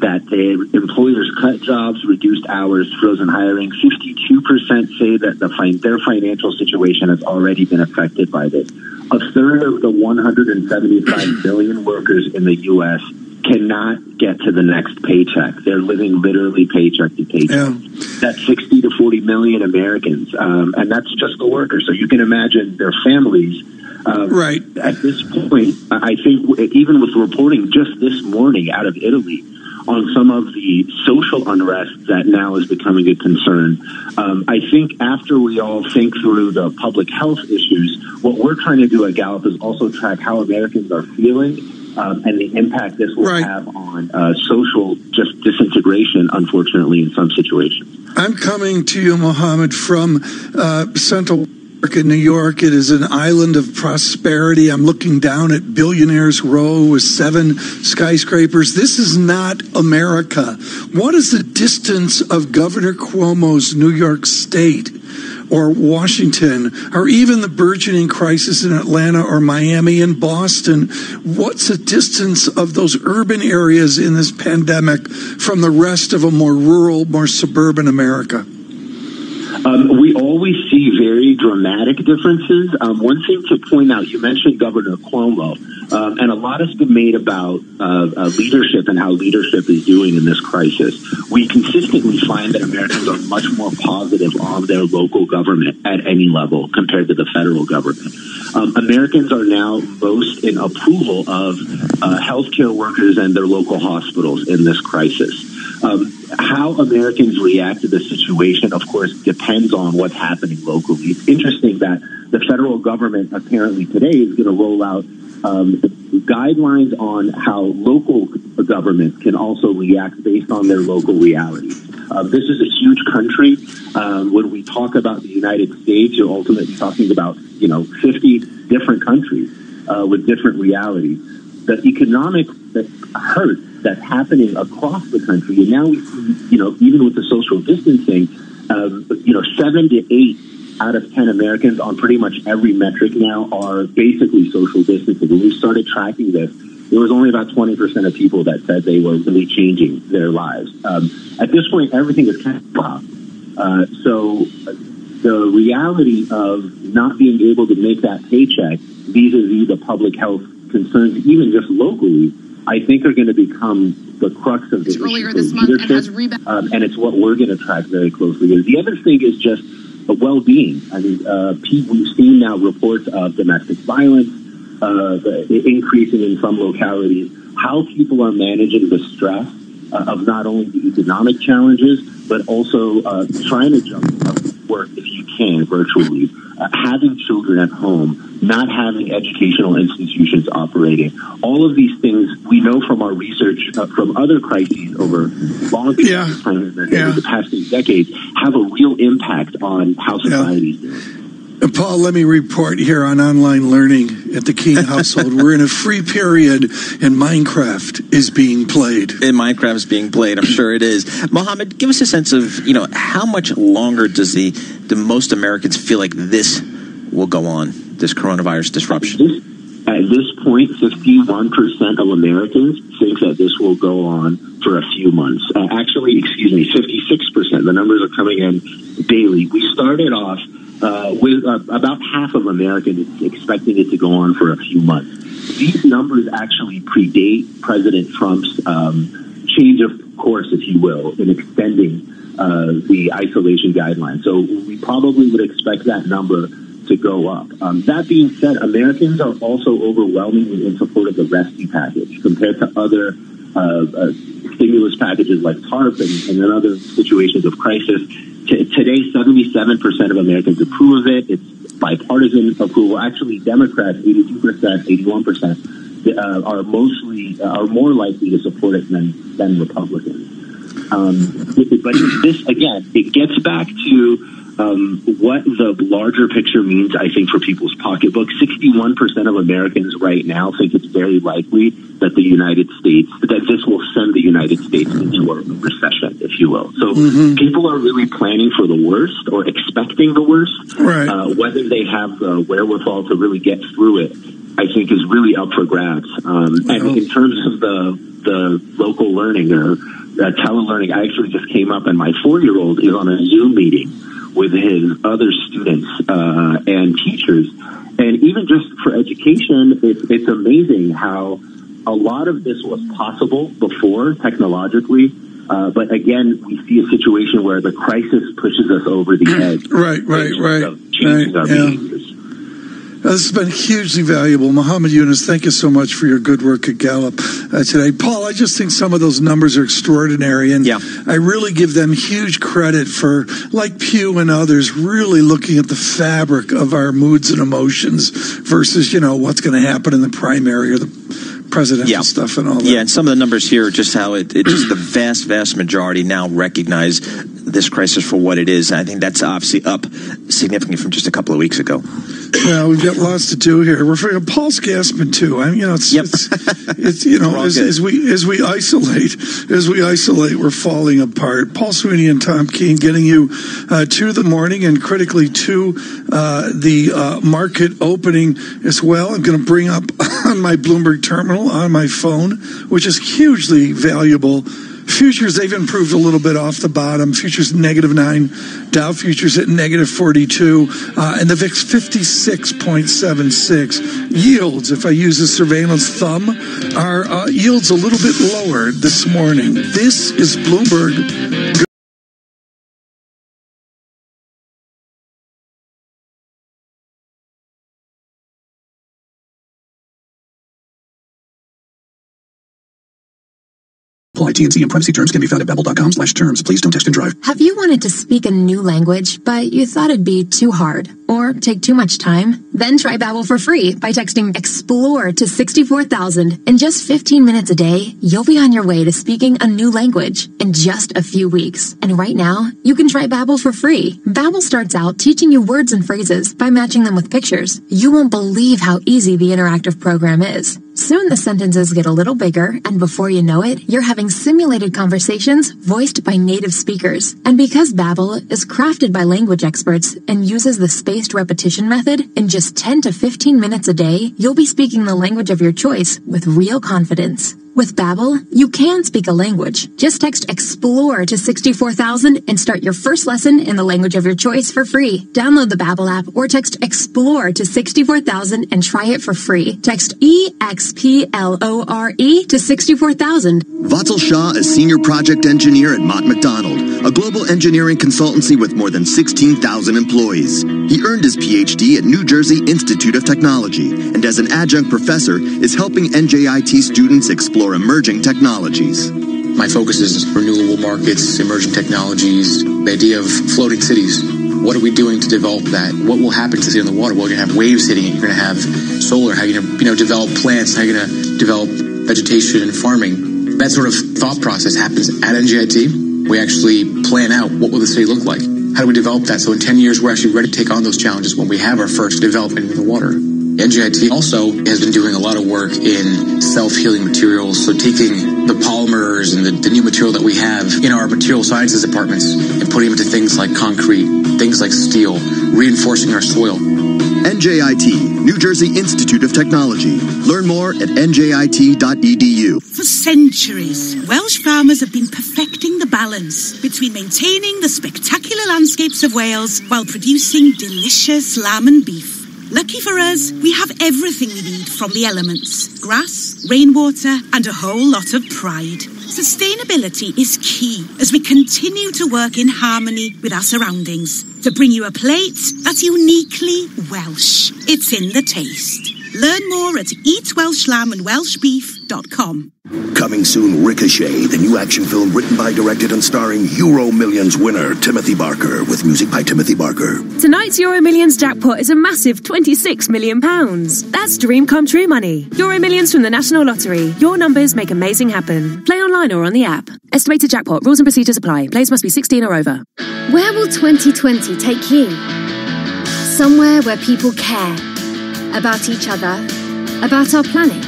that their employers cut jobs, reduced hours, frozen hiring. fifty-two percent say that the fin- their financial situation has already been affected by this. A third of the one hundred seventy-five million workers in the U S cannot get to the next paycheck. They're living literally paycheck to paycheck. Yeah. That's sixty to forty million Americans, um, and that's just the workers. So you can imagine their families. Uh, right. At this point, I think even with reporting just this morning out of Italy, on some of the social unrest that now is becoming a concern. Um, I think after we all think through the public health issues, what we're trying to do at Gallup is also track how Americans are feeling um, and the impact this will right. have on uh, social just disintegration, unfortunately, in some situations. I'm coming to you, Mohammed, from uh, Central in New York. It is an island of prosperity. I'm looking down at Billionaires Row with seven skyscrapers. This is not America. What is the distance of Governor Cuomo's New York State or Washington, or even the burgeoning crisis in Atlanta or Miami and Boston? What's the distance of those urban areas in this pandemic from the rest of a more rural, more suburban America? Um, we always see very dramatic differences. Um, one thing to point out, you mentioned Governor Cuomo, um, and a lot has been made about uh, uh, leadership and how leadership is doing in this crisis. We consistently find that Americans are much more positive on their local government at any level compared to the federal government. Um, Americans are now most in approval of uh, healthcare workers and their local hospitals in this crisis. Um, how Americans react to the situation, of course, depends on what's happening locally. It's interesting that the federal government apparently today is going to roll out um, the guidelines on how local governments can also react based on their local realities. Uh, this is a huge country. Um, when we talk about the United States, you're ultimately talking about, you know, fifty different countries uh, with different realities. The economic hurt that's happening across the country, and now we see, you know, even with the social distancing, um, you know, seven to eight out of ten Americans on pretty much every metric now are basically social distancing. When we started tracking this, there was only about twenty percent of people that said they were really changing their lives. Um, at this point, everything is kind of off. Uh, so the reality of not being able to make that paycheck vis-a-vis the public health concerns, even just locally, I think are going to become the crux of this earlier this month and has rebounded. Um, and it's what we're going to track very closely. The other thing is just the well-being. I mean, uh, we've seen now reports of domestic violence, Uh, the increasing in some localities, how people are managing the stress uh, of not only the economic challenges, but also uh, trying to jump work if you can virtually, uh, having children at home, not having educational institutions operating. All of these things we know from our research uh, from other crises over long yeah. time, yeah. the past few decades, have a real impact on how societies yeah. do. Paul, let me report here on online learning at the Keene household. We're in a free period, and Minecraft is being played. And Minecraft is being played. I'm sure it is. Mohammed, give us a sense of, you know, how much longer does the, the most Americans feel like this will go on, this coronavirus disruption? At this point, fifty-one percent of Americans think that this will go on for a few months. Uh, actually, excuse me, fifty-six percent. The numbers are coming in daily. We started off Uh, with uh, about half of Americans expecting it to go on for a few months. These numbers actually predate President Trump's um, change of course, if you will, in extending uh, the isolation guidelines. So we probably would expect that number to go up. Um, that being said, Americans are also overwhelmingly in support of the rescue package compared to other uh, uh, stimulus packages like TARP and, and in other situations of crisis. Today, seventy-seven percent of Americans approve of it. It's bipartisan approval. Actually, Democrats, eighty-two percent, eighty-one percent, uh, are mostly uh, are more likely to support it than than Republicans. Um, but this, again, it gets back to um, what the larger picture means, I think, for people's pocketbook. sixty-one percent of Americans right now think it's very likely that the United States, that this will send the United States into a recession, if you will. So mm-hmm. people are really planning for the worst or expecting the worst. Right. Uh, whether they have the wherewithal to really get through it, I think is really up for grabs. Um, well. And in terms of the the local learning or uh, telelearning, I actually just came up and my four-year-old is on a Zoom meeting with his other students uh, and teachers. And even just for education, it, it's amazing how a lot of this was possible before technologically, uh, but again, we see a situation where the crisis pushes us over the edge. Right, right, right. Of changing right, our yeah. behaviors. This has been hugely valuable. Mohammed Yunus, thank you so much for your good work at Gallup uh, today. Paul, I just think some of those numbers are extraordinary, and yeah. I really give them huge credit for, like Pew and others, really looking at the fabric of our moods and emotions versus, you know, what's going to happen in the primary or the presidential yeah. stuff and all that. Yeah, and some of the numbers here are just how it, it just the vast, vast majority now recognize this crisis for what it is. And I think that's obviously up significantly from just a couple of weeks ago. Well, we've got lots to do here. We're figuring, Paul's gasping too. I mean, you know, it's, yep. it's, it's you know, as, as we as we isolate, as we isolate, we're falling apart. Paul Sweeney and Tom Keene getting you uh, to the morning and critically to uh, the uh, market opening as well. I'm going to bring up on my Bloomberg terminal on my phone, which is hugely valuable. Futures, they've improved a little bit off the bottom. Futures negative nine, Dow futures at negative forty-two, uh, and the V I X fifty-six point seven six. Yields, if I use the surveillance thumb, are uh, yields a little bit lower this morning. This is Bloomberg. Good- apply. T and C and privacy terms can be found at babbel dot com slash terms. Please don't text and drive. Have you wanted to speak a new language, but you thought it'd be too hard or take too much time? Then try Babbel for free by texting EXPLORE to sixty-four thousand. In just fifteen minutes a day, you'll be on your way to speaking a new language in just a few weeks. And right now, you can try Babbel for free. Babbel starts out teaching you words and phrases by matching them with pictures. You won't believe how easy the interactive program is. Soon the sentences get a little bigger, and before you know it, you're having simulated conversations voiced by native speakers. And because Babbel is crafted by language experts and uses the spaced repetition method, in just ten to fifteen minutes a day, you'll be speaking the language of your choice with real confidence. With Babbel, you can speak a language. Just text EXPLORE to sixty-four thousand and start your first lesson in the language of your choice for free. Download the Babbel app or text EXPLORE to sixty-four thousand and try it for free. Text E X P L O R E to sixty-four thousand. Vatsal Shah is Senior Project Engineer at Mott MacDonald, a global engineering consultancy with more than sixteen thousand employees. He earned his P H D at New Jersey Institute of Technology, and as an adjunct professor is helping N J I T students explore Explore emerging technologies. My focus is renewable markets, emerging technologies, the idea of floating cities. What are we doing to develop that? What will happen to the city on the water? Well, you're going to have waves hitting it. You're going to have solar. How are you going to, you know, develop plants? How are you going to develop vegetation and farming? That sort of thought process happens at N J I T. We actually plan out what will the city look like. How do we develop that? So in ten years, we're actually ready to take on those challenges when we have our first development in the water. N J I T also has been doing a lot of work in self-healing materials, so taking the polymers and the, the new material that we have in our material sciences departments and putting them into things like concrete, things like steel, reinforcing our soil. N J I T, New Jersey Institute of Technology. Learn more at N J I T dot E D U. For centuries, Welsh farmers have been perfecting the balance between maintaining the spectacular landscapes of Wales while producing delicious lamb and beef. Lucky for us, we have everything we need from the elements. Grass, rainwater, and a whole lot of pride. Sustainability is key as we continue to work in harmony with our surroundings to bring you a plate that's uniquely Welsh. It's in the taste. Learn more at eat welsh lamb and welsh beef dot com. Coming soon, Ricochet, the new action film written by, directed, and starring Euro Millions winner Timothy Barker, with music by Timothy Barker. Tonight's Euro Millions jackpot is a massive twenty-six million pounds. That's dream come true money. Euro Millions from the National Lottery. Your numbers make amazing happen. Play online or on the app. Estimated jackpot. Rules and procedures apply. Players must be sixteen or over. Where will twenty twenty take you? Somewhere where people care. About each other, about our planet,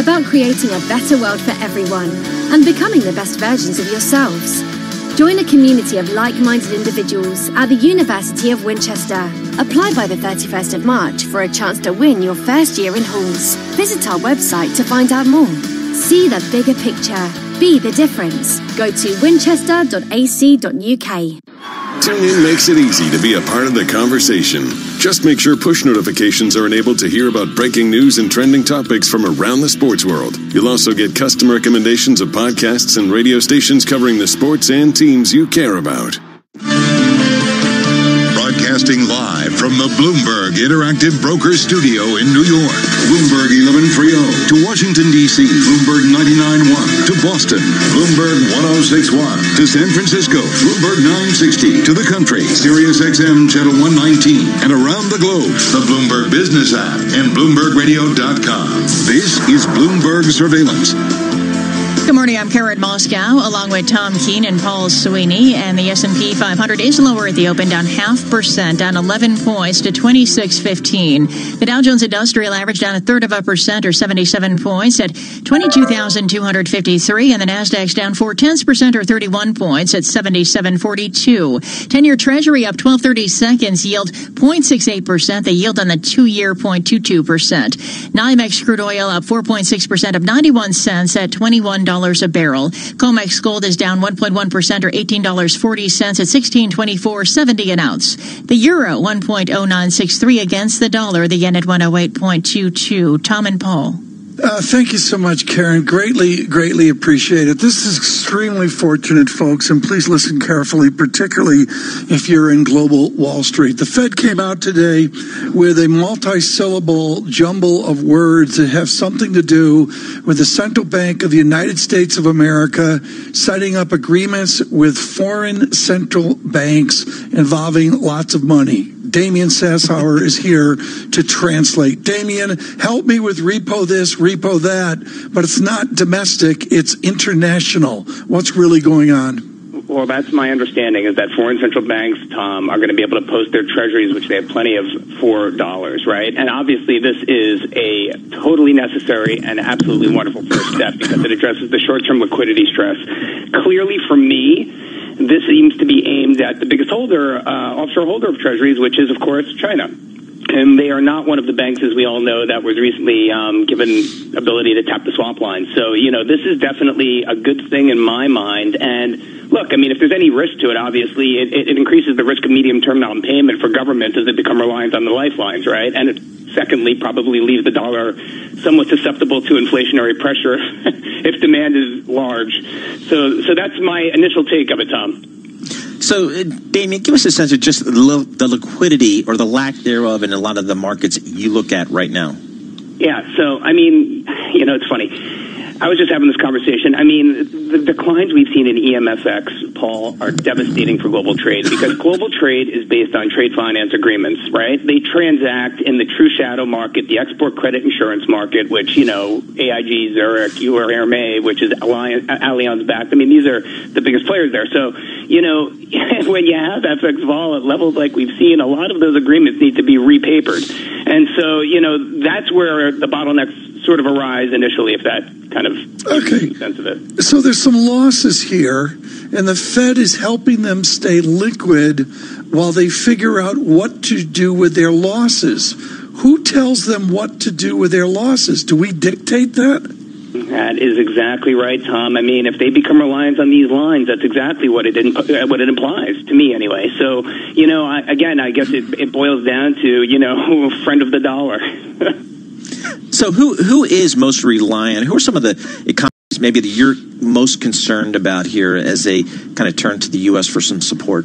about creating a better world for everyone and becoming the best versions of yourselves. Join a community of like-minded individuals at the University of Winchester. Apply by the thirty-first of March for a chance to win your first year in halls. Visit our website to find out more. See the bigger picture. Be the difference. Go to winchester dot a c dot u k. TuneIn makes it easy to be a part of the conversation. Just make sure push notifications are enabled to hear about breaking news and trending topics from around the sports world. You'll also get custom recommendations of podcasts and radio stations covering the sports and teams you care about. Broadcasting live from the Bloomberg Interactive Brokers Studio in New York. Bloomberg eleven thirty to Washington, D C Bloomberg ninety-nine point one to Boston. Bloomberg ten sixty-one to San Francisco. Bloomberg nine sixty to the country. Sirius X M Channel one nineteen and around the globe. The Bloomberg Business App and Bloomberg Radio dot com. This is Bloomberg Surveillance. Good morning, I'm Karen Moscow, along with Tom Keene and Paul Sweeney, and the S and P five hundred is lower at the open, down half percent, down eleven points to twenty-six fifteen. The Dow Jones Industrial Average down a third of a percent, or seventy-seven points, at twenty-two thousand two hundred fifty-three, and the Nasdaq's down four-tenths percent, or thirty-one points, at seventy-seven forty-two. Ten-year Treasury up twelve thirty-seconds, yield zero point six eight percent, the yield on the two-year zero point two two percent. NYMEX crude oil up four point six percent, up ninety-one cents, at twenty-one dollars a barrel. COMEX gold is down one point one percent, or eighteen dollars and forty cents, at sixteen twenty-four seventy an ounce. The euro one point oh nine six three against the dollar. The yen at one oh eight point two two. Tom and Paul. Uh, thank you so much, Karen. Greatly, greatly appreciate it. This is extremely fortunate, folks, and please listen carefully, particularly if you're in global Wall Street. The Fed came out today with a multi-syllable jumble of words that have something to do with the Central Bank of the United States of America setting up agreements with foreign central banks involving lots of money. Damien Sassauer is here to translate. Damien, help me with repo this, repo that, but it's not domestic, it's international. What's really going on? Well, that's my understanding, is that foreign central banks, Tom, are going to be able to post their treasuries, which they have plenty of, for dollars, right? And obviously this is a totally necessary and absolutely wonderful first step because it addresses the short-term liquidity stress. Clearly, for me, this seems to be aimed at the biggest holder, uh, offshore holder of treasuries, which is, of course, China. And they are not one of the banks, as we all know, that was recently um, given ability to tap the swap line. So, you know, this is definitely a good thing in my mind. And, look, I mean, if there's any risk to it, obviously, it, it increases the risk of medium-term non-payment for governments as they become reliant on the lifelines, right? And it secondly, probably leaves the dollar somewhat susceptible to inflationary pressure if demand is large. So so that's my initial take of it, Tom. So, uh, Damien, give us a sense of just lo- the liquidity or the lack thereof in a lot of the markets you look at right now. Yeah, so, I mean, you know, it's funny. I was just having this conversation. I mean, the declines we've seen in E M F X, Paul, are devastating for global trade because global trade is based on trade finance agreements, right? They transact in the true shadow market, the export credit insurance market, which, you know, A I G, Zurich, U R Hermes, which is Allianz backed. I mean, these are the biggest players there. So, you know, when you have F X vol at levels like we've seen, a lot of those agreements need to be repapered. And so, you know, that's where the bottlenecks sort of arise initially, if that kind of okay. makes sense of it. So there's some losses here, and the Fed is helping them stay liquid while they figure out what to do with their losses. Who tells them what to do with their losses? Do we dictate that? That is exactly right, Tom. I mean, if they become reliant on these lines, that's exactly what it imp- what it implies to me, anyway. So, you know, I, again, I guess it, it boils down to, you know, friend of the dollar. So who who is most reliant? Who are some of the economies maybe that you're most concerned about here as they kind of turn to the U S for some support?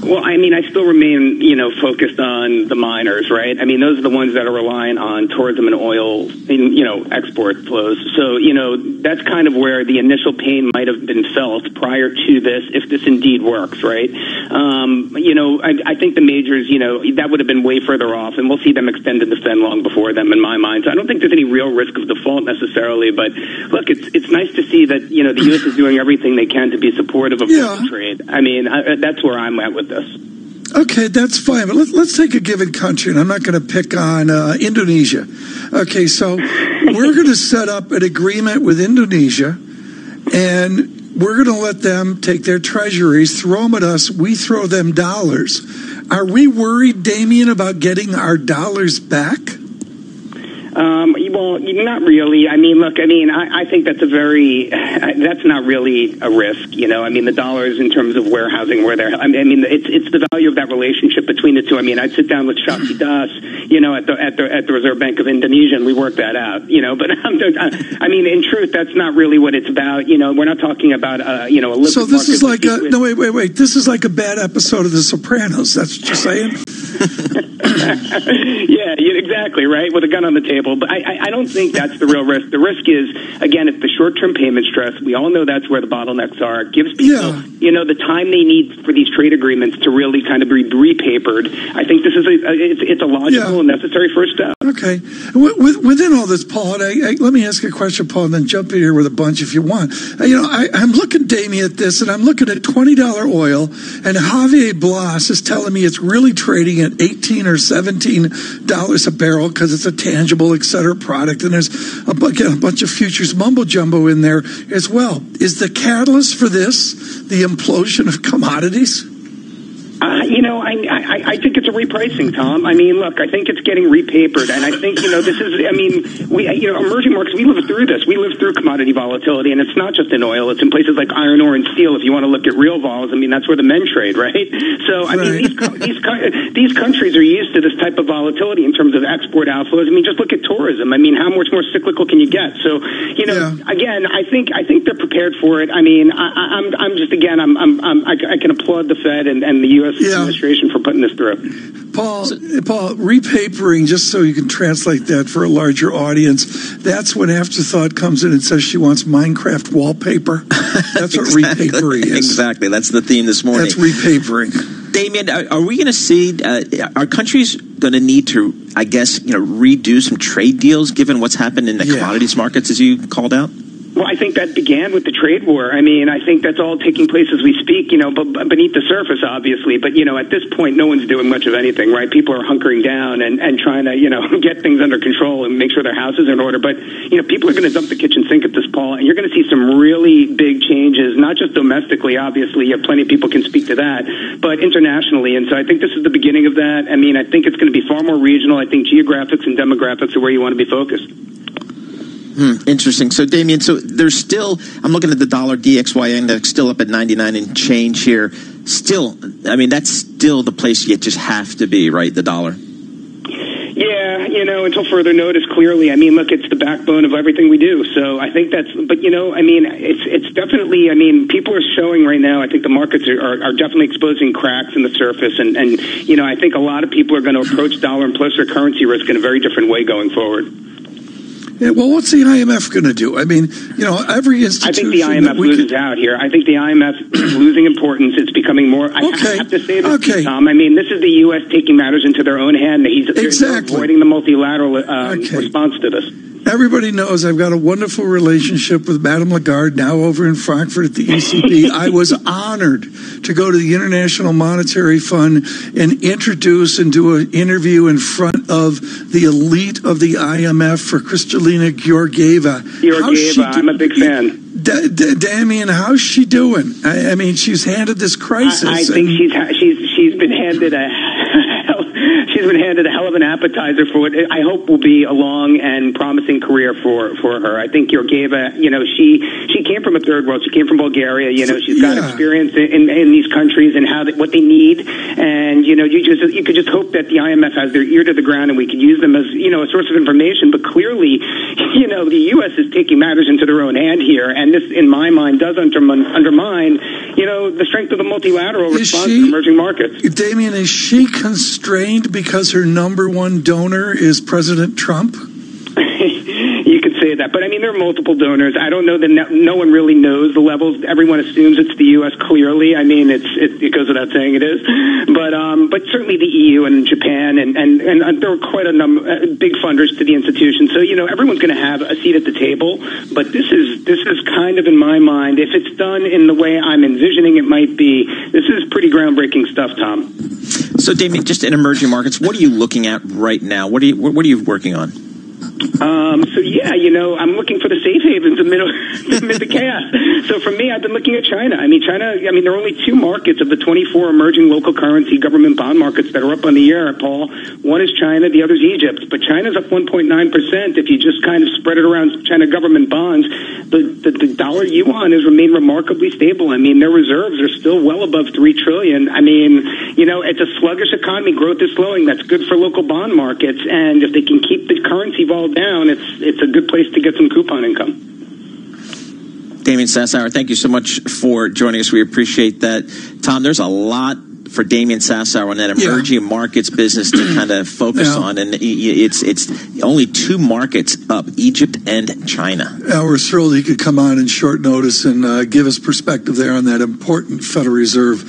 Well, I mean, I still remain, you know, focused on the miners, right? I mean, those are the ones that are reliant on tourism and oil, and, you know, export flows. So, you know, that's kind of where the initial pain might have been felt prior to this, if this indeed works, right? Um, you know, I, I think the majors, you know, that would have been way further off, and we'll see them extend and defend long before them, in my mind. So I don't think there's any real risk of default necessarily, but look, it's it's nice to see that, you know, the U S is doing everything they can to be supportive of yeah. trade. I mean, I, that's where I'm at with this. Okay, that's fine, but let, let's take a given country, and I'm not going to pick on uh, Indonesia. Okay, so we're going to set up an agreement with Indonesia, and we're going to let them take their treasuries, throw them at us, we throw them dollars. Are we worried, Damien, about getting our dollars back? Um, well, not really. I mean, look, I mean, I, I think that's a very, that's not really a risk, you know. I mean, the dollars in terms of warehousing, where they're, I mean, it's it's the value of that relationship between the two. I mean, I'd sit down with Shahab Jalaloush, you know, at the, at the at the Reserve Bank of Indonesia, and we work that out, you know. But, I'm, I mean, in truth, that's not really what it's about, you know. We're not talking about, uh, you know, a liquid market. So this is like a, no, wait, wait, wait. This is like a bad episode of The Sopranos. That's what you're saying? Yeah, exactly, right, with a gun on the table. But I, I, I don't think that's the real risk. The risk is, again, it's the short-term payment stress. We all know that's where the bottlenecks are. It gives people, yeah. you know, the time they need for these trade agreements to really kind of be repapered. I think this is a, it's, it's a logical yeah. and necessary first step. Okay. Within all this, Paul, and I, I, let me ask you a question, Paul, and then jump in here with a bunch if you want. You know, I, I'm looking, Damien, at this, and I'm looking at twenty dollars oil, and Javier Blas is telling me it's really trading at eighteen dollars or seventeen dollars a barrel because it's a tangible, et cetera, product, and there's a, bu- a bunch of futures mumbo-jumbo in there as well. Is the catalyst for this the implosion of commodities? Uh, you know, I, I I think it's a repricing, Tom. I mean, look, I think it's getting repapered, and I think, you know, this is, I mean, we, you know, emerging markets, we live through this. We live through commodity volatility, and it's not just in oil. It's in places like iron ore and steel. If you want to look at real vols, I mean, that's where the men trade, right? So, I right. mean, these, these these countries are used to this type of volatility in terms of export outflows. I mean, just look at tourism. I mean, how much more cyclical can you get? So, you know, yeah. again, I think I think they're prepared for it. I mean, I, I'm I'm just again, I'm I'm, I'm I, I can applaud the Fed and, and the U S Yeah. administration for putting this through. Paul, Paul, repapering, just so you can translate that for a larger audience, that's when Afterthought comes in and says she wants Minecraft wallpaper. That's exactly. what repapering is. Exactly. That's the theme this morning. That's repapering. Damien, are, are we going to see, uh, are countries going to need to, I guess, you know, redo some trade deals given what's happened in the yeah. commodities markets, as you called out? Well, I think that began with the trade war. I mean, I think that's all taking place as we speak, you know, but beneath the surface, obviously. But, you know, at this point, no one's doing much of anything, right? People are hunkering down and, and trying to, you know, get things under control and make sure their houses are in order. But, you know, people are going to dump the kitchen sink at this, Paul, and you're going to see some really big changes, not just domestically, obviously. You have plenty of people can speak to that, but internationally. And so I think this is the beginning of that. I mean, I think it's going to be far more regional. I think geographics and demographics are where you want to be focused. Hmm, interesting. So, Damien, so there's still, I'm looking at the dollar D X Y index, still up at ninety-nine and change here. Still, I mean, that's still the place you just have to be, right, the dollar? Yeah, you know, until further notice, clearly. I mean, look, it's the backbone of everything we do. So I think that's, but, you know, I mean, it's it's definitely, I mean, people are showing right now, I think the markets are, are, are definitely exposing cracks in the surface. And, and, you know, I think a lot of people are going to approach dollar and plus their currency risk in a very different way going forward. Yeah, well, what's the I M F going to do? I mean, you know, every institution... I think the I M F loses could... out here. I think the I M F is losing importance. It's becoming more... I okay. have to say this, okay. Tom. I mean, this is the U S taking matters into their own hand. He's exactly. avoiding the multilateral um, okay. response to this. Everybody knows I've got a wonderful relationship with Madame Lagarde, now over in Frankfurt at the E C B. I was honored to go to the International Monetary Fund and introduce and do an interview in front of the elite of the I M F for Kristalina Georgieva. Georgieva, I'm a big fan. D- D- Damien, how's she doing? I, I mean, she's handed this crisis. I, I think she's ha- she's she's been handed a... She's been handed a hell of an appetizer for what I hope will be a long and promising career for, for her. I think Georgieva, you know, she, she came from a third world. She came from Bulgaria. You know, she's got yeah. experience in, in these countries and how they, what they need. And, you know, you just you could just hope that the I M F has their ear to the ground and we could use them as, you know, a source of information. But clearly, you know, the U S is taking matters into their own hand here. And this, in my mind, does undermine, undermine you know, the strength of the multilateral is response she, to emerging markets. Damien, is she constrained because her number one donor is President Trump? You could say that. But, I mean, there are multiple donors. I don't know that no, no one really knows the levels. Everyone assumes it's the U S, clearly. I mean, it's, it, it goes without saying it is. But um, but certainly the E U and Japan, and, and, and there were quite a number of big funders to the institution. So, you know, everyone's going to have a seat at the table. But this is this is kind of, in my mind, if it's done in the way I'm envisioning it might be, this is pretty groundbreaking stuff, Tom. So, Damien, just in emerging markets, what are you looking at right now? What are you, what are you working on? Um, so, yeah, you know, I'm looking for the safe havens amid the chaos. So, for me, I've been looking at China. I mean, China, I mean, there are only two markets of the twenty-four emerging local currency government bond markets that are up on the year, Paul. One is China, the other is Egypt. But China's up one point nine percent. If you just kind of spread it around China government bonds, the, the, the dollar yuan has remained remarkably stable. I mean, their reserves are still well above three trillion dollars. I mean, you know, it's a sluggish economy. Growth is slowing. That's good for local bond markets. And if they can keep the currency volatile down, it's it's a good place to get some coupon income. Damien Sassauer, thank you so much for joining us. We appreciate that. Tom, there's a lot for Damien Sassauer on that emerging yeah. markets business to kind of focus yeah. on, and it's it's only two markets up, Egypt and China. Yeah, we're thrilled he could come on in short notice and uh, give us perspective there on that important Federal Reserve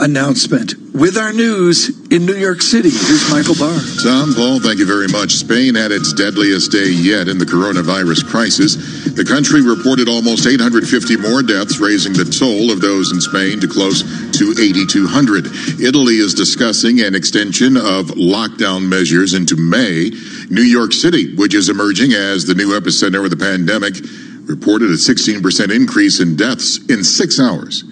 announcement. With our news in New York City, here's Michael Barr. Tom, Paul, thank you very much. Spain had its deadliest day yet in the coronavirus crisis. The country reported almost eight hundred fifty more deaths, raising the toll of those in Spain to close to eight thousand two hundred. Italy is discussing an extension of lockdown measures into May. New York City, which is emerging as the new epicenter of the pandemic, reported a sixteen percent increase in deaths in six hours.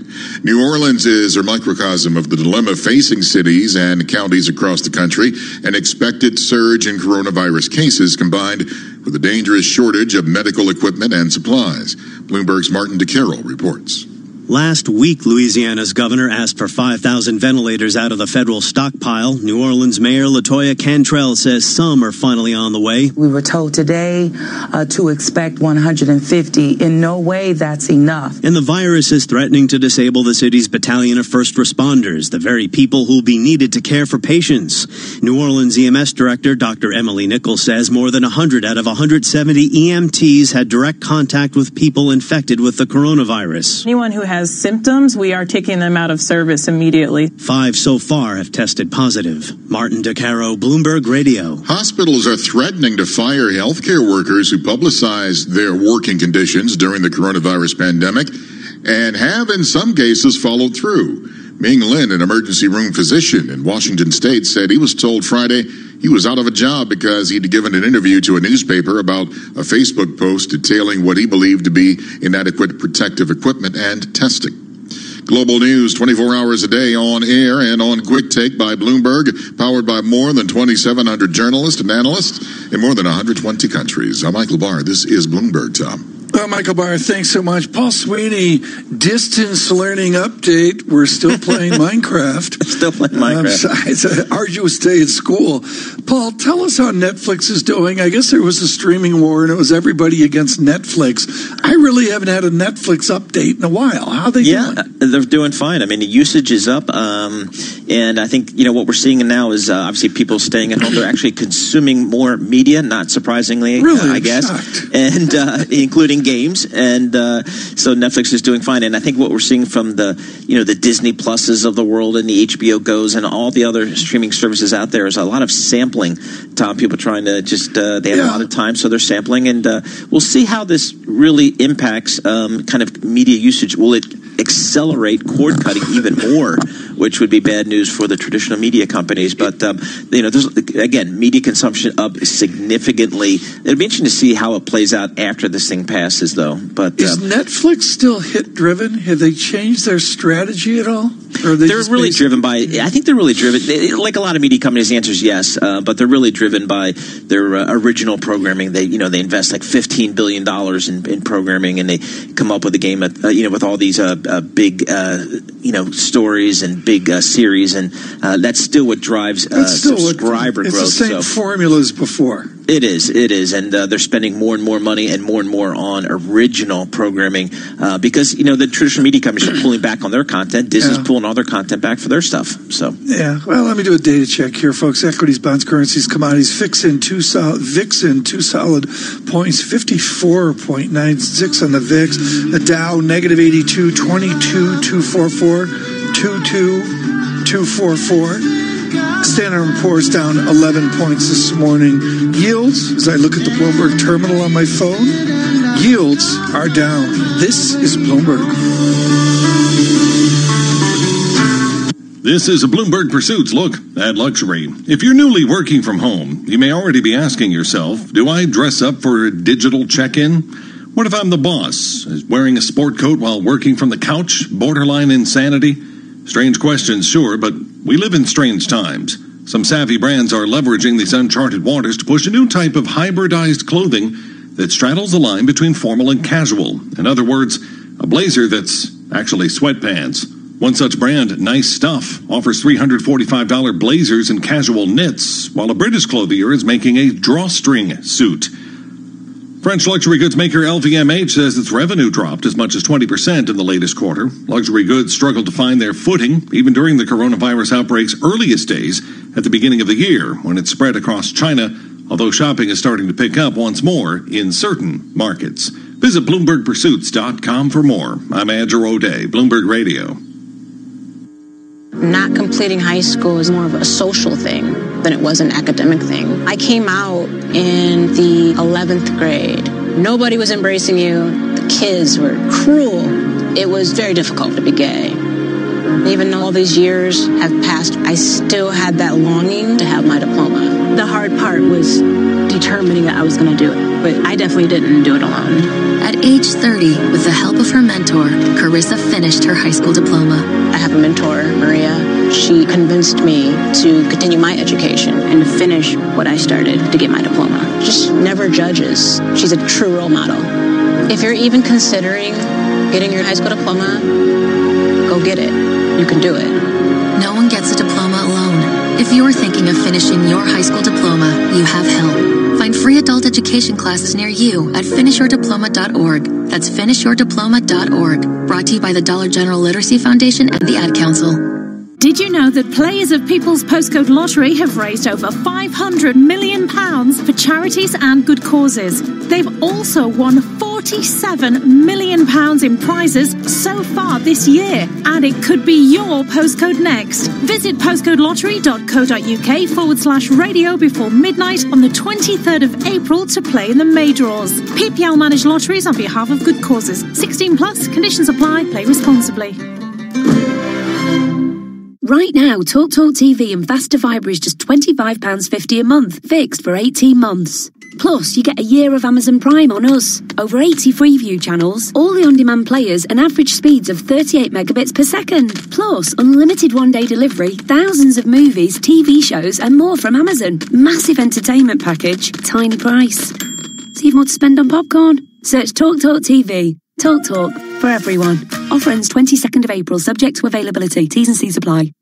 New Orleans is a microcosm of the dilemma facing cities and counties across the country. An expected surge in coronavirus cases combined with a dangerous shortage of medical equipment and supplies. Bloomberg's Martin Di Caro reports. Last week, Louisiana's governor asked for five thousand ventilators out of the federal stockpile. New Orleans Mayor Latoya Cantrell says some are finally on the way. We were told today uh, to expect one hundred fifty. In no way that's enough. And the virus is threatening to disable the city's battalion of first responders, the very people who'll be needed to care for patients. New Orleans E M S Director Doctor Emily Nichols says more than one hundred out of one hundred seventy E M Ts had direct contact with people infected with the coronavirus. Anyone who has As symptoms, we are taking them out of service immediately. Five so far have tested positive. Martin Di Caro, Bloomberg Radio. Hospitals are threatening to fire healthcare workers who publicize their working conditions during the coronavirus pandemic and have, in some cases, followed through. Ming Lin, an emergency room physician in Washington State, said he was told Friday he was out of a job because he'd given an interview to a newspaper about a Facebook post detailing what he believed to be inadequate protective equipment and testing. Global news twenty-four hours a day on air and on Quick Take by Bloomberg, powered by more than twenty-seven hundred journalists and analysts in more than one hundred twenty countries. I'm Michael Barr. This is Bloomberg, Tom. Uh, Michael Barr, thanks so much. Paul Sweeney, distance learning update. We're still playing Minecraft. Still playing Minecraft. Um, it's an arduous day at school. Paul, tell us how Netflix is doing. I guess there was a streaming war, and it was everybody against Netflix. I really haven't had a Netflix update in a while. How are they yeah, doing? Yeah, they're doing fine. I mean, the usage is up, um, and I think you know what we're seeing now is uh, obviously people staying at home. They're actually consuming more media, not surprisingly, really, uh, I guess, shocked. and uh, including games, and uh, so Netflix is doing fine. And I think what we're seeing from the, you know, the Disney Pluses of the world and the H B O Go's and all the other streaming services out there is a lot of sampling. Tom, people trying to just uh, they have yeah. a lot of time, so they're sampling, and uh, we'll see how this really impacts um, kind of media usage. Will it accelerate cord cutting even more, which would be bad news for the traditional media companies? But um, you know, there's, again, media consumption up significantly. It'll be interesting to see how it plays out after this thing passes. Passes though, but is uh, Netflix still hit driven? Have they changed their strategy at all? Or are they they're really driven by. I think they're really driven. They, like a lot of media companies, the answer is yes, uh, but they're really driven by their uh, original programming. They, you know, they invest like fifteen billion dollars in, in programming, and they come up with a game, uh, you know, with all these uh, uh, big, uh, you know, stories and big uh, series, and uh, that's still what drives uh, still subscriber what, it's growth. It's the same so. formula as before. It is, it is, and uh, they're spending more and more money and more and more on original programming uh, because, you know, the traditional media companies are pulling back on their content. Disney's yeah. pulling all their content back for their stuff. So yeah, well, let me do a data check here, folks. Equities, bonds, currencies, commodities. V I X in two solid, V I X in two solid points, fifty-four point nine six on the V I X. The Dow negative eighty-two, twenty-two thousand two hundred forty-four, twenty-two thousand two hundred forty-four. Standard and Poor's down eleven points this morning. Yields, as I look at the Bloomberg terminal on my phone, yields are down. This is Bloomberg. This is a Bloomberg Pursuits look at luxury. If you're newly working from home, you may already be asking yourself, do I dress up for a digital check-in? What if I'm the boss? Is wearing a sport coat while working from the couch borderline insanity? Strange questions, sure, but we live in strange times. Some savvy brands are leveraging these uncharted waters to push a new type of hybridized clothing that straddles the line between formal and casual. In other words, a blazer that's actually sweatpants. One such brand, Nice Stuff, offers three hundred forty-five dollars blazers and casual knits, while a British clothier is making a drawstring suit. French luxury goods maker L V M H says its revenue dropped as much as twenty percent in the latest quarter. Luxury goods struggled to find their footing, even during the coronavirus outbreak's earliest days at the beginning of the year, when it spread across China, although shopping is starting to pick up once more in certain markets. Visit Bloomberg Pursuits dot com for more. I'm Andrew O'Day, Bloomberg Radio. Not completing high school is more of a social thing than it was an academic thing. I came out in the eleventh grade. Nobody was embracing you. The kids were cruel. It was very difficult to be gay. Even though all these years have passed, I still had that longing to have my diploma. The hard part was determining that I was going to do it, but I definitely didn't do it alone. At age thirty, with the help of her mentor, Carissa finished her high school diploma. I have a mentor, Maria. She convinced me to continue my education and to finish what I started to get my diploma. She never judges. She's a true role model. If you're even considering getting your high school diploma, go get it. You can do it. No one gets a diploma alone. If you're thinking of finishing your high school diploma, you have help. Find free adult education classes near you at finish your diploma dot org. That's finish your diploma dot org. Brought to you by the Dollar General Literacy Foundation and the Ad Council. Did you know that players of People's Postcode Lottery have raised over five hundred million pounds for charities and good causes? They've also won forty-seven million pounds in prizes so far this year, and it could be your postcode next. Visit postcodelottery.co.uk forward slash radio before midnight on the twenty-third of April to play in the May draws. P P L managed lotteries on behalf of good causes. sixteen plus, conditions apply, play responsibly. Right now, TalkTalk T V and Vasta Fibre is just twenty-five pounds fifty a month, fixed for eighteen months. Plus, you get a year of Amazon Prime on us, over eighty Freeview channels, all the on-demand players and average speeds of thirty-eight megabits per second. Plus, unlimited one-day delivery, thousands of movies, T V shows and more from Amazon. Massive entertainment package, tiny price. Save more to spend on popcorn. Search TalkTalk T V. TalkTalk, for everyone. Offer ends twenty-second of April, subject to availability. T's and C's apply.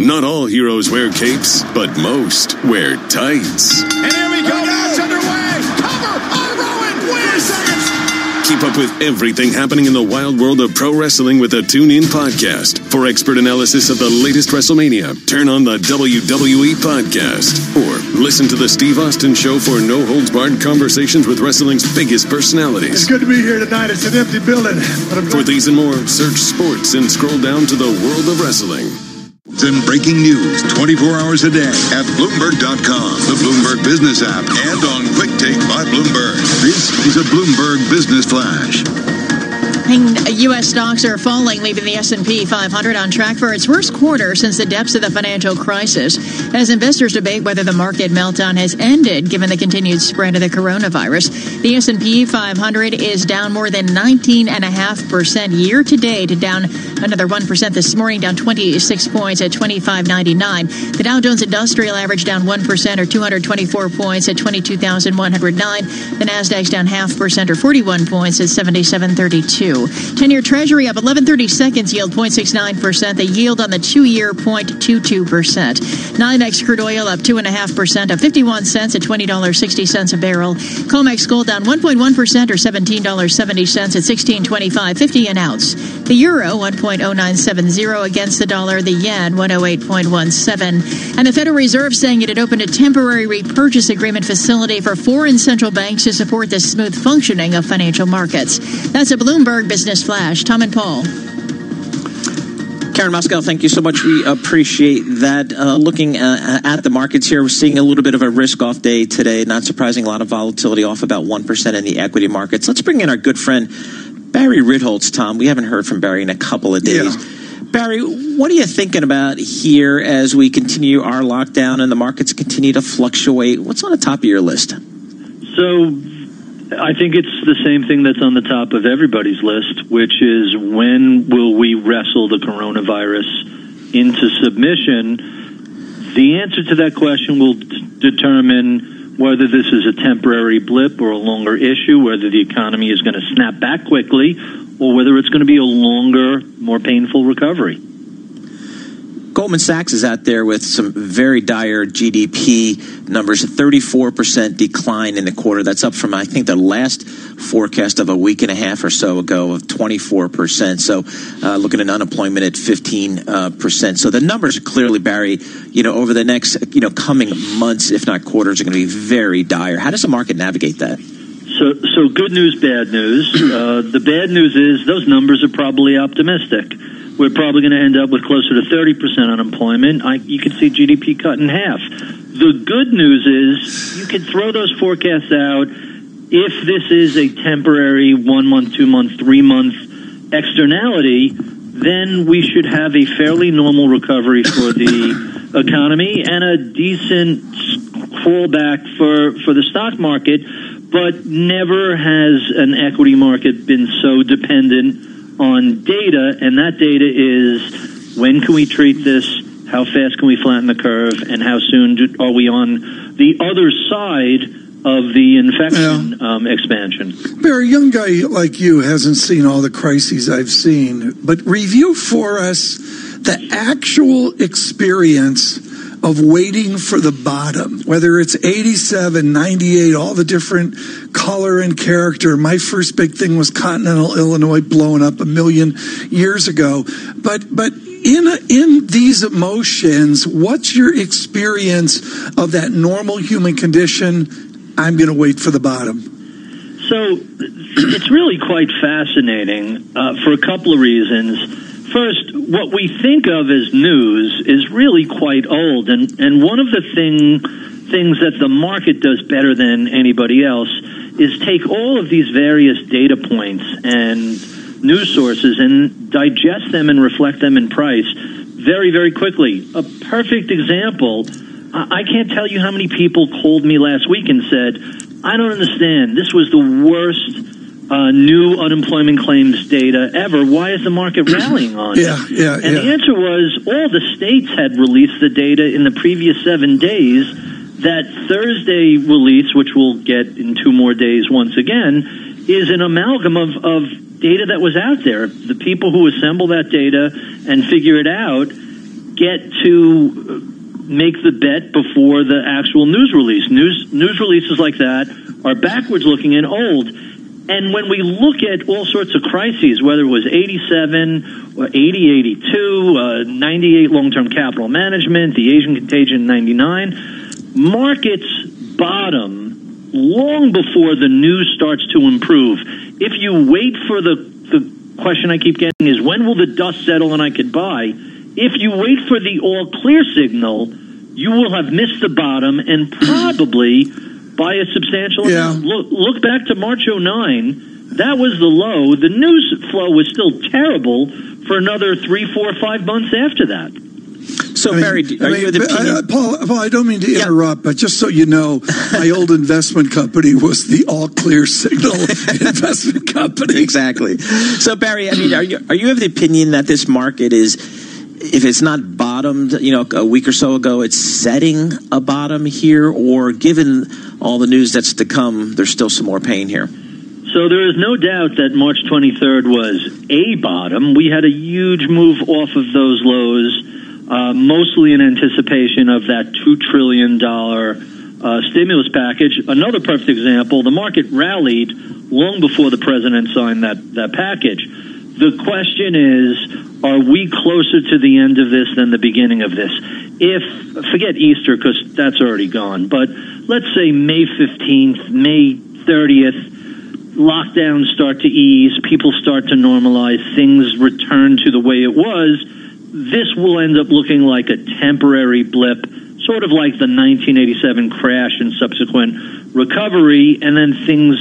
Not all heroes wear capes, but most wear tights. And here we go. Now it's underway. Cover on Rowan. Win. Seconds. Keep up with everything happening in the wild world of pro wrestling with a tune-in podcast. For expert analysis of the latest WrestleMania, turn on the W W E podcast. Or listen to the Steve Austin Show for no-holds-barred conversations with wrestling's biggest personalities. It's good to be here tonight. It's an empty building. But I'm for these and more, search sports and scroll down to the world of wrestling. And breaking news twenty-four hours a day at Bloomberg dot com, the Bloomberg Business app, and on Quick Take by Bloomberg. This is a Bloomberg Business Flash. U S stocks are falling, leaving the S and P five hundred on track for its worst quarter since the depths of the financial crisis, as investors debate whether the market meltdown has ended given the continued spread of the coronavirus. The S and P five hundred is down more than nineteen point five percent year-to-date, down another one percent this morning, down twenty-six points at twenty-five ninety-nine. The Dow Jones Industrial Average down one percent or two hundred twenty-four points at twenty-two thousand one hundred nine. The Nasdaq's down half percent or forty-one points at seventy-seven thirty-two. ten-year Treasury up eleven thirty-seconds, yield zero point six nine percent. The yield on the two-year, zero point two two percent. nine X crude oil up two point five percent, up fifty-one cents at twenty dollars and sixty cents a barrel. COMEX gold down one point one percent or seventeen dollars and seventy cents at sixteen twenty-five fifty an ounce. The euro, one point zero nine seven zero against the dollar. The yen, one oh eight point one seven. And the Federal Reserve saying it had opened a temporary repurchase agreement facility for foreign central banks to support the smooth functioning of financial markets. That's a Bloomberg Business Flash. Tom and Paul. Karen Moscow, thank you so much. We appreciate that. Uh, looking uh, at the markets here, we're seeing a little bit of a risk-off day today. Not surprising, a lot of volatility, off about one percent in the equity markets. Let's bring in our good friend Barry Ritholtz, Tom. We haven't heard from Barry in a couple of days. Yeah. Barry, what are you thinking about here as we continue our lockdown and the markets continue to fluctuate? What's on the top of your list? So I think it's the same thing that's on the top of everybody's list, which is when will we wrestle the coronavirus into submission? The answer to that question will d- determine whether this is a temporary blip or a longer issue, whether the economy is going to snap back quickly, or whether it's going to be a longer, more painful recovery. Goldman Sachs is out there with some very dire G D P numbers, a thirty-four percent decline in the quarter. That's up from, I think, the last forecast of a week and a half or so ago of twenty-four percent. So uh, looking at unemployment at fifteen percent. Uh, percent. So the numbers are clearly, Barry, you know, over the next, you know, coming months, if not quarters, are going to be very dire. How does the market navigate that? So, so good news, bad news. Uh, the bad news is those numbers are probably optimistic. We're probably going to end up with closer to thirty percent unemployment. I, you could see G D P cut in half. The good news is you could throw those forecasts out. If this is a temporary one-month, two-month, three-month externality, then we should have a fairly normal recovery for the economy and a decent fallback for, for the stock market. But never has an equity market been so dependent on data, and that data is when can we treat this, how fast can we flatten the curve, and how soon do, are we on the other side of the infection yeah. um, expansion. Barry, a young guy like you hasn't seen all the crises I've seen, but review for us the actual experience of waiting for the bottom, whether it's eighty-seven, ninety-eight, all the different color and character. My first big thing was Continental Illinois blowing up a million years ago. But but in a, in these emotions, what's your experience of that normal human condition? I'm going to wait for the bottom. So it's really quite fascinating uh, for a couple of reasons. First, what we think of as news is really quite old, and, and one of the thing, things that the market does better than anybody else is take all of these various data points and news sources and digest them and reflect them in price very, very quickly. A perfect example, I can't tell you how many people called me last week and said, I don't understand, this was the worst Uh, new unemployment claims data ever. Why is the market rallying on it? Yeah, yeah, and yeah. the answer was all the states had released the data in the previous seven days. That Thursday release, which we'll get in two more days once again, is an amalgam of, of data that was out there. The people who assemble that data and figure it out get to make the bet before the actual news release. News, news releases like that are backwards-looking and old. And when we look at all sorts of crises, whether it was eighty-seven, or eighty, eighty-two, uh, ninety-eight long-term capital management, the Asian contagion in ninety-nine, markets bottom long before the news starts to improve. If you wait for the, the question I keep getting is, when will the dust settle and I could buy? If you wait for the all-clear signal, you will have missed the bottom and probably by a substantial yeah. look, look back to March oh nine. That was the low. The news flow was still terrible for another three, four, five months after that. So, I mean, Barry, are I mean, you the I, I, Paul, Paul, I don't mean to interrupt, yeah. but just so you know, my old investment company was the all-clear signal investment company. Exactly. So, Barry, I mean, are you are you of the opinion that this market is, if it's not bottomed, you know, a week or so ago, it's setting a bottom here, or given all the news that's to come, there's still some more pain here? So there is no doubt that March twenty-third was a bottom. We had a huge move off of those lows, uh, mostly in anticipation of that two trillion dollars uh, stimulus package. Another perfect example, the market rallied long before the president signed that, that package. The question is, are we closer to the end of this than the beginning of this? If, forget Easter because that's already gone, but let's say May fifteenth, May thirtieth, lockdowns start to ease, people start to normalize, things return to the way it was, this will end up looking like a temporary blip, sort of like the nineteen eighty-seven crash and subsequent recovery, and then things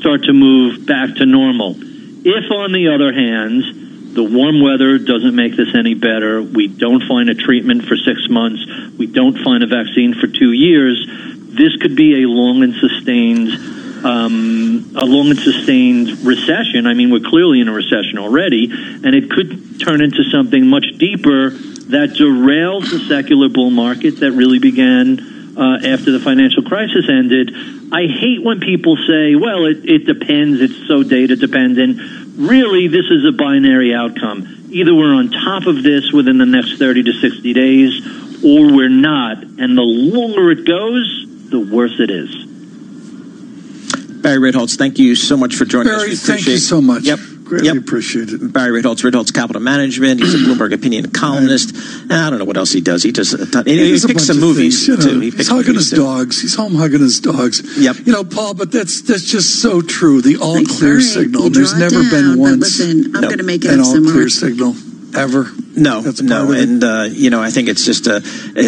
start to move back to normal. If, on the other hand, the warm weather doesn't make this any better, we don't find a treatment for six months, we don't find a vaccine for two years, this could be a long and sustained, um, a long and sustained recession. I mean, we're clearly in a recession already, and it could turn into something much deeper that derails the secular bull market that really began Uh, after the financial crisis ended. I hate when people say, well, it, it depends, it's so data dependent. Really, this is a binary outcome. Either we're on top of this within the next thirty to sixty days, or we're not. And the longer it goes, the worse it is. Barry Ritholtz, thank you so much for joining Barry, us. Barry, thank you so much. Yep. Greatly yep. appreciated. Barry Ritholtz, Ritholtz Capital Management. He's a Bloomberg opinion columnist. And I don't know what else he does. He does a ton. He, he, he picks some movies, things, you know, too. He he's hugging his too. dogs. He's home hugging his dogs. Yep. You know, Paul, but that's that's just so true. The all like, clear right, signal. There's never down, been once. Listen, I'm nope. going to make it an up all somewhere. Clear signal ever. No, no, and uh, you know, I think it's just a.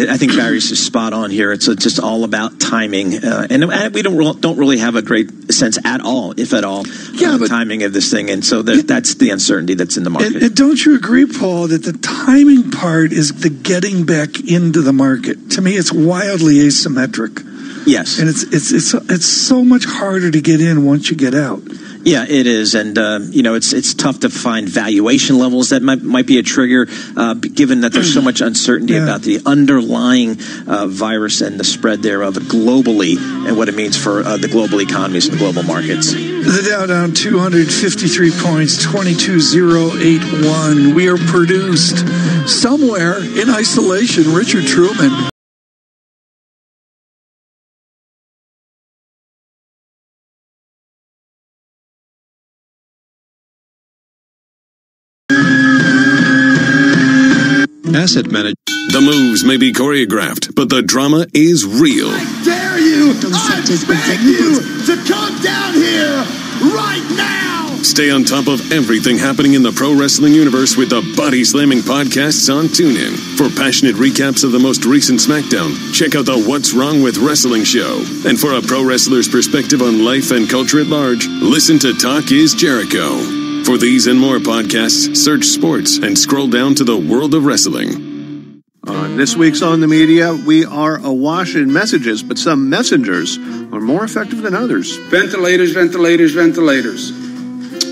I think Barry's is spot on here. It's just all about timing, uh, and we don't don't really have a great sense at all, if at all, yeah, on the timing of this thing. And so there, it, that's the uncertainty that's in the market. And, and don't you agree, Paul, that the timing part is the getting back into the market? To me, it's wildly asymmetric. Yes, and it's it's it's it's so much harder to get in once you get out. Yeah, it is, and uh, you know it's it's tough to find valuation levels that might might be a trigger, uh, given that there's so much uncertainty yeah. about the underlying uh, virus and the spread thereof globally, and what it means for uh, the global economies and the global markets. The Dow down two hundred fifty-three points, twenty-two thousand eighty-one. We are produced somewhere in isolation. Richard Truman. Asset manager. The moves may be choreographed, but the drama is real. I dare you! I beg you to come down here right now! Stay on top of everything happening in the pro wrestling universe with the Body Slamming podcasts on TuneIn. For passionate recaps of the most recent SmackDown, check out the What's Wrong with Wrestling show. And for a pro wrestler's perspective on life and culture at large, listen to Talk is Jericho. For these and more podcasts, search sports and scroll down to the world of wrestling. On this week's On the Media, we are awash in messages, but some messengers are more effective than others. Ventilators, ventilators, ventilators.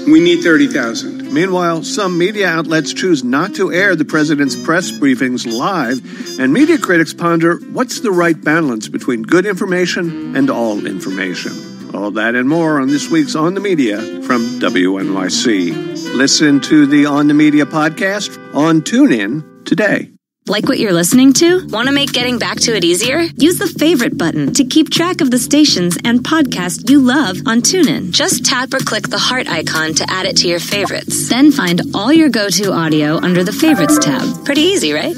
We need thirty thousand. Meanwhile, some media outlets choose not to air the president's press briefings live, and media critics ponder what's the right balance between good information and all information. All that and more on this week's On the Media from W N Y C. Listen to the On the Media podcast on TuneIn today. Like what you're listening to? Want to make getting back to it easier? Use the favorite button to keep track of the stations and podcasts you love on TuneIn. Just tap or click the heart icon to add it to your favorites. Then find all your go-to audio under the favorites tab. Pretty easy, right?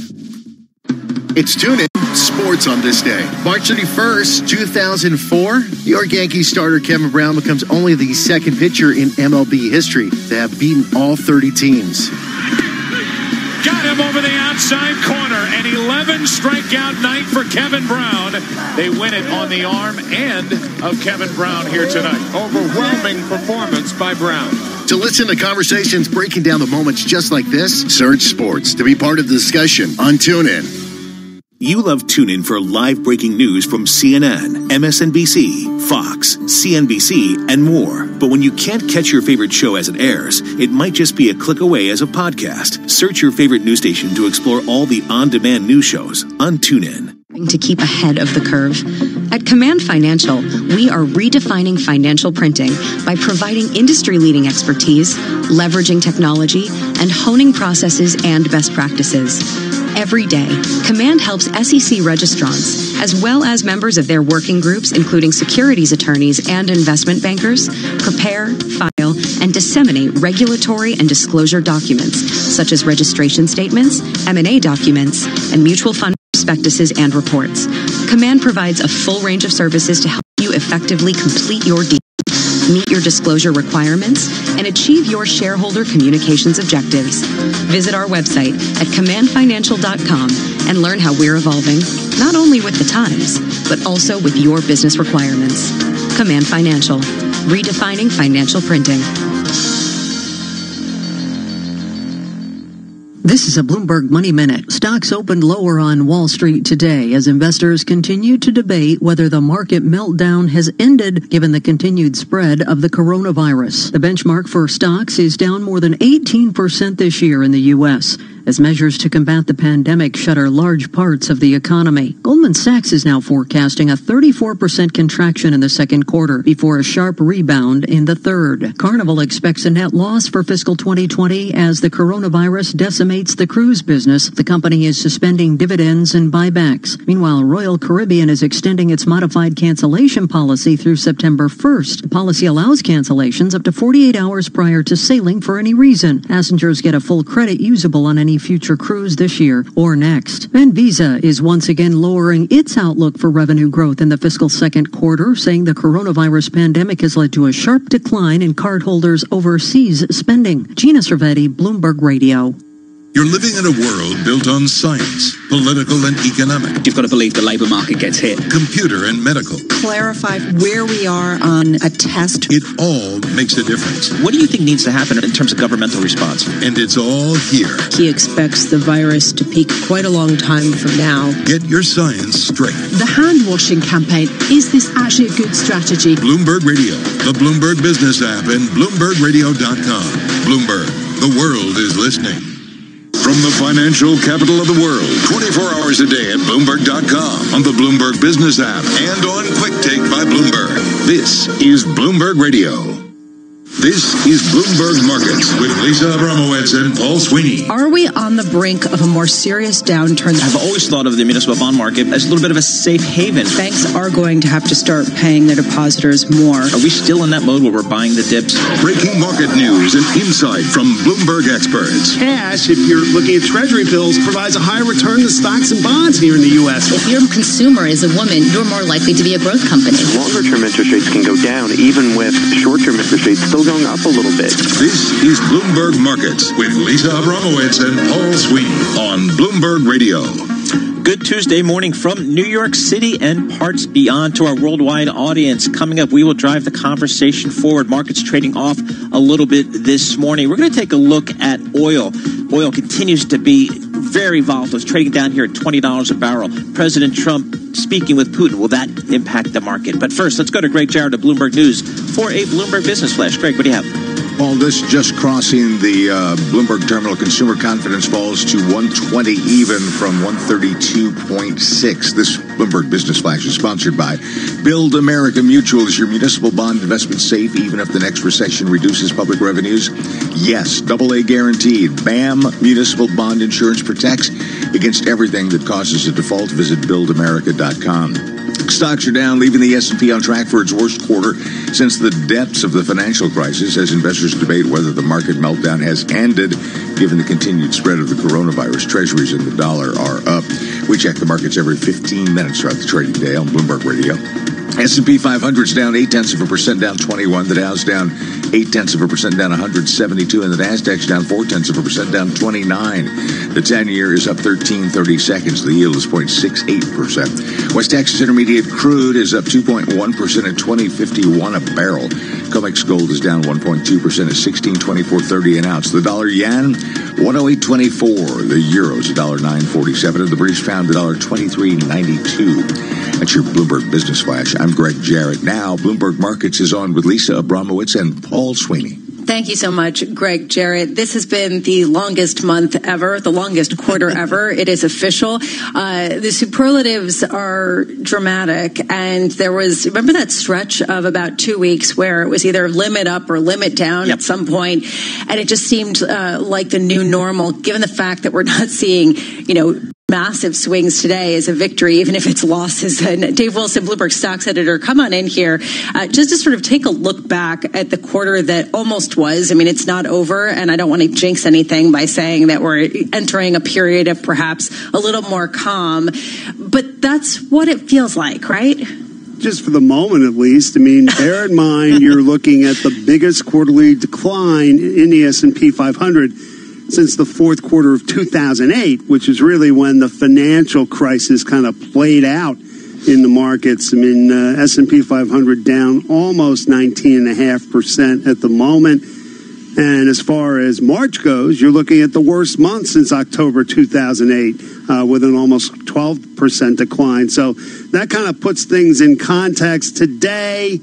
It's TuneIn Sports on this day. March thirty-first, two thousand four, New York Yankees starter Kevin Brown becomes only the second pitcher in M L B history to have beaten all thirty teams. Got him over the outside corner. An eleven strikeout night for Kevin Brown. They win it on the arm end of Kevin Brown here tonight. Overwhelming performance by Brown. To listen to conversations breaking down the moments just like this, search sports to be part of the discussion on TuneIn. You love TuneIn for live breaking news from C N N, M S N B C, Fox, C N B C, and more. But when you can't catch your favorite show as it airs, it might just be a click away as a podcast. Search your favorite news station to explore all the on-demand news shows on TuneIn. To keep ahead of the curve. At Command Financial, we are redefining financial printing by providing industry-leading expertise, leveraging technology, and honing processes and best practices. Every day, Command helps S E C registrants, as well as members of their working groups, including securities attorneys and investment bankers, prepare, file, and disseminate regulatory and disclosure documents, such as registration statements, M and A documents, and mutual fund prospectuses and reports. Command provides a full range of services to help you effectively complete your deal, meet your disclosure requirements, and achieve your shareholder communications objectives. Visit our website at command financial dot com and learn how we're evolving, not only with the times, but also with your business requirements. Command Financial, redefining financial printing. This is a Bloomberg Money Minute. Stocks opened lower on Wall Street today as investors continue to debate whether the market meltdown has ended given the continued spread of the coronavirus. The benchmark for stocks is down more than eighteen percent this year in the U S as measures to combat the pandemic shutter large parts of the economy. Goldman Sachs is now forecasting a thirty-four percent contraction in the second quarter before a sharp rebound in the third. Carnival expects a net loss for fiscal twenty twenty as the coronavirus decimates the cruise business. The company is suspending dividends and buybacks. Meanwhile, Royal Caribbean is extending its modified cancellation policy through September first. The policy allows cancellations up to forty-eight hours prior to sailing for any reason. Passengers get a full credit usable on any future cruise this year or next. And Visa is once again lowering its outlook for revenue growth in the fiscal second quarter, saying the coronavirus pandemic has led to a sharp decline in cardholders' overseas spending. Gina Cervetti, Bloomberg Radio. You're living in a world built on science, political and economic. You've got to believe the labor market gets hit. Computer and medical. Clarify where we are on a test. It all makes a difference. What do you think needs to happen in terms of governmental response? And it's all here. He expects the virus to peak quite a long time from now. Get your science straight. The hand-washing campaign. Is this actually a good strategy? Bloomberg Radio, the Bloomberg Business app, and Bloomberg Radio dot com. Bloomberg, the world is listening. From the financial capital of the world, twenty-four hours a day at Bloomberg dot com, on the Bloomberg Business app, and on Quick Take by Bloomberg. This is Bloomberg Radio. This is Bloomberg Markets with Lisa Abramowitz and Paul Sweeney. Are we on the brink of a more serious downturn? I've always thought of the municipal bond market as a little bit of a safe haven. Banks are going to have to start paying their depositors more. Are we still in that mode where we're buying the dips? Breaking market news and insight from Bloomberg experts. Cash, if you're looking at treasury bills, provides a higher return than stocks and bonds here in the U S. If your consumer is a woman, you're more likely to be a growth company. Longer-term interest rates can go down, even with short-term interest rates still going up a little bit. This is Bloomberg Markets with Lisa Abramowitz and Paul Sweeney on Bloomberg Radio. Good Tuesday morning from New York City and parts beyond to our worldwide audience. Coming up, we will drive the conversation forward. Markets trading off a little bit this morning. We're going to take a look at oil. Oil continues to be very volatile. It's trading down here at twenty dollars a barrel. President Trump speaking with Putin. Will that impact the market? But first, let's go to Greg Jarrett of Bloomberg News for a Bloomberg Business Flash. Greg, what do you have? Well, this just crossing the uh, Bloomberg terminal. Consumer confidence falls to one twenty even from one thirty-two point six. This Bloomberg Business Flash is sponsored by Build America Mutual. Is your municipal bond investment safe even if the next recession reduces public revenues? Yes, double A guaranteed. B A M Municipal Bond Insurance protects against everything that causes a default. Visit build america dot com. Stocks are down, leaving the S and P on track for its worst quarter since the depths of the financial crisis, as investors debate whether the market meltdown has ended, given the continued spread of the coronavirus. Treasuries and the dollar are up. We check the markets every fifteen minutes throughout the trading day on Bloomberg Radio. S and P five hundred is down eight-tenths of a percent, down twenty-one. The Dow's down eight-tenths of a percent, down one hundred seventy-two. And the Nasdaq's down four-tenths of a percent, down twenty-nine. The ten-year is up thirteen thirty-seconds. The yield is zero point six eight percent. West Texas Intermediate Crude is up two point one percent at twenty fifty-one a barrel. COMEX Gold is down one point two percent at sixteen twenty-four thirty an ounce. The dollar yen, one oh eight twenty-four. The euro's one dollar nine forty-seven. And the British pound, one dollar twenty-three ninety-two. That's your Bloomberg Business Flash. I'm Greg Jarrett. Now, Bloomberg Markets is on with Lisa Abramowitz and Paul Sweeney. Thank you so much, Greg Jarrett. This has been the longest month ever, the longest quarter ever. It is official. Uh, the superlatives are dramatic. And there was, remember that stretch of about two weeks where it was either limit up or limit down yep. at some point. And it just seemed uh, like the new normal, given the fact that we're not seeing, you know, massive swings today is a victory, even if it's losses. And Dave Wilson, Bloomberg Stocks Editor, come on in here uh, just to sort of take a look back at the quarter that almost was. I mean, it's not over, and I don't want to jinx anything by saying that we're entering a period of perhaps a little more calm. But that's what it feels like, right? Just for the moment, at least. I mean, bear in mind you're looking at the biggest quarterly decline in the S and P five hundred since the fourth quarter of two thousand eight, which is really when the financial crisis kind of played out in the markets. I mean, uh, S and P five hundred down almost nineteen point five percent at the moment. And as far as March goes, you're looking at the worst month since October two thousand eight uh, with an almost twelve percent decline. So that kind of puts things in context today.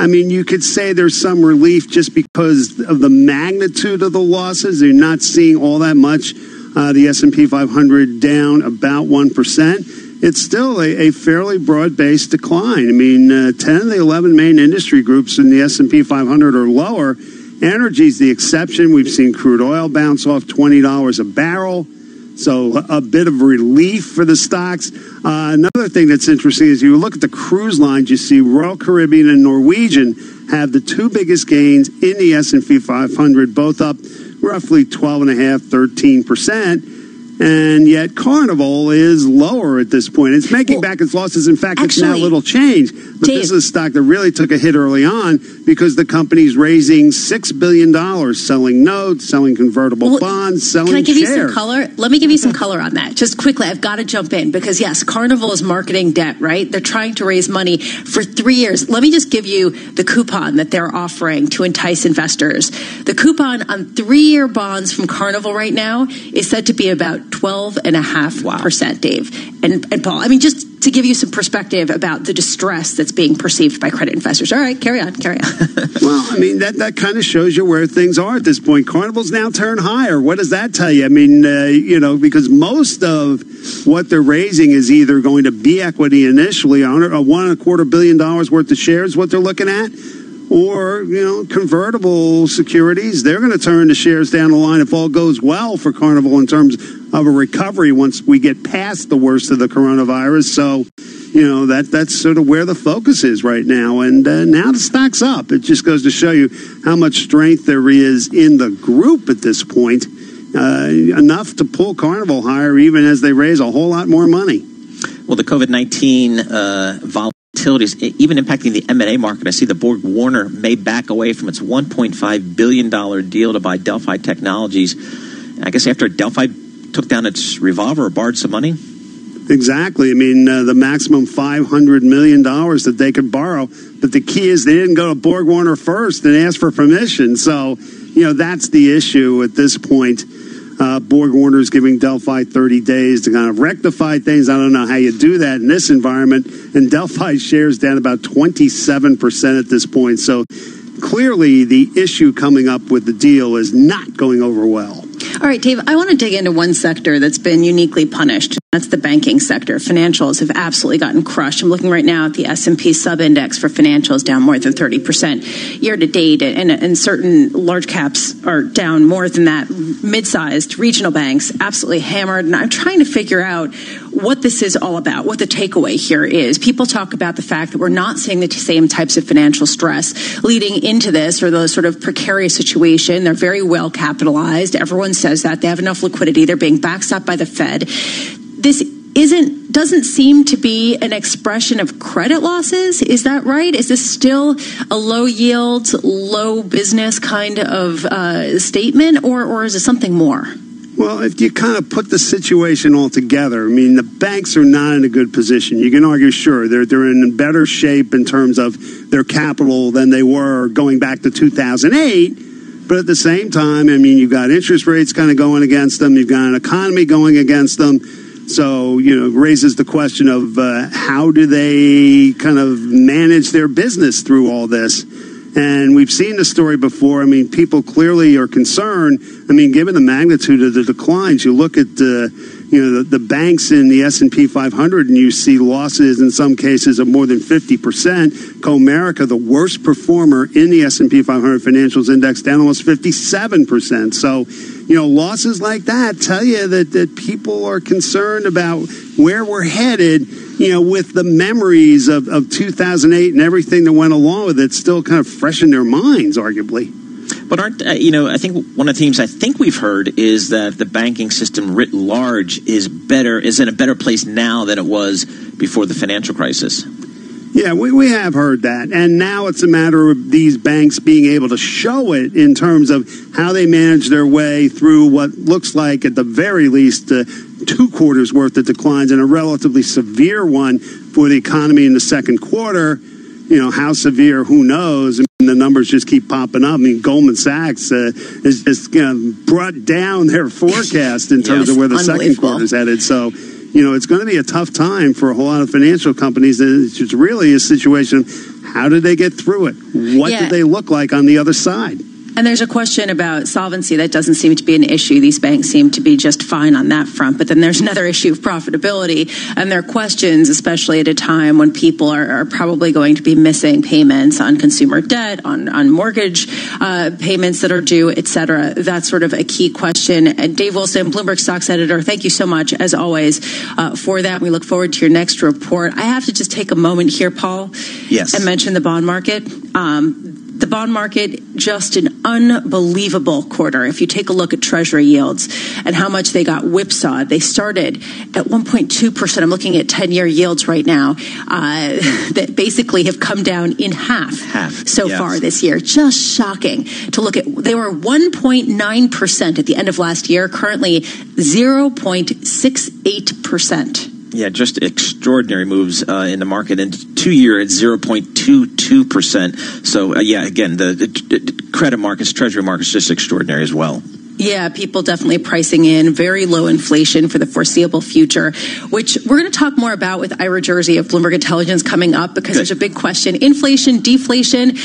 I mean, you could say there's some relief just because of the magnitude of the losses. You're not seeing all that much. Uh, the S and P five hundred down about one percent. It's still a, a fairly broad-based decline. I mean, uh, ten of the eleven main industry groups in the S and P five hundred are lower. Energy's the exception. We've seen crude oil bounce off twenty dollars a barrel. So a bit of relief for the stocks. Uh, another thing that's interesting is you look at the cruise lines, you see Royal Caribbean and Norwegian have the two biggest gains in the S and P five hundred, both up roughly twelve point five, thirteen percent. And yet Carnival is lower at this point. It's making well, back its losses. In fact, actually, it's now a little change. But Dave, this is a stock that really took a hit early on because the company's raising six billion dollars, selling notes, selling convertible well, bonds, selling shares. Can I give shares. you some color? Let me give you some color on that. Just quickly, I've got to jump in because, yes, Carnival is marketing debt, right? They're trying to raise money for three years. Let me just give you the coupon that they're offering to entice investors. The coupon on three-year bonds from Carnival right now is said to be about twelve and a half percent, wow. Dave and, and Paul. I mean, just to give you some perspective about the distress that's being perceived by credit investors. All right, carry on, carry on. Well, I mean, that, that kind of shows you where things are at this point. Carnival's now turned higher. What does that tell you? I mean, uh, you know, because most of what they're raising is either going to be equity initially, a one and a quarter billion dollars worth of shares, what they're looking at, or, you know, convertible securities. They're going to turn the shares down the line if all goes well for Carnival in terms of a recovery once we get past the worst of the coronavirus. So, you know, that that's sort of where the focus is right now. And uh, now the stock's up. It just goes to show you how much strength there is in the group at this point, uh, enough to pull Carnival higher even as they raise a whole lot more money. Well, the COVID nineteen uh, volatility, even impacting the M and A market. I see the BorgWarner may back away from its one point five billion dollars deal to buy Delphi Technologies. I guess after Delphi took down its revolver or borrowed some money? Exactly. I mean, uh, the maximum five hundred million dollars that they could borrow. But the key is they didn't go to BorgWarner first and ask for permission. So, you know, that's the issue at this point. Uh, BorgWarner is giving Delphi thirty days to kind of rectify things. I don't know how you do that in this environment. And Delphi shares down about twenty-seven percent at this point. So clearly the issue coming up with the deal is not going over well. All right, Dave, I want to dig into one sector that's been uniquely punished. That's the banking sector. Financials have absolutely gotten crushed. I'm looking right now at the S and P sub-index for financials down more than thirty percent year-to-date, and, and certain large caps are down more than that. Mid-sized regional banks absolutely hammered, and I'm trying to figure out what this is all about, what the takeaway here is. People talk about the fact that we're not seeing the same types of financial stress leading into this or the sort of precarious situation. They're very well capitalized. Everyone says that. They have enough liquidity. They're being backstopped by the Fed. This isn't doesn't seem to be an expression of credit losses. Is that right? Is this still a low yield, low business kind of uh, statement, or or is it something more? Well, if you kind of put the situation all together, I mean, the banks are not in a good position. You can argue, sure, they're they're in better shape in terms of their capital than they were going back to two thousand eight. But at the same time, I mean, you've got interest rates kind of going against them. You've got an economy going against them. So, you know, raises the question of uh, how do they kind of manage their business through all this? And we've seen the story before. I mean, people clearly are concerned. I mean, given the magnitude of the declines, you look at the, you know, the, the banks in the S and P five hundred, and you see losses in some cases of more than fifty percent. Comerica, the worst performer in the S and P five hundred financials index, down almost fifty-seven percent. So, you know, losses like that tell you that, that people are concerned about where we're headed, you know, with the memories of, of two thousand eight and everything that went along with it still kind of fresh in their minds, arguably. But aren't, uh, you know, I think one of the themes I think we've heard is that the banking system writ large is better, is in a better place now than it was before the financial crisis. Yeah, we, we have heard that. And now it's a matter of these banks being able to show it in terms of how they manage their way through what looks like, at the very least, uh, two quarters worth of declines and a relatively severe one for the economy in the second quarter. You know, how severe, who knows? I mean, the numbers just keep popping up. I mean, Goldman Sachs uh, is just you know, brought down their forecast in terms yeah, of where the second quarter's headed. So, you know, it's going to be a tough time for a whole lot of financial companies. It's really a situation of how did they get through it? What yeah. did they look like on the other side? And there's a question about solvency. That doesn't seem to be an issue. These banks seem to be just fine on that front. But then there's another issue of profitability. And there are questions, especially at a time when people are, are probably going to be missing payments on consumer debt, on, on mortgage uh, payments that are due, et cetera. That's sort of a key question. And Dave Wilson, Bloomberg Stocks Editor, thank you so much, as always, uh, for that. We look forward to your next report. I have to just take a moment here, Paul, yes. and mention the bond market. Um the bond market, just an unbelievable quarter. If you take a look at Treasury yields and how much they got whipsawed, they started at one point two percent. I'm looking at ten-year yields right now uh, that basically have come down in half, half so yes. far this year. Just shocking to look at. They were one point nine percent at the end of last year, currently zero point six eight percent. Yeah, just extraordinary moves uh, in the market. And two-year at zero point two two percent. So, uh, yeah, again, the, the credit markets, treasury markets, just extraordinary as well. Yeah, people definitely pricing in very low inflation for the foreseeable future, which we're going to talk more about with Ira Jersey of Bloomberg Intelligence coming up, because Good. There's a big question. Inflation, deflation.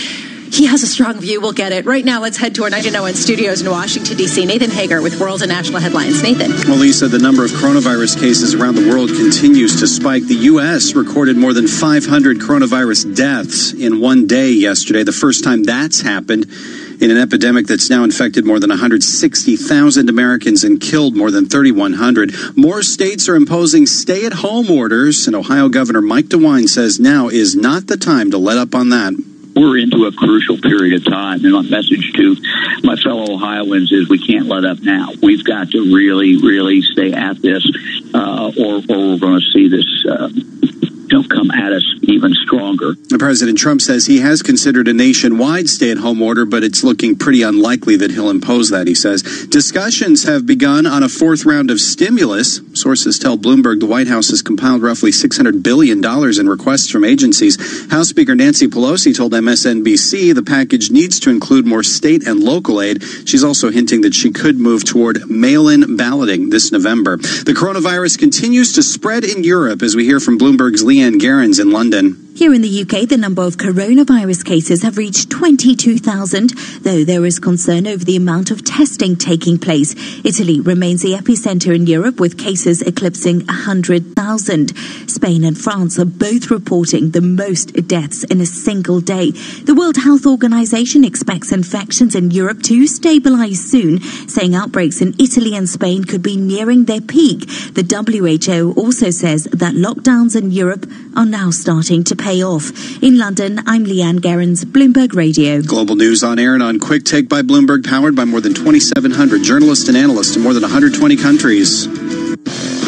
He has a strong view. We'll get it. Right now, let's head to our ninety-nine point one studios in Washington, D C Nathan Hager with World and National Headlines. Nathan. Well, Lisa, the number of coronavirus cases around the world continues to spike. The U S recorded more than five hundred coronavirus deaths in one day yesterday, the first time that's happened in an epidemic that's now infected more than one hundred sixty thousand Americans and killed more than three thousand one hundred. More states are imposing stay-at-home orders, and Ohio Governor Mike DeWine says now is not the time to let up on that. We're into a crucial period of time, and my message to my fellow Ohioans is we can't let up now. We've got to really, really stay at this, uh, or, or we're going to see this uh, don't come at us even stronger. President Trump says he has considered a nationwide stay-at-home order, but it's looking pretty unlikely that he'll impose that, he says. Discussions have begun on a fourth round of stimulus. Sources tell Bloomberg the White House has compiled roughly six hundred billion dollars in requests from agencies. House Speaker Nancy Pelosi told M S N B C the package needs to include more state and local aid. She's also hinting that she could move toward mail-in balloting this November. The coronavirus continues to spread in Europe, as we hear from Bloomberg's Leanne Gerrans in London. Here in the U K, the number of coronavirus cases have reached twenty-two thousand, though there is concern over the amount of testing taking place. Italy remains the epicenter in Europe, with cases eclipsing one hundred thousand. Spain and France are both reporting the most deaths in a single day. The World Health Organization expects infections in Europe to stabilize soon, saying outbreaks in Italy and Spain could be nearing their peak. The W H O also says that lockdowns in Europe are now starting to pay off. In London, I'm Leanne Gerrans, Bloomberg Radio. Global news on air and on Quick Take by Bloomberg, powered by more than twenty-seven hundred journalists and analysts in more than one hundred twenty countries.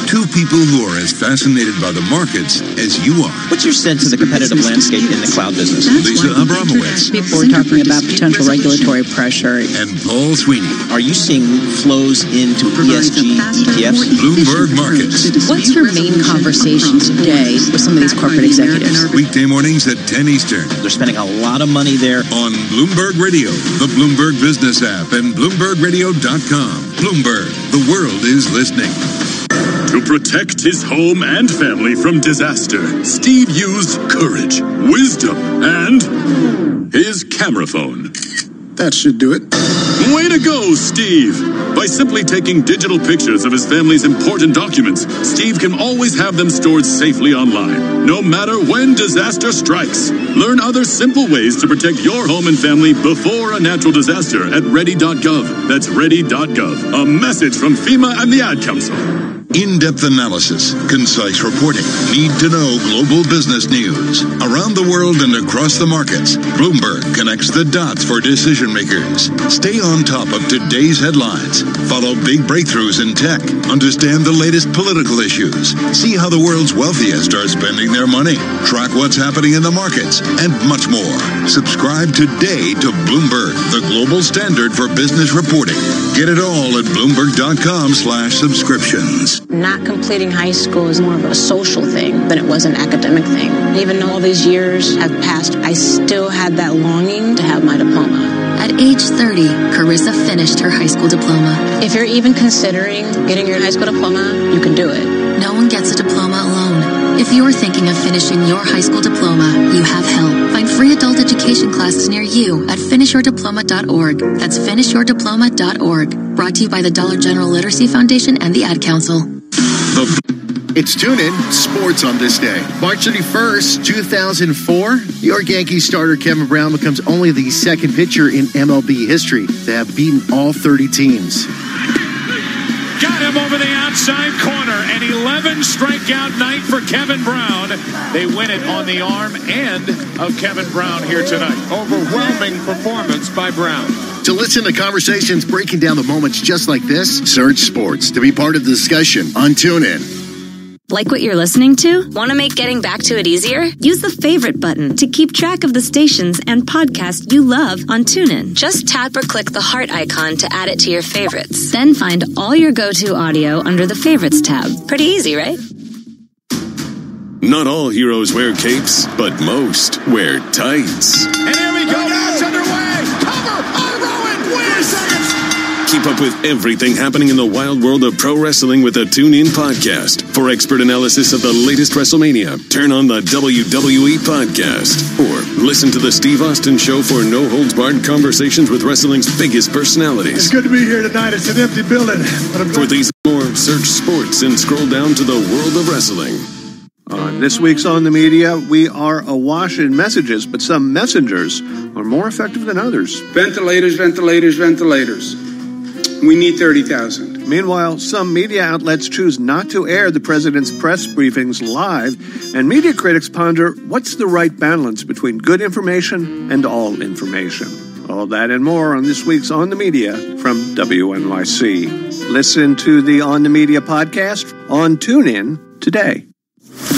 Two people who are as fascinated by the markets as you are. What's your sense of the competitive landscape in the cloud business? That's Lisa Abramowitz. People are talking about potential regulatory pressure. And Paul Sweeney. Are you seeing flows into E S G E T Fs? Bloomberg Markets. What's your main conversation today with some of these corporate executives? Weekday mornings at ten Eastern. They're spending a lot of money there. On Bloomberg Radio, the Bloomberg Business app, and Bloomberg Radio dot com. Bloomberg, the world is listening. To protect his home and family from disaster, Steve used courage, wisdom, and his camera phone. That should do it. Way to go, Steve! By simply taking digital pictures of his family's important documents, Steve can always have them stored safely online, no matter when disaster strikes. Learn other simple ways to protect your home and family before a natural disaster at ready dot gov. That's ready dot gov. A message from FEMA and the Ad Council. In-depth analysis, concise reporting, need-to-know global business news. Around the world and across the markets, Bloomberg connects the dots for decision-makers. Stay on top of today's headlines. Follow big breakthroughs in tech. Understand the latest political issues. See how the world's wealthiest are spending their money. Track what's happening in the markets, and much more. Subscribe today to Bloomberg, the global standard for business reporting. Get it all at Bloomberg.com slash subscriptions. Not completing high school is more of a social thing than it was an academic thing. Even though all these years have passed, I still had that longing to have my diploma. At age thirty, Carissa finished her high school diploma. If you're even considering getting your high school diploma, you can do it. No one gets a diploma alone. If you're thinking of finishing your high school diploma, you have help. Find free adult education classes near you at finish your diploma dot org. That's finish your diploma dot org. Brought to you by the Dollar General Literacy Foundation and the Ad Council. It's TuneIn Sports on this day. March thirty-first, two thousand four, New York Yankees starter Kevin Brown becomes only the second pitcher in M L B history to have beaten all thirty teams. Got him over the outside corner. An eleven strikeout night for Kevin Brown. They win it on the arm end of Kevin Brown here tonight. Overwhelming performance by Brown. To listen to conversations breaking down the moments just like this, search sports to be part of the discussion on TuneIn. Like what you're listening to? Want to make getting back to it easier? Use the favorite button to keep track of the stations and podcasts you love on TuneIn. Just tap or click the heart icon to add it to your favorites. Then find all your go-to audio under the favorites tab. Pretty easy, right? Not all heroes wear capes, but most wear tights. And here we go. Now it's underway. Cover. Rowan wins. Seconds. Keep up with everything happening in the wild world of pro wrestling with the Tune In Podcast. For expert analysis of the latest WrestleMania, turn on the W W E Podcast. Or listen to The Steve Austin Show for no-holds-barred conversations with wrestling's biggest personalities. It's good to be here tonight. It's an empty building. But I'm for these and more, search sports and scroll down to the world of wrestling. On this week's On the Media, we are awash in messages, but some messengers are more effective than others. Ventilators, ventilators, ventilators. We need thirty thousand. Meanwhile, some media outlets choose not to air the president's press briefings live, and media critics ponder what's the right balance between good information and all information. All that and more on this week's On the Media from W N Y C. Listen to the On the Media podcast on TuneIn today.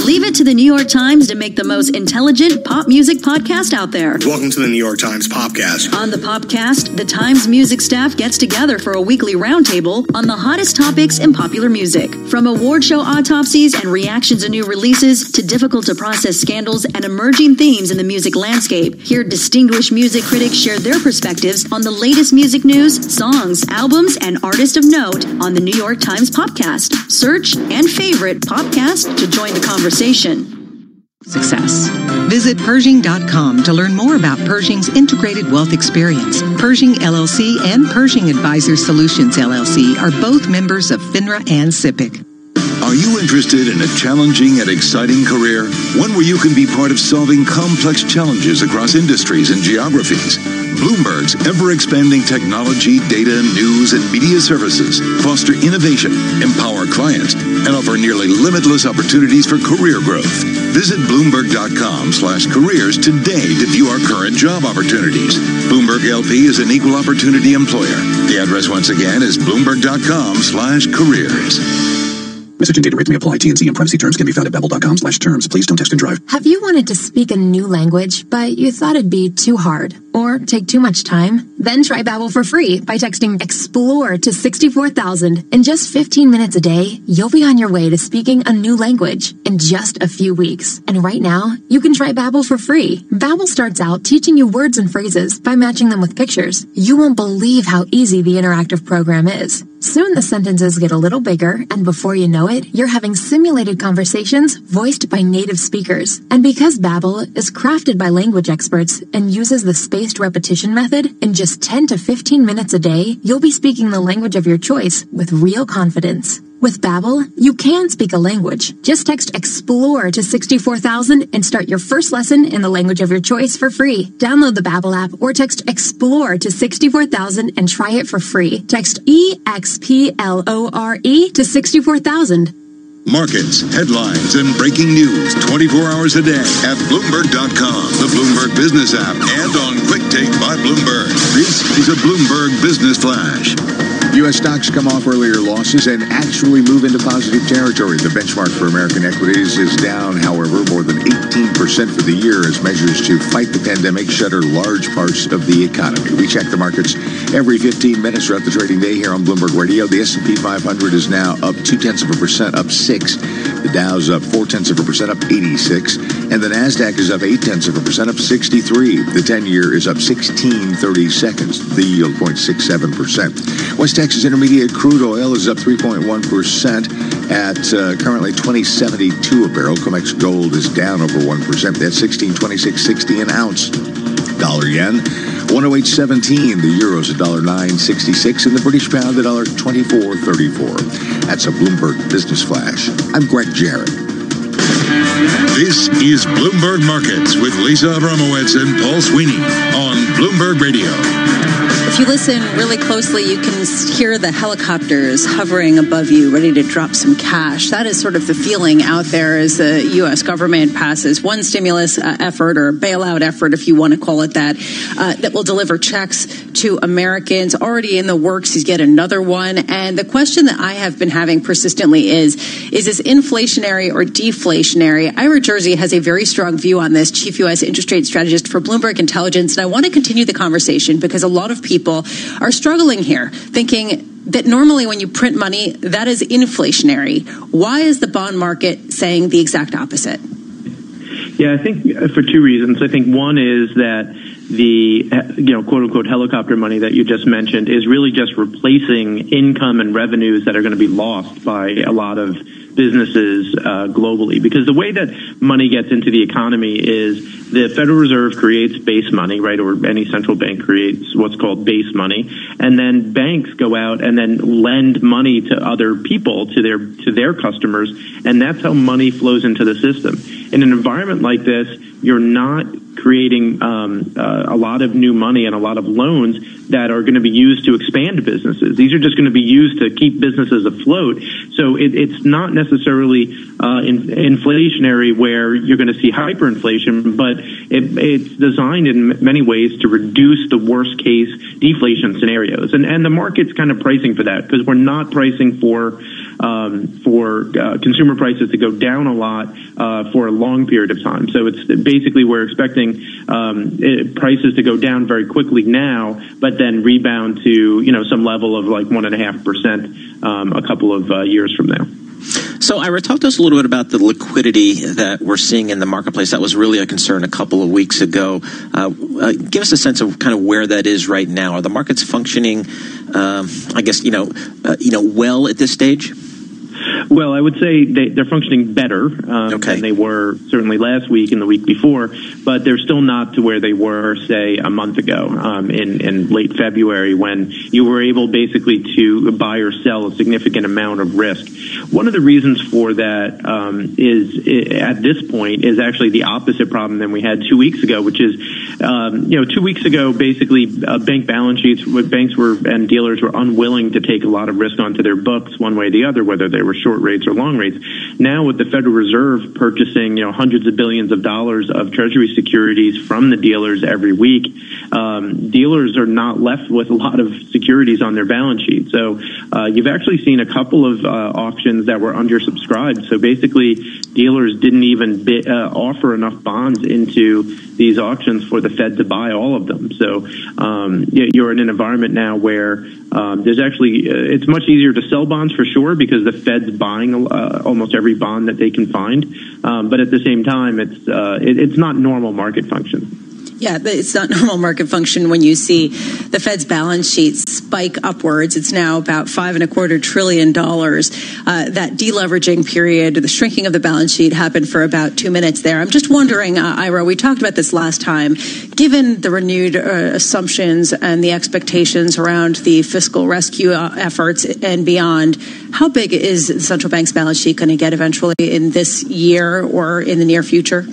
Leave it to the New York Times to make the most intelligent pop music podcast out there. Welcome to the New York Times Popcast. On the Popcast, the Times music staff gets together for a weekly roundtable on the hottest topics in popular music. From award show autopsies and reactions to new releases to difficult-to-process scandals and emerging themes in the music landscape, hear distinguished music critics share their perspectives on the latest music news, songs, albums, and artists of note on the New York Times Popcast. Search and favorite Popcast to join the conversation. Success. Visit Pershing dot com to learn more about Pershing's integrated wealth experience. Pershing L L C and Pershing Advisors Solutions L L C are both members of FINRA and SIPC. Are you interested in a challenging and exciting career? One where you can be part of solving complex challenges across industries and geographies? Bloomberg's ever-expanding technology, data, news, and media services foster innovation, empower clients, and offer nearly limitless opportunities for career growth. Visit Bloomberg.com slash careers today to view our current job opportunities. Bloomberg L P is an equal opportunity employer. The address once again is Bloomberg.com slash careers. Message and data rates may apply. T and C and privacy terms can be found at Babbel.com slash terms. Please don't text and drive. Have you wanted to speak a new language, but you thought it'd be too hard or take too much time? Then try Babbel for free by texting EXPLORE to sixty-four thousand. In just fifteen minutes a day, you'll be on your way to speaking a new language in just a few weeks. And right now, you can try Babbel for free. Babbel starts out teaching you words and phrases by matching them with pictures. You won't believe how easy the interactive program is. Soon the sentences get a little bigger, and before you know it, you're having simulated conversations voiced by native speakers. And because Babbel is crafted by language experts and uses the spaced repetition method, in just ten to fifteen minutes a day, you'll be speaking the language of your choice with real confidence. With Babbel, you can speak a language. Just text EXPLORE to sixty-four thousand and start your first lesson in the language of your choice for free. Download the Babbel app or text EXPLORE to sixty-four thousand and try it for free. Text E X P L O R E to sixty-four thousand. Markets, headlines, and breaking news twenty-four hours a day at Bloomberg dot com, the Bloomberg Business app, and on Quick Take by Bloomberg. This is a Bloomberg Business Flash. U S stocks come off earlier losses and actually move into positive territory. The benchmark for American equities is down, however, more than eighteen percent for the year as measures to fight the pandemic shutter large parts of the economy. We check the markets every fifteen minutes throughout the trading day here on Bloomberg Radio. The S and P five hundred is now up two-tenths of a percent, up six. The Dow's up four-tenths of a percent, up eighty-six. And the NASDAQ is up eight-tenths of a percent, up sixty-three. The ten-year is up sixteen thirty-seconds. The yield, zero point six seven percent. West Texas Intermediate crude oil is up three point one percent at uh, currently twenty seventy-two a barrel. COMEX gold is down over one percent. That's sixteen twenty-six sixty an ounce. Dollar yen, one oh eight seventeen. The euro's one dollar nine sixty-six and the British pound one dollar twenty-four thirty-four. That's a Bloomberg Business Flash. I'm Greg Jarrett. This is Bloomberg Markets with Lisa Abramowitz and Paul Sweeney on Bloomberg Radio. If you listen really closely, you can hear the helicopters hovering above you, ready to drop some cash. That is sort of the feeling out there as the U S government passes one stimulus uh, effort or bailout effort, if you want to call it that, uh, that will deliver checks to Americans. Already in the works is yet another one. And the question that I have been having persistently is, is this inflationary or deflationary? Ira Jersey has a very strong view on this, chief U S interest rate strategist for Bloomberg Intelligence. And I want to continue the conversation because a lot of people are struggling here, thinking that normally when you print money, that is inflationary. Why is the bond market saying the exact opposite? Yeah, I think for two reasons. I think one is that the, you know, quote unquote helicopter money that you just mentioned is really just replacing income and revenues that are going to be lost by a lot of businesses uh, globally. Because the way that money gets into the economy is the Federal Reserve creates base money, right? Or any central bank creates what's called base money. And then banks go out and then lend money to other people, to their, to their customers. And that's how money flows into the system. In an environment like this, you're not creating um, uh, a lot of new money and a lot of loans that are going to be used to expand businesses. These are just going to be used to keep businesses afloat. So it, it's not necessarily uh, in, inflationary where you're going to see hyperinflation, but it, it's designed in many ways to reduce the worst case deflation scenarios. And, and the market's kind of pricing for that because we're not pricing for um, for uh, consumer prices to go down a lot uh, for a long period of time. So it's basically we're expecting Um, it, prices to go down very quickly now, but then rebound to, you know, some level of like one and a half percent a couple of uh, years from now. So, Ira, talk to us a little bit about the liquidity that we're seeing in the marketplace. That was really a concern a couple of weeks ago. Uh, uh, give us a sense of kind of where that is right now. Are the markets functioning, um, I guess, you know, uh, you know, well at this stage? Well, I would say they, they're functioning better um, okay. than they were certainly last week and the week before, but they're still not to where they were, say, a month ago um, in, in late February when you were able basically to buy or sell a significant amount of risk. One of the reasons for that um, is, at this point, is actually the opposite problem than we had two weeks ago, which is, um, you know, two weeks ago, basically uh, bank balance sheets, banks were and dealers were unwilling to take a lot of risk onto their books one way or the other, whether they were short rates or long rates. Now with the Federal Reserve purchasing, you know, hundreds of billions of dollars of Treasury securities from the dealers every week, um, dealers are not left with a lot of securities on their balance sheet. So uh, you've actually seen a couple of uh, auctions that were undersubscribed. So basically, dealers didn't even bid, uh, offer enough bonds into these auctions for the Fed to buy all of them. So um, you're in an environment now where um, there's actually, uh, it's much easier to sell bonds for sure because the Fed's buying uh, almost every bond that they can find. Um, but at the same time, it's uh, it, it's not normal market function. Yeah, but it's not normal market function when you see the Fed's balance sheet spike upwards. It's now about five and a quarter trillion dollars. Uh, that deleveraging period, the shrinking of the balance sheet happened for about two minutes there. I'm just wondering, uh, Ira, we talked about this last time. Given the renewed uh, assumptions and the expectations around the fiscal rescue efforts and beyond, how big is the central bank's balance sheet going to get eventually in this year or in the near future?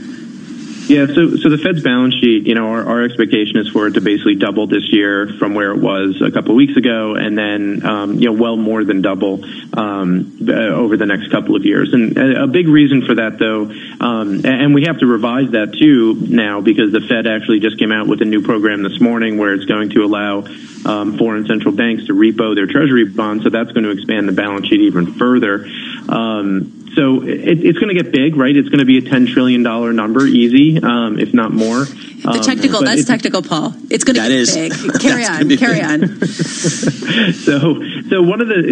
Yeah, so so the Fed's balance sheet, you know, our, our expectation is for it to basically double this year from where it was a couple of weeks ago, and then, um, you know, well more than double um, uh, over the next couple of years. And a big reason for that, though, um, and we have to revise that, too, now, because the Fed actually just came out with a new program this morning where it's going to allow um, foreign central banks to repo their Treasury bonds, so that's going to expand the balance sheet even further. Um So it, it's going to get big, right? It's going to be a ten trillion dollars number, easy, um, if not more. The technical, um, that's technical, Paul. It's going to be big. Carry on, carry on. so, so one of the,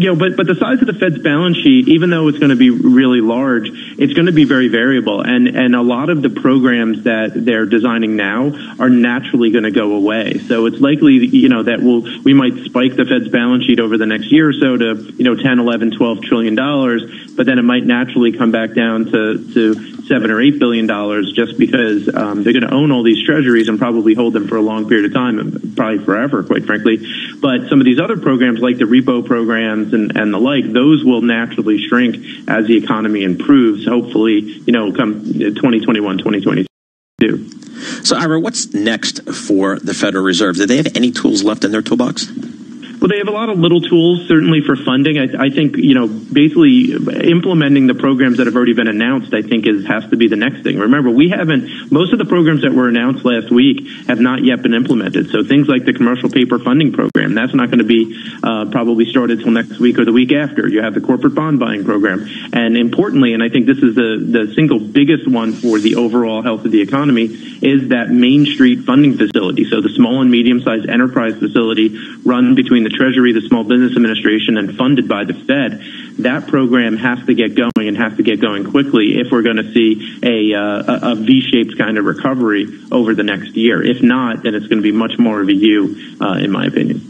you know, but, but the size of the Fed's balance sheet, even though it's going to be really large, it's going to be very variable. And, and a lot of the programs that they're designing now are naturally going to go away. So it's likely, you know, that we'll, we might spike the Fed's balance sheet over the next year or so to, you know, ten, eleven, twelve trillion dollars, but then it might naturally come back down to, to, seven or eight billion dollars just because um, they're going to own all these treasuries and probably hold them for a long period of time, probably forever, quite frankly. But some of these other programs like the repo programs and, and the like, those will naturally shrink as the economy improves, hopefully, you know, come twenty twenty-one, twenty twenty-two. Do. So, Ira, what's next for the Federal Reserve? Do they have any tools left in their toolbox? Well, they have a lot of little tools, certainly for funding. I, I think, you know, basically implementing the programs that have already been announced, I think, is has to be the next thing. Remember, we haven't, most of the programs that were announced last week have not yet been implemented. So things like the commercial paper funding program, that's not going to be uh, probably started till next week or the week after. You have the corporate bond buying program. And importantly, and I think this is the, the single biggest one for the overall health of the economy, is that Main Street funding facility. So the small and medium-sized enterprise facility run between the Treasury, the Small Business Administration, and funded by the Fed. That program has to get going and has to get going quickly if we're going to see a, uh, a V-shaped kind of recovery over the next year. If not, then it's going to be much more of a U, uh, in my opinion.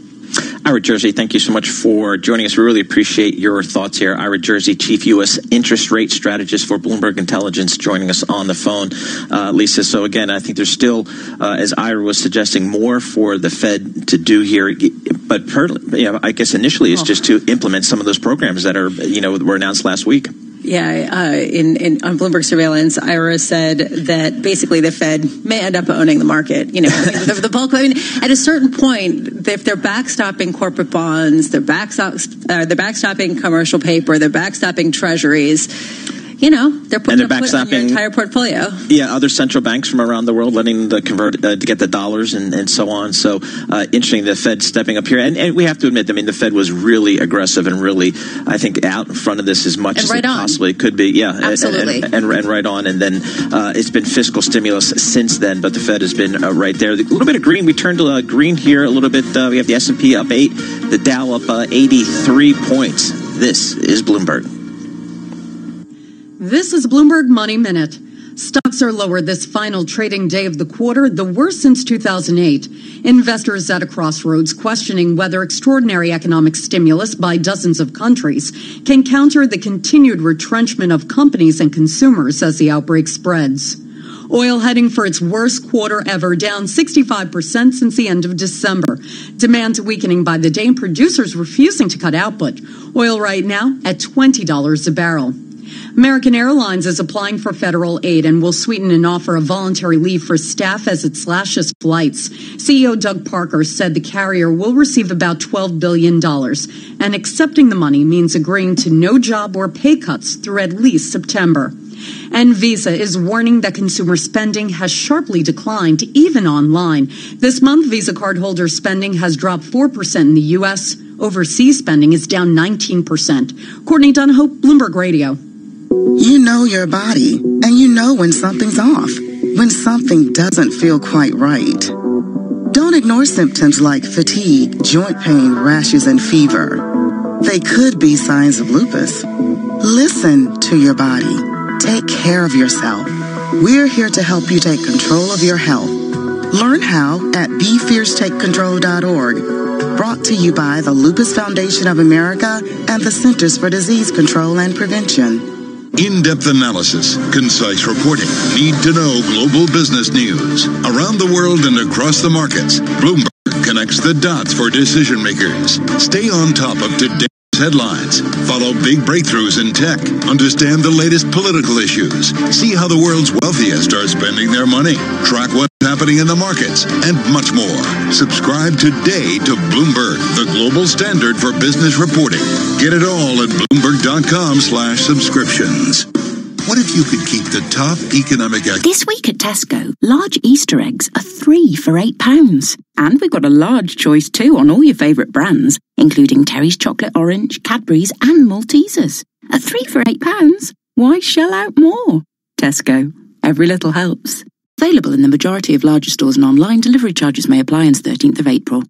Ira Jersey, thank you so much for joining us. We really appreciate your thoughts here. Ira Jersey, Chief U S Interest Rate Strategist for Bloomberg Intelligence, joining us on the phone. Uh, Lisa, so again, I think there's still, uh, as Ira was suggesting, more for the Fed to do here. But per, you know, I guess initially it's just to implement some of those programs that are, you know, were announced last week. Yeah, uh, in, in on Bloomberg Surveillance, Ira said that basically the Fed may end up owning the market. You know, the, the bulk. I mean, at a certain point, if they're backstopping corporate bonds, they're backstop, uh, they're backstopping commercial paper, they're backstopping treasuries. You know, they're putting and they're backstopping your entire portfolio. Yeah, other central banks from around the world letting the convert uh, to get the dollars and, and so on. So uh, interesting, the Fed stepping up here, and, and we have to admit, I mean, the Fed was really aggressive and really, I think, out in front of this as much and as right it on. possibly could be. Yeah, absolutely, and, and, and, and right on. And then uh, it's been fiscal stimulus since then, but the Fed has been uh, right there. A little bit of green. We turned to uh, green here a little bit. Uh, we have the S and P up eight, the Dow up uh, eighty-three points. This is Bloomberg. This is Bloomberg Money Minute. Stocks are lower this final trading day of the quarter, the worst since two thousand eight. Investors at a crossroads questioning whether extraordinary economic stimulus by dozens of countries can counter the continued retrenchment of companies and consumers as the outbreak spreads. Oil heading for its worst quarter ever, down sixty-five percent since the end of December. Demand weakening by the day and producers refusing to cut output. Oil right now at twenty dollars a barrel. American Airlines is applying for federal aid and will sweeten an offer of voluntary leave for staff as it slashes flights. C E O Doug Parker said the carrier will receive about twelve billion dollars, and accepting the money means agreeing to no job or pay cuts through at least September. And Visa is warning that consumer spending has sharply declined, even online. This month, Visa cardholder spending has dropped four percent in the U S. Overseas spending is down nineteen percent. Courtney Dunhope, Bloomberg Radio. You know your body, and you know when something's off, when something doesn't feel quite right. Don't ignore symptoms like fatigue, joint pain, rashes, and fever. They could be signs of lupus. Listen to your body. Take care of yourself. We're here to help you take control of your health. Learn how at be fierce take control dot org. Brought to you by the Lupus Foundation of America and the Centers for Disease Control and Prevention. In-depth analysis, concise reporting, need-to-know global business news. Around the world and across the markets, Bloomberg connects the dots for decision-makers. Stay on top of today's headlines. Follow big breakthroughs in tech. Understand the latest political issues. See how the world's wealthiest are spending their money. Track what's happening in the markets, and much more. Subscribe today to Bloomberg, the global standard for business reporting. Get it all at bloomberg dot com slash subscriptions. What if you could keep the top economic... This week at Tesco, large Easter eggs are three for eight pounds. And we've got a large choice too on all your favourite brands, including Terry's Chocolate Orange, Cadbury's and Maltesers. A three for eight pounds? Why shell out more? Tesco. Every little helps. Available in the majority of larger stores and online. Delivery charges may apply until thirteenth of April.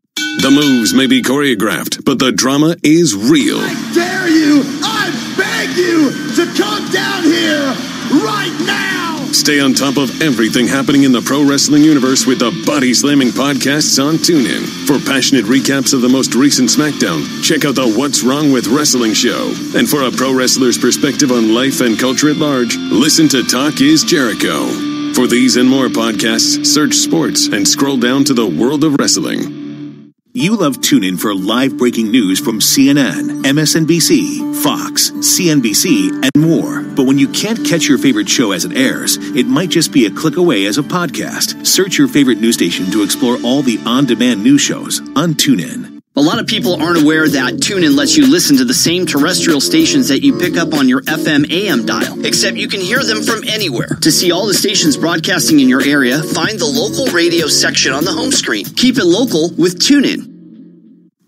The moves may be choreographed, but the drama is real. I dare you! I beg you to come down here right now! Stay on top of everything happening in the pro wrestling universe with the Body Slamming podcasts on TuneIn. For passionate recaps of the most recent SmackDown, check out the What's Wrong with Wrestling show. And for a pro wrestler's perspective on life and culture at large, listen to Talk is Jericho. For these and more podcasts, search sports and scroll down to the world of wrestling. You love TuneIn for live breaking news from C N N, M S N B C, Fox, C N B C, and more. But when you can't catch your favorite show as it airs, it might just be a click away as a podcast. Search your favorite news station to explore all the on-demand news shows on TuneIn. A lot of people aren't aware that TuneIn lets you listen to the same terrestrial stations that you pick up on your F M A M dial, except you can hear them from anywhere. To see all the stations broadcasting in your area, find the local radio section on the home screen. Keep it local with TuneIn.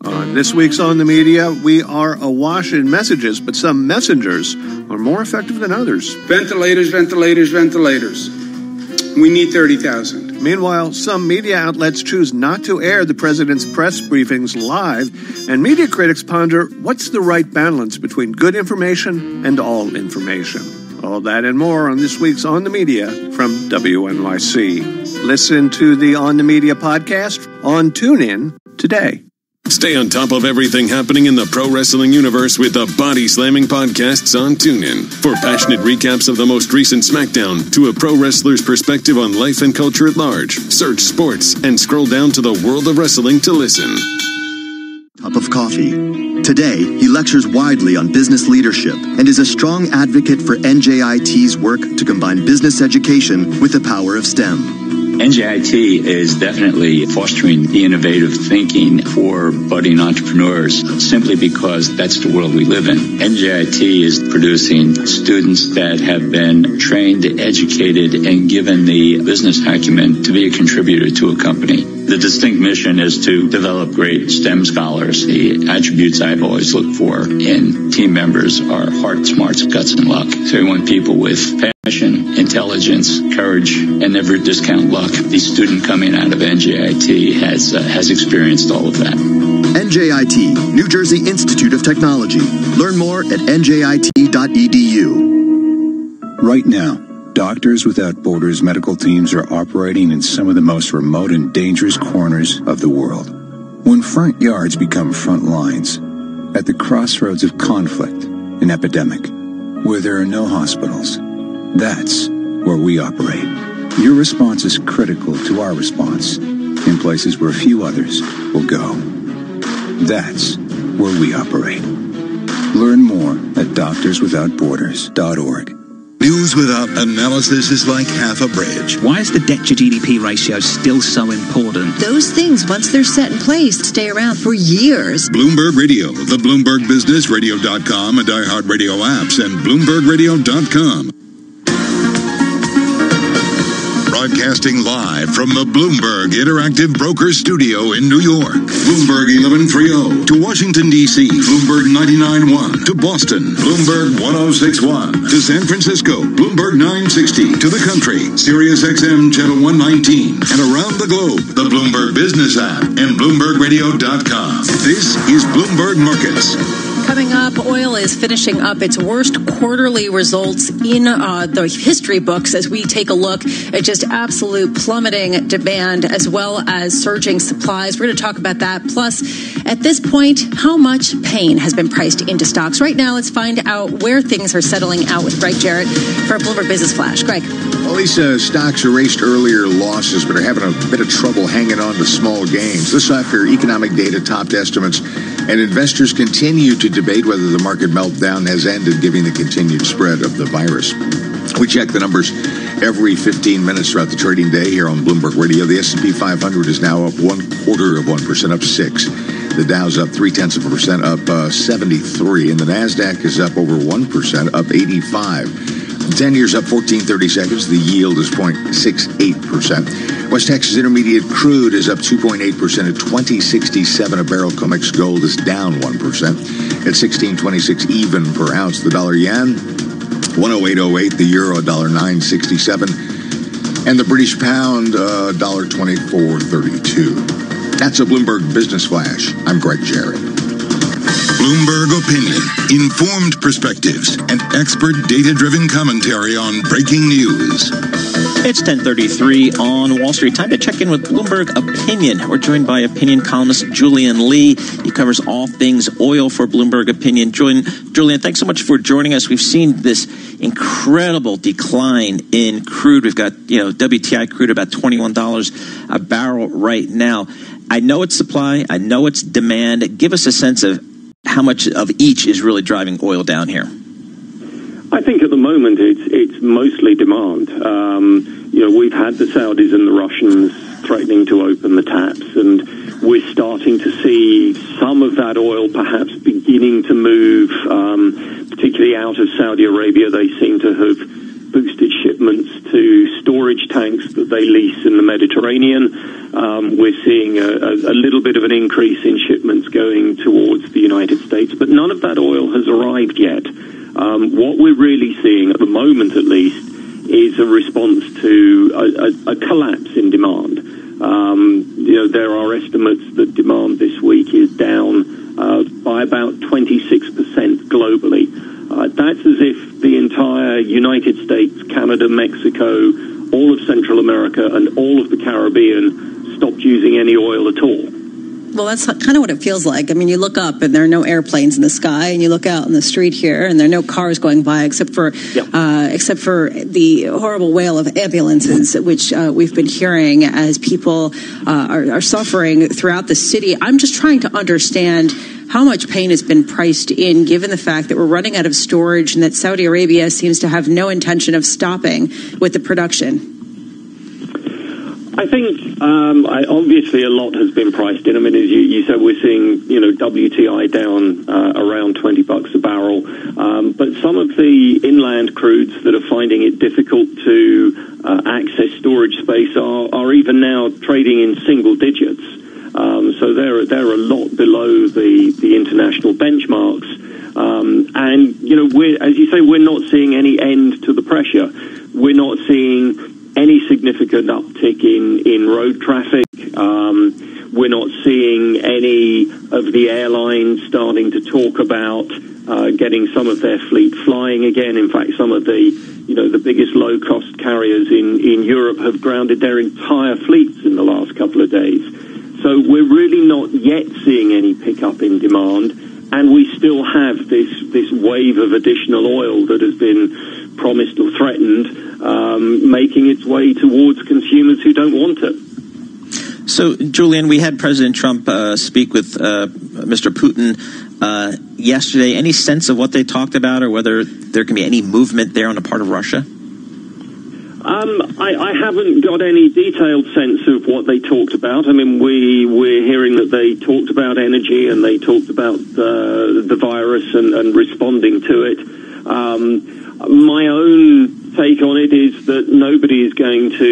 On this week's On the Media, we are awash in messages, but some messengers are more effective than others. Ventilators, ventilators, ventilators. We need thirty thousand. Meanwhile, some media outlets choose not to air the president's press briefings live, and media critics ponder what's the right balance between good information and all information. All that and more on this week's On the Media from W N Y C. Listen to the On the Media podcast on TuneIn today. Stay on top of everything happening in the pro wrestling universe with the Body Slamming podcasts on TuneIn. For passionate recaps of the most recent SmackDown to a pro wrestler's perspective on life and culture at large, search sports and scroll down to the world of wrestling to listen. Cup of coffee. Today, he lectures widely on business leadership and is a strong advocate for N J I T's work to combine business education with the power of STEM. N J I T is definitely fostering the innovative thinking for budding entrepreneurs simply because that's the world we live in. N J I T is producing students that have been trained, educated, and given the business acumen to be a contributor to a company. The distinct mission is to develop great STEM scholars. The attributes I've always looked for in team members are heart, smarts, guts, and luck. So we want people with passion, intelligence, courage, and never discount luck. The student coming out of N J I T has uh, has experienced all of that. N J I T, New Jersey Institute of Technology. Learn more at N J I T dot E D U. Right now, Doctors Without Borders medical teams are operating in some of the most remote and dangerous corners of the world. When front yards become front lines, at the crossroads of conflict, an epidemic, where there are no hospitals, that's where we operate. Your response is critical to our response in places where few others will go. That's where we operate. Learn more at doctors without borders dot org. News without analysis is like half a bridge. Why is the debt-to-G D P ratio still so important? Those things, once they're set in place, stay around for years. Bloomberg Radio, the Bloomberg Business, radio dot com, and iHeartRadio apps, and bloomberg radio dot com. Broadcasting live from the Bloomberg Interactive Brokers Studio in New York. Bloomberg eleven thirty to Washington, D C Bloomberg ninety-nine point one to Boston. Bloomberg ten sixty-one to San Francisco. Bloomberg nine sixty to the country. Sirius X M Channel one nineteen. And around the globe, the Bloomberg Business app and bloomberg radio dot com. This is Bloomberg Markets. Coming up, oil is finishing up its worst quarterly results in uh, the history books as we take a look at just absolute plummeting demand as well as surging supplies. We're going to talk about that. Plus, at this point, how much pain has been priced into stocks? Right now, let's find out where things are settling out with Greg Jarrett for Bloomberg Business Flash. Greg. Well, Lisa, stocks erased earlier losses but are having a bit of trouble hanging on to small gains. This after economic data topped estimates, and investors continue to debate whether the market meltdown has ended, given the continued spread of the virus. We check the numbers every fifteen minutes throughout the trading day here on Bloomberg Radio. The S and P five hundred is now up one quarter of one percent, up six. The Dow's up three-tenths of a percent, up uh, seventy-three. And the NASDAQ is up over one percent, up eighty-five. ten years up fourteen thirty seconds. The yield is zero point six eight percent. West Texas Intermediate Crude is up two point eight percent at twenty sixty-seven a barrel. COMEX Gold is down one percent at sixteen twenty-six even per ounce. The dollar yen, one oh eight oh eight. The euro, one dollar nine sixty-seven. And the British pound, uh, one dollar twenty-four thirty-two. That's a Bloomberg Business Flash. I'm Greg Jarrett. Bloomberg Opinion, informed perspectives, and expert data-driven commentary on breaking news. It's ten thirty-three on Wall Street. Time to check in with Bloomberg Opinion. We're joined by opinion columnist Julian Lee. He covers all things oil for Bloomberg Opinion. Julian, Julian, thanks so much for joining us. We've seen this incredible decline in crude. We've got, you know, W T I crude about twenty-one dollars a barrel right now. I know it's supply. I know it's demand. Give us a sense of how much of each is really driving oil down here. I think at the moment it's it's mostly demand. Um, you know, we've had the Saudis and the Russians threatening to open the taps, and we're starting to see some of that oil perhaps beginning to move, um, particularly out of Saudi Arabia. They seem to have boosted shipments to storage tanks that they lease in the Mediterranean. Um, we're seeing a, a little bit of an increase in shipments going towards the United States, but none of that oil has arrived yet. Um, what we're really seeing at the moment, at least, is a response to a, a, a collapse in demand. Um, you know, there are estimates that demand this week is down uh, by about twenty-six percent globally. Uh, that's as if the entire United States, Canada, Mexico, all of Central America, and all of the Caribbean stopped using any oil at all. Well, that's kind of what it feels like. I mean, you look up and there are no airplanes in the sky, and you look out on the street here and there are no cars going by except for yep. uh, except for the horrible wail of ambulances, which uh, we've been hearing as people uh, are, are suffering throughout the city. I'm just trying to understand how much pain has been priced in, given the fact that we're running out of storage and that Saudi Arabia seems to have no intention of stopping with the production. I think, um, I, obviously, a lot has been priced in. I mean, as you, you said, we're seeing, you know, W T I down uh, around twenty bucks a barrel. Um, but some of the inland crudes that are finding it difficult to uh, access storage space are, are even now trading in single digits. Um, so they're, they're a lot below the, the international benchmarks. Um, and, you know, we're, as you say, we're not seeing any end to the pressure. We're not seeing any significant uptick in, in road traffic. Um, we're not seeing any of the airlines starting to talk about uh, getting some of their fleet flying again. In fact, some of the, you know, the biggest low-cost carriers in, in Europe have grounded their entire fleets in the last couple of days. So we're really not yet seeing any pickup in demand, and we still have this, this wave of additional oil that has been promised or threatened, Um, making its way towards consumers who don't want it. So, Julian, we had President Trump uh, speak with uh, Mister Putin uh, yesterday. Any sense of what they talked about or whether there can be any movement there on the part of Russia? Um, I, I haven't got any detailed sense of what they talked about. I mean, we, we're hearing that they talked about energy and they talked about uh, the virus and, and responding to it. Um, my own take on it is that nobody is going to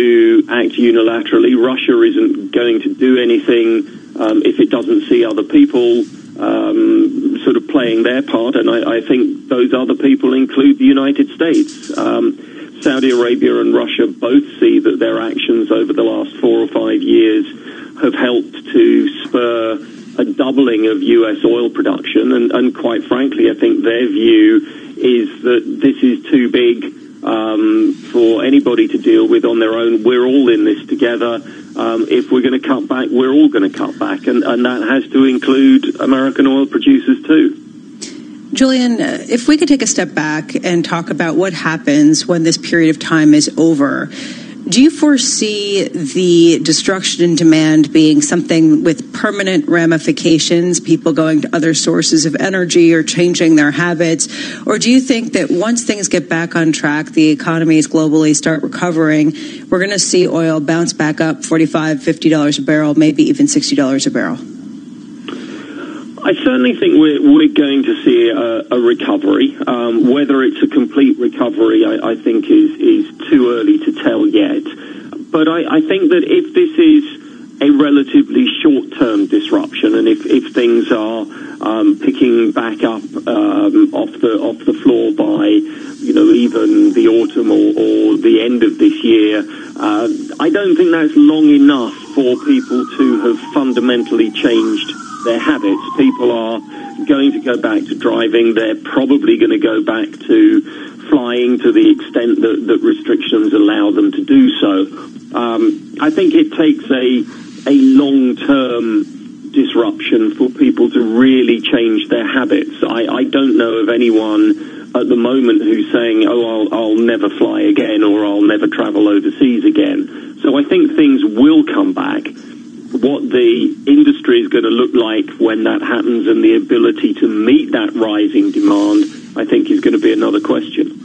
act unilaterally. Russia isn't going to do anything um, if it doesn't see other people um, sort of playing their part, and I, I think those other people include the United States. Um, Saudi Arabia and Russia both see that their actions over the last four or five years have helped to spur a doubling of U S oil production, and, and quite frankly, I think their view is that this is too big Um, for anybody to deal with on their own. We're all in this together. Um, if we're going to cut back, we're all going to cut back, and, and that has to include American oil producers too. Julian, if we could take a step back and talk about what happens when this period of time is over. Do you foresee the destruction in demand being something with permanent ramifications, people going to other sources of energy or changing their habits? Or do you think that once things get back on track, the economies globally start recovering, we're going to see oil bounce back up forty-five, fifty dollars a barrel, maybe even sixty dollars a barrel? I certainly think we're, we're going to see a, a recovery. Um, whether it's a complete recovery, I, I think, is, is too early to tell yet. But I, I think that if this is a relatively short-term disruption, and if, if things are um, picking back up um, off the off the floor by, you know, even the autumn or, or the end of this year, uh, I don't think that's long enough for people to have fundamentally changed their habits. People are going to go back to driving. They're probably going to go back to flying to the extent that, that restrictions allow them to do so. Um, I think it takes a, a long-term disruption for people to really change their habits. I, I don't know of anyone at the moment who's saying, oh, I'll, I'll never fly again or I'll never travel overseas again. So I think things will come back. what the industry is going to look like when that happens and the ability to meet that rising demand, I think, is going to be another question.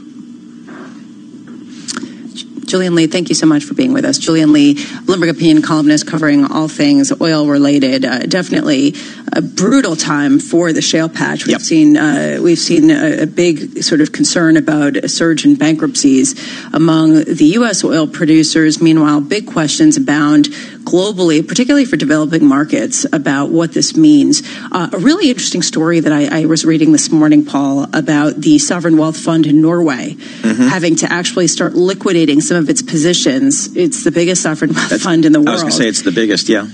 Julian Lee, thank you so much for being with us. Julian Lee, Bloomberg Opinion columnist covering all things oil-related. Uh, definitely a brutal time for the shale patch. We've yep. seen uh, we've seen a, a big sort of concern about a surge in bankruptcies among the U S oil producers. Meanwhile, big questions abound globally, particularly for developing markets, about what this means. Uh, a really interesting story that I, I was reading this morning, Paul, about the sovereign wealth fund in Norway mm-hmm. having to actually start liquidating some of of its positions. It's the biggest sovereign wealth fund in the world. I was going to say it's the biggest, yeah.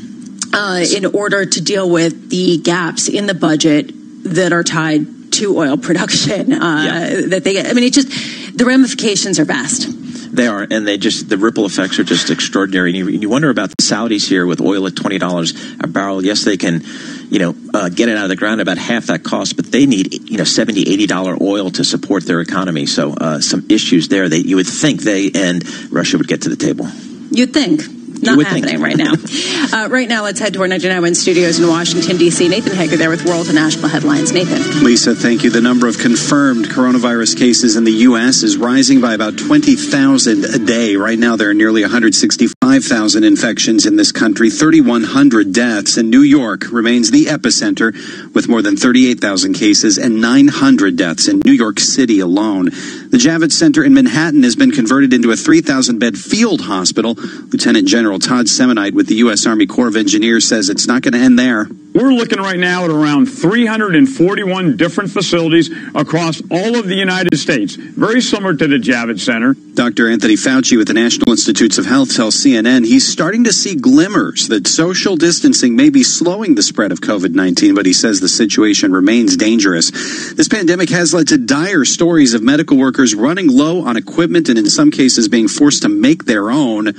Uh, in order to deal with the gaps in the budget that are tied to oil production. Uh, yeah. That they, I mean, it just, the ramifications are vast. They are, and they just the ripple effects are just extraordinary. And you, you wonder about the Saudis here with oil at twenty dollars a barrel. Yes, they can, you know, uh, get it out of the ground about half that cost, but they need you know seventy, eighty dollar oil to support their economy. So uh, some issues there that you would think they and Russia would get to the table. You'd think. Not happening right now. uh, right now, let's head to our ninety-nine point one studios in Washington, D C Nathan Hager there with world and national headlines. Nathan. Lisa, thank you. The number of confirmed coronavirus cases in the U S is rising by about twenty thousand a day. Right now, there are nearly one hundred sixty-five thousand infections in this country, three thousand one hundred deaths, and New York remains the epicenter with more than thirty-eight thousand cases and nine hundred deaths in New York City alone. The Javits Center in Manhattan has been converted into a three thousand bed field hospital. Lieutenant General Todd Semonite with the U S Army Corps of Engineers says it's not going to end there. We're looking right now at around three hundred forty-one different facilities across all of the United States, very similar to the Javits Center. Doctor Anthony Fauci with the National Institutes of Health tells C N N he's starting to see glimmers that social distancing may be slowing the spread of COVID nineteen, but he says the situation remains dangerous. This pandemic has led to dire stories of medical workers running low on equipment and in some cases being forced to make their own.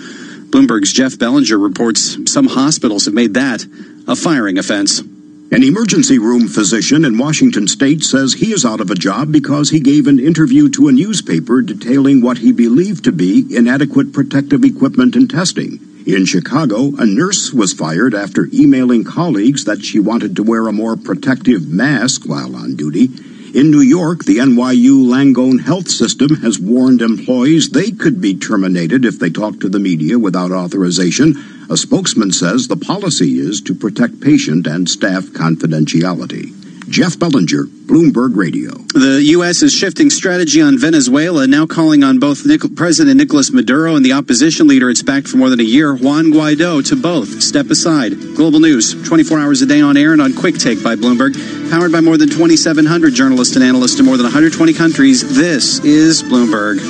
Bloomberg's Jeff Bellinger reports some hospitals have made that a firing offense. An emergency room physician in Washington state says he is out of a job because he gave an interview to a newspaper detailing what he believed to be inadequate protective equipment and testing. In Chicago, a nurse was fired after emailing colleagues that she wanted to wear a more protective mask while on duty. In New York, the N Y U Langone Health System has warned employees they could be terminated if they talk to the media without authorization. A spokesman says the policy is to protect patient and staff confidentiality. Jeff Bellinger, Bloomberg Radio. The U S is shifting strategy on Venezuela, now calling on both Nic- President Nicolas Maduro and the opposition leader it's backed for more than a year, Juan Guaido, to both step aside. Global News, twenty-four hours a day on air and on Quick Take by Bloomberg. Powered by more than twenty-seven hundred journalists and analysts in more than one hundred twenty countries, this is Bloomberg.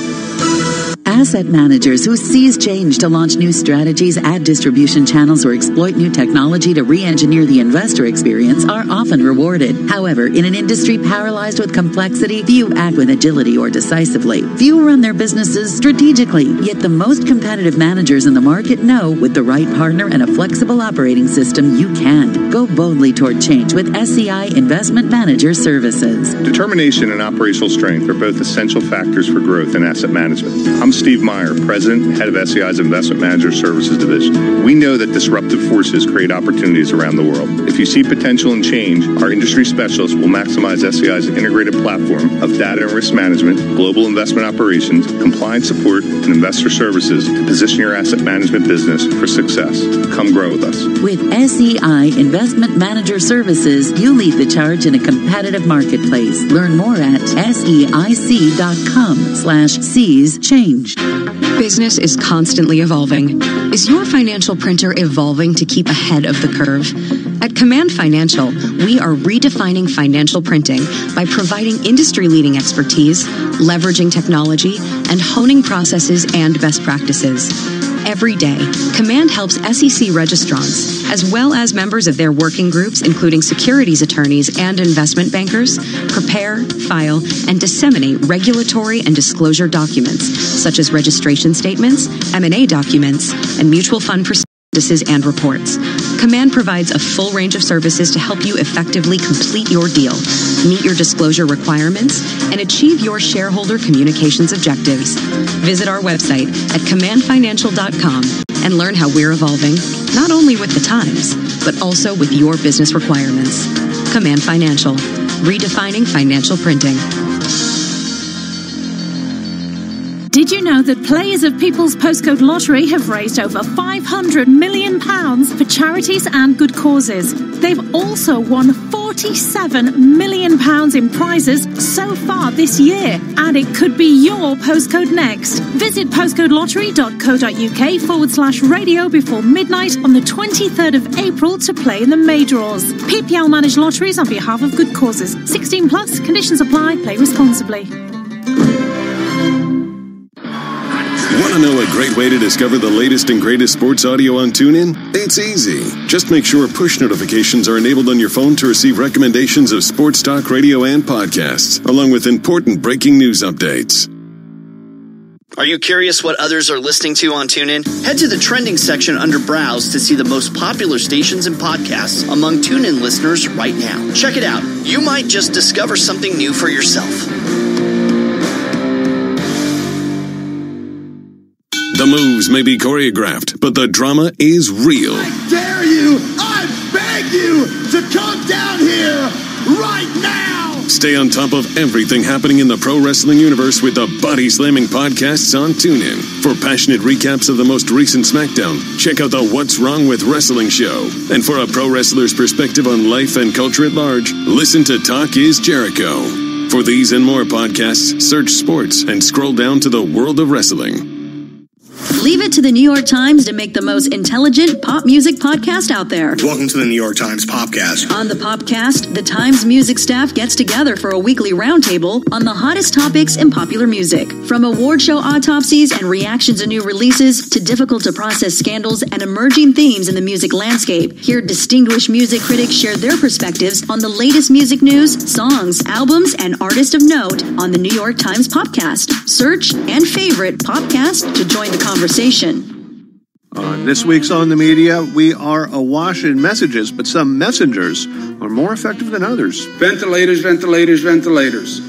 Asset managers who seize change to launch new strategies, add distribution channels, or exploit new technology to re-engineer the investor experience are often rewarded. However, in an industry paralyzed with complexity, few act with agility or decisively. Few run their businesses strategically. Yet the most competitive managers in the market know with the right partner and a flexible operating system, you can. Go boldly toward change with S E I Investment Manager Services. Determination and operational strength are both essential factors for growth in asset management. I'm Steve Meyer, President and Head of S E I's Investment Manager Services Division. We know that disruptive forces create opportunities around the world. If you see potential and change, our industry specialists will maximize S E I's integrated platform of data and risk management, global investment operations, compliance support, and investor services to position your asset management business for success. Come grow with us. With S E I Investment Manager Services, you lead the charge in a competitive marketplace. Learn more at seic.com slash seize change. Business is constantly evolving. Is your financial printer evolving to keep ahead of the curve? At Command Financial, we are redefining financial printing by providing industry-leading expertise, leveraging technology, and honing processes and best practices. Every day, Command helps S E C registrants, as well as members of their working groups, including securities attorneys and investment bankers, prepare, file, and disseminate regulatory and disclosure documents, such as registration statements, M and A documents, and mutual fund prospectuses and reports. Command provides a full range of services to help you effectively complete your deal, meet your disclosure requirements, and achieve your shareholder communications objectives. Visit our website at command financial dot com and learn how we're evolving, not only with the times, but also with your business requirements. Command Financial, redefining financial printing. Did you know that players of People's Postcode Lottery have raised over five hundred million pounds for charities and good causes? They've also won forty-seven million pounds in prizes so far this year, and it could be your postcode next. Visit postcodelottery.co.uk forward slash radio before midnight on the twenty-third of April to play in the May draws. P P L manage lotteries on behalf of good causes. sixteen plus, conditions apply, play responsibly. Want to know a great way to discover the latest and greatest sports audio on TuneIn? It's easy. Just make sure push notifications are enabled on your phone to receive recommendations of sports talk radio and podcasts, along with important breaking news updates. Are you curious what others are listening to on TuneIn? Head to the trending section under Browse to see the most popular stations and podcasts among TuneIn listeners right now. Check it out. You might just discover something new for yourself. The moves may be choreographed, but the drama is real. I dare you, I beg you to come down here right now. Stay on top of everything happening in the pro wrestling universe with the Body Slamming podcasts on TuneIn. For passionate recaps of the most recent SmackDown, check out the What's Wrong with Wrestling show. And for a pro wrestler's perspective on life and culture at large, listen to Talk is Jericho. For these and more podcasts, search sports and scroll down to the world of wrestling. Leave it to the New York Times to make the most intelligent pop music podcast out there. Welcome to the New York Times Popcast. On the Popcast, the Times music staff gets together for a weekly roundtable on the hottest topics in popular music. From award show autopsies and reactions to new releases to difficult-to-process scandals and emerging themes in the music landscape, hear distinguished music critics share their perspectives on the latest music news, songs, albums, and artists of note on the New York Times Popcast. Search and favorite Popcast to join the conversation. On this week's On the Media, we are awash in messages, but some messengers are more effective than others. Ventilators, ventilators, ventilators.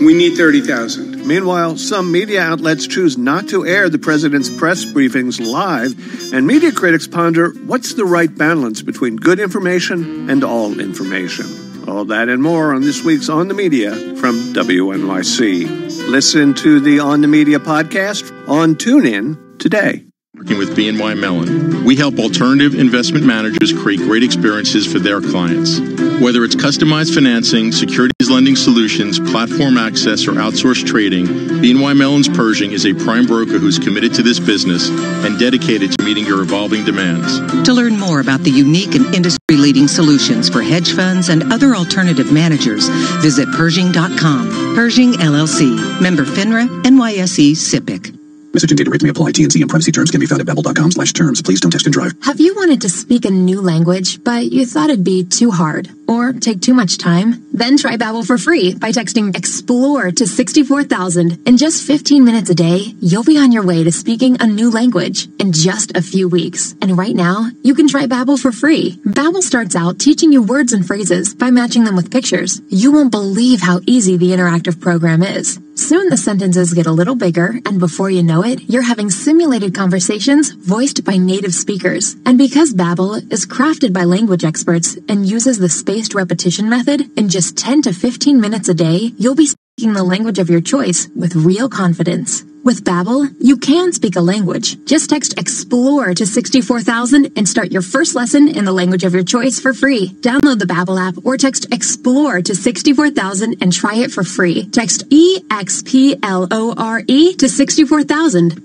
We need thirty thousand. Meanwhile, some media outlets choose not to air the president's press briefings live, and media critics ponder what's the right balance between good information and all information. All that and more on this week's On the Media from W N Y C. Listen to the On the Media podcast on TuneIn today. Working with B N Y Mellon, we help alternative investment managers create great experiences for their clients. Whether it's customized financing, securities lending solutions, platform access, or outsourced trading, B N Y Mellon's Pershing is a prime broker who's committed to this business and dedicated to meeting your evolving demands. To learn more about the unique and industry-leading solutions for hedge funds and other alternative managers, visit Pershing dot com. Pershing L L C. Member FINRA, N Y S E, SIPC. Message and data rates may apply. T and C and privacy terms can be found at babbel.com slash terms. Please don't text and drive. Have you wanted to speak a new language, but you thought it'd be too hard or take too much time? Then try Babbel for free by texting EXPLORE to sixty-four thousand. In just fifteen minutes a day, you'll be on your way to speaking a new language in just a few weeks. And right now, you can try Babbel for free. Babbel starts out teaching you words and phrases by matching them with pictures. You won't believe how easy the interactive program is. Soon the sentences get a little bigger, and before you know it, you're having simulated conversations voiced by native speakers. And because Babbel is crafted by language experts and uses the spaced repetition method, in just ten to fifteen minutes a day, you'll be speaking the language of your choice with real confidence. With Babbel, you can speak a language. Just text EXPLORE to sixty-four thousand and start your first lesson in the language of your choice for free. Download the Babbel app or text EXPLORE to sixty-four thousand and try it for free. Text E X P L O R E to sixty-four thousand.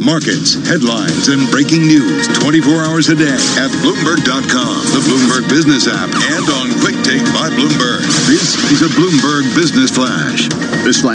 Markets, headlines, and breaking news twenty-four hours a day at Bloomberg dot com, the Bloomberg Business app, and on Quick Take by Bloomberg. This is a Bloomberg Business Flash. This flash.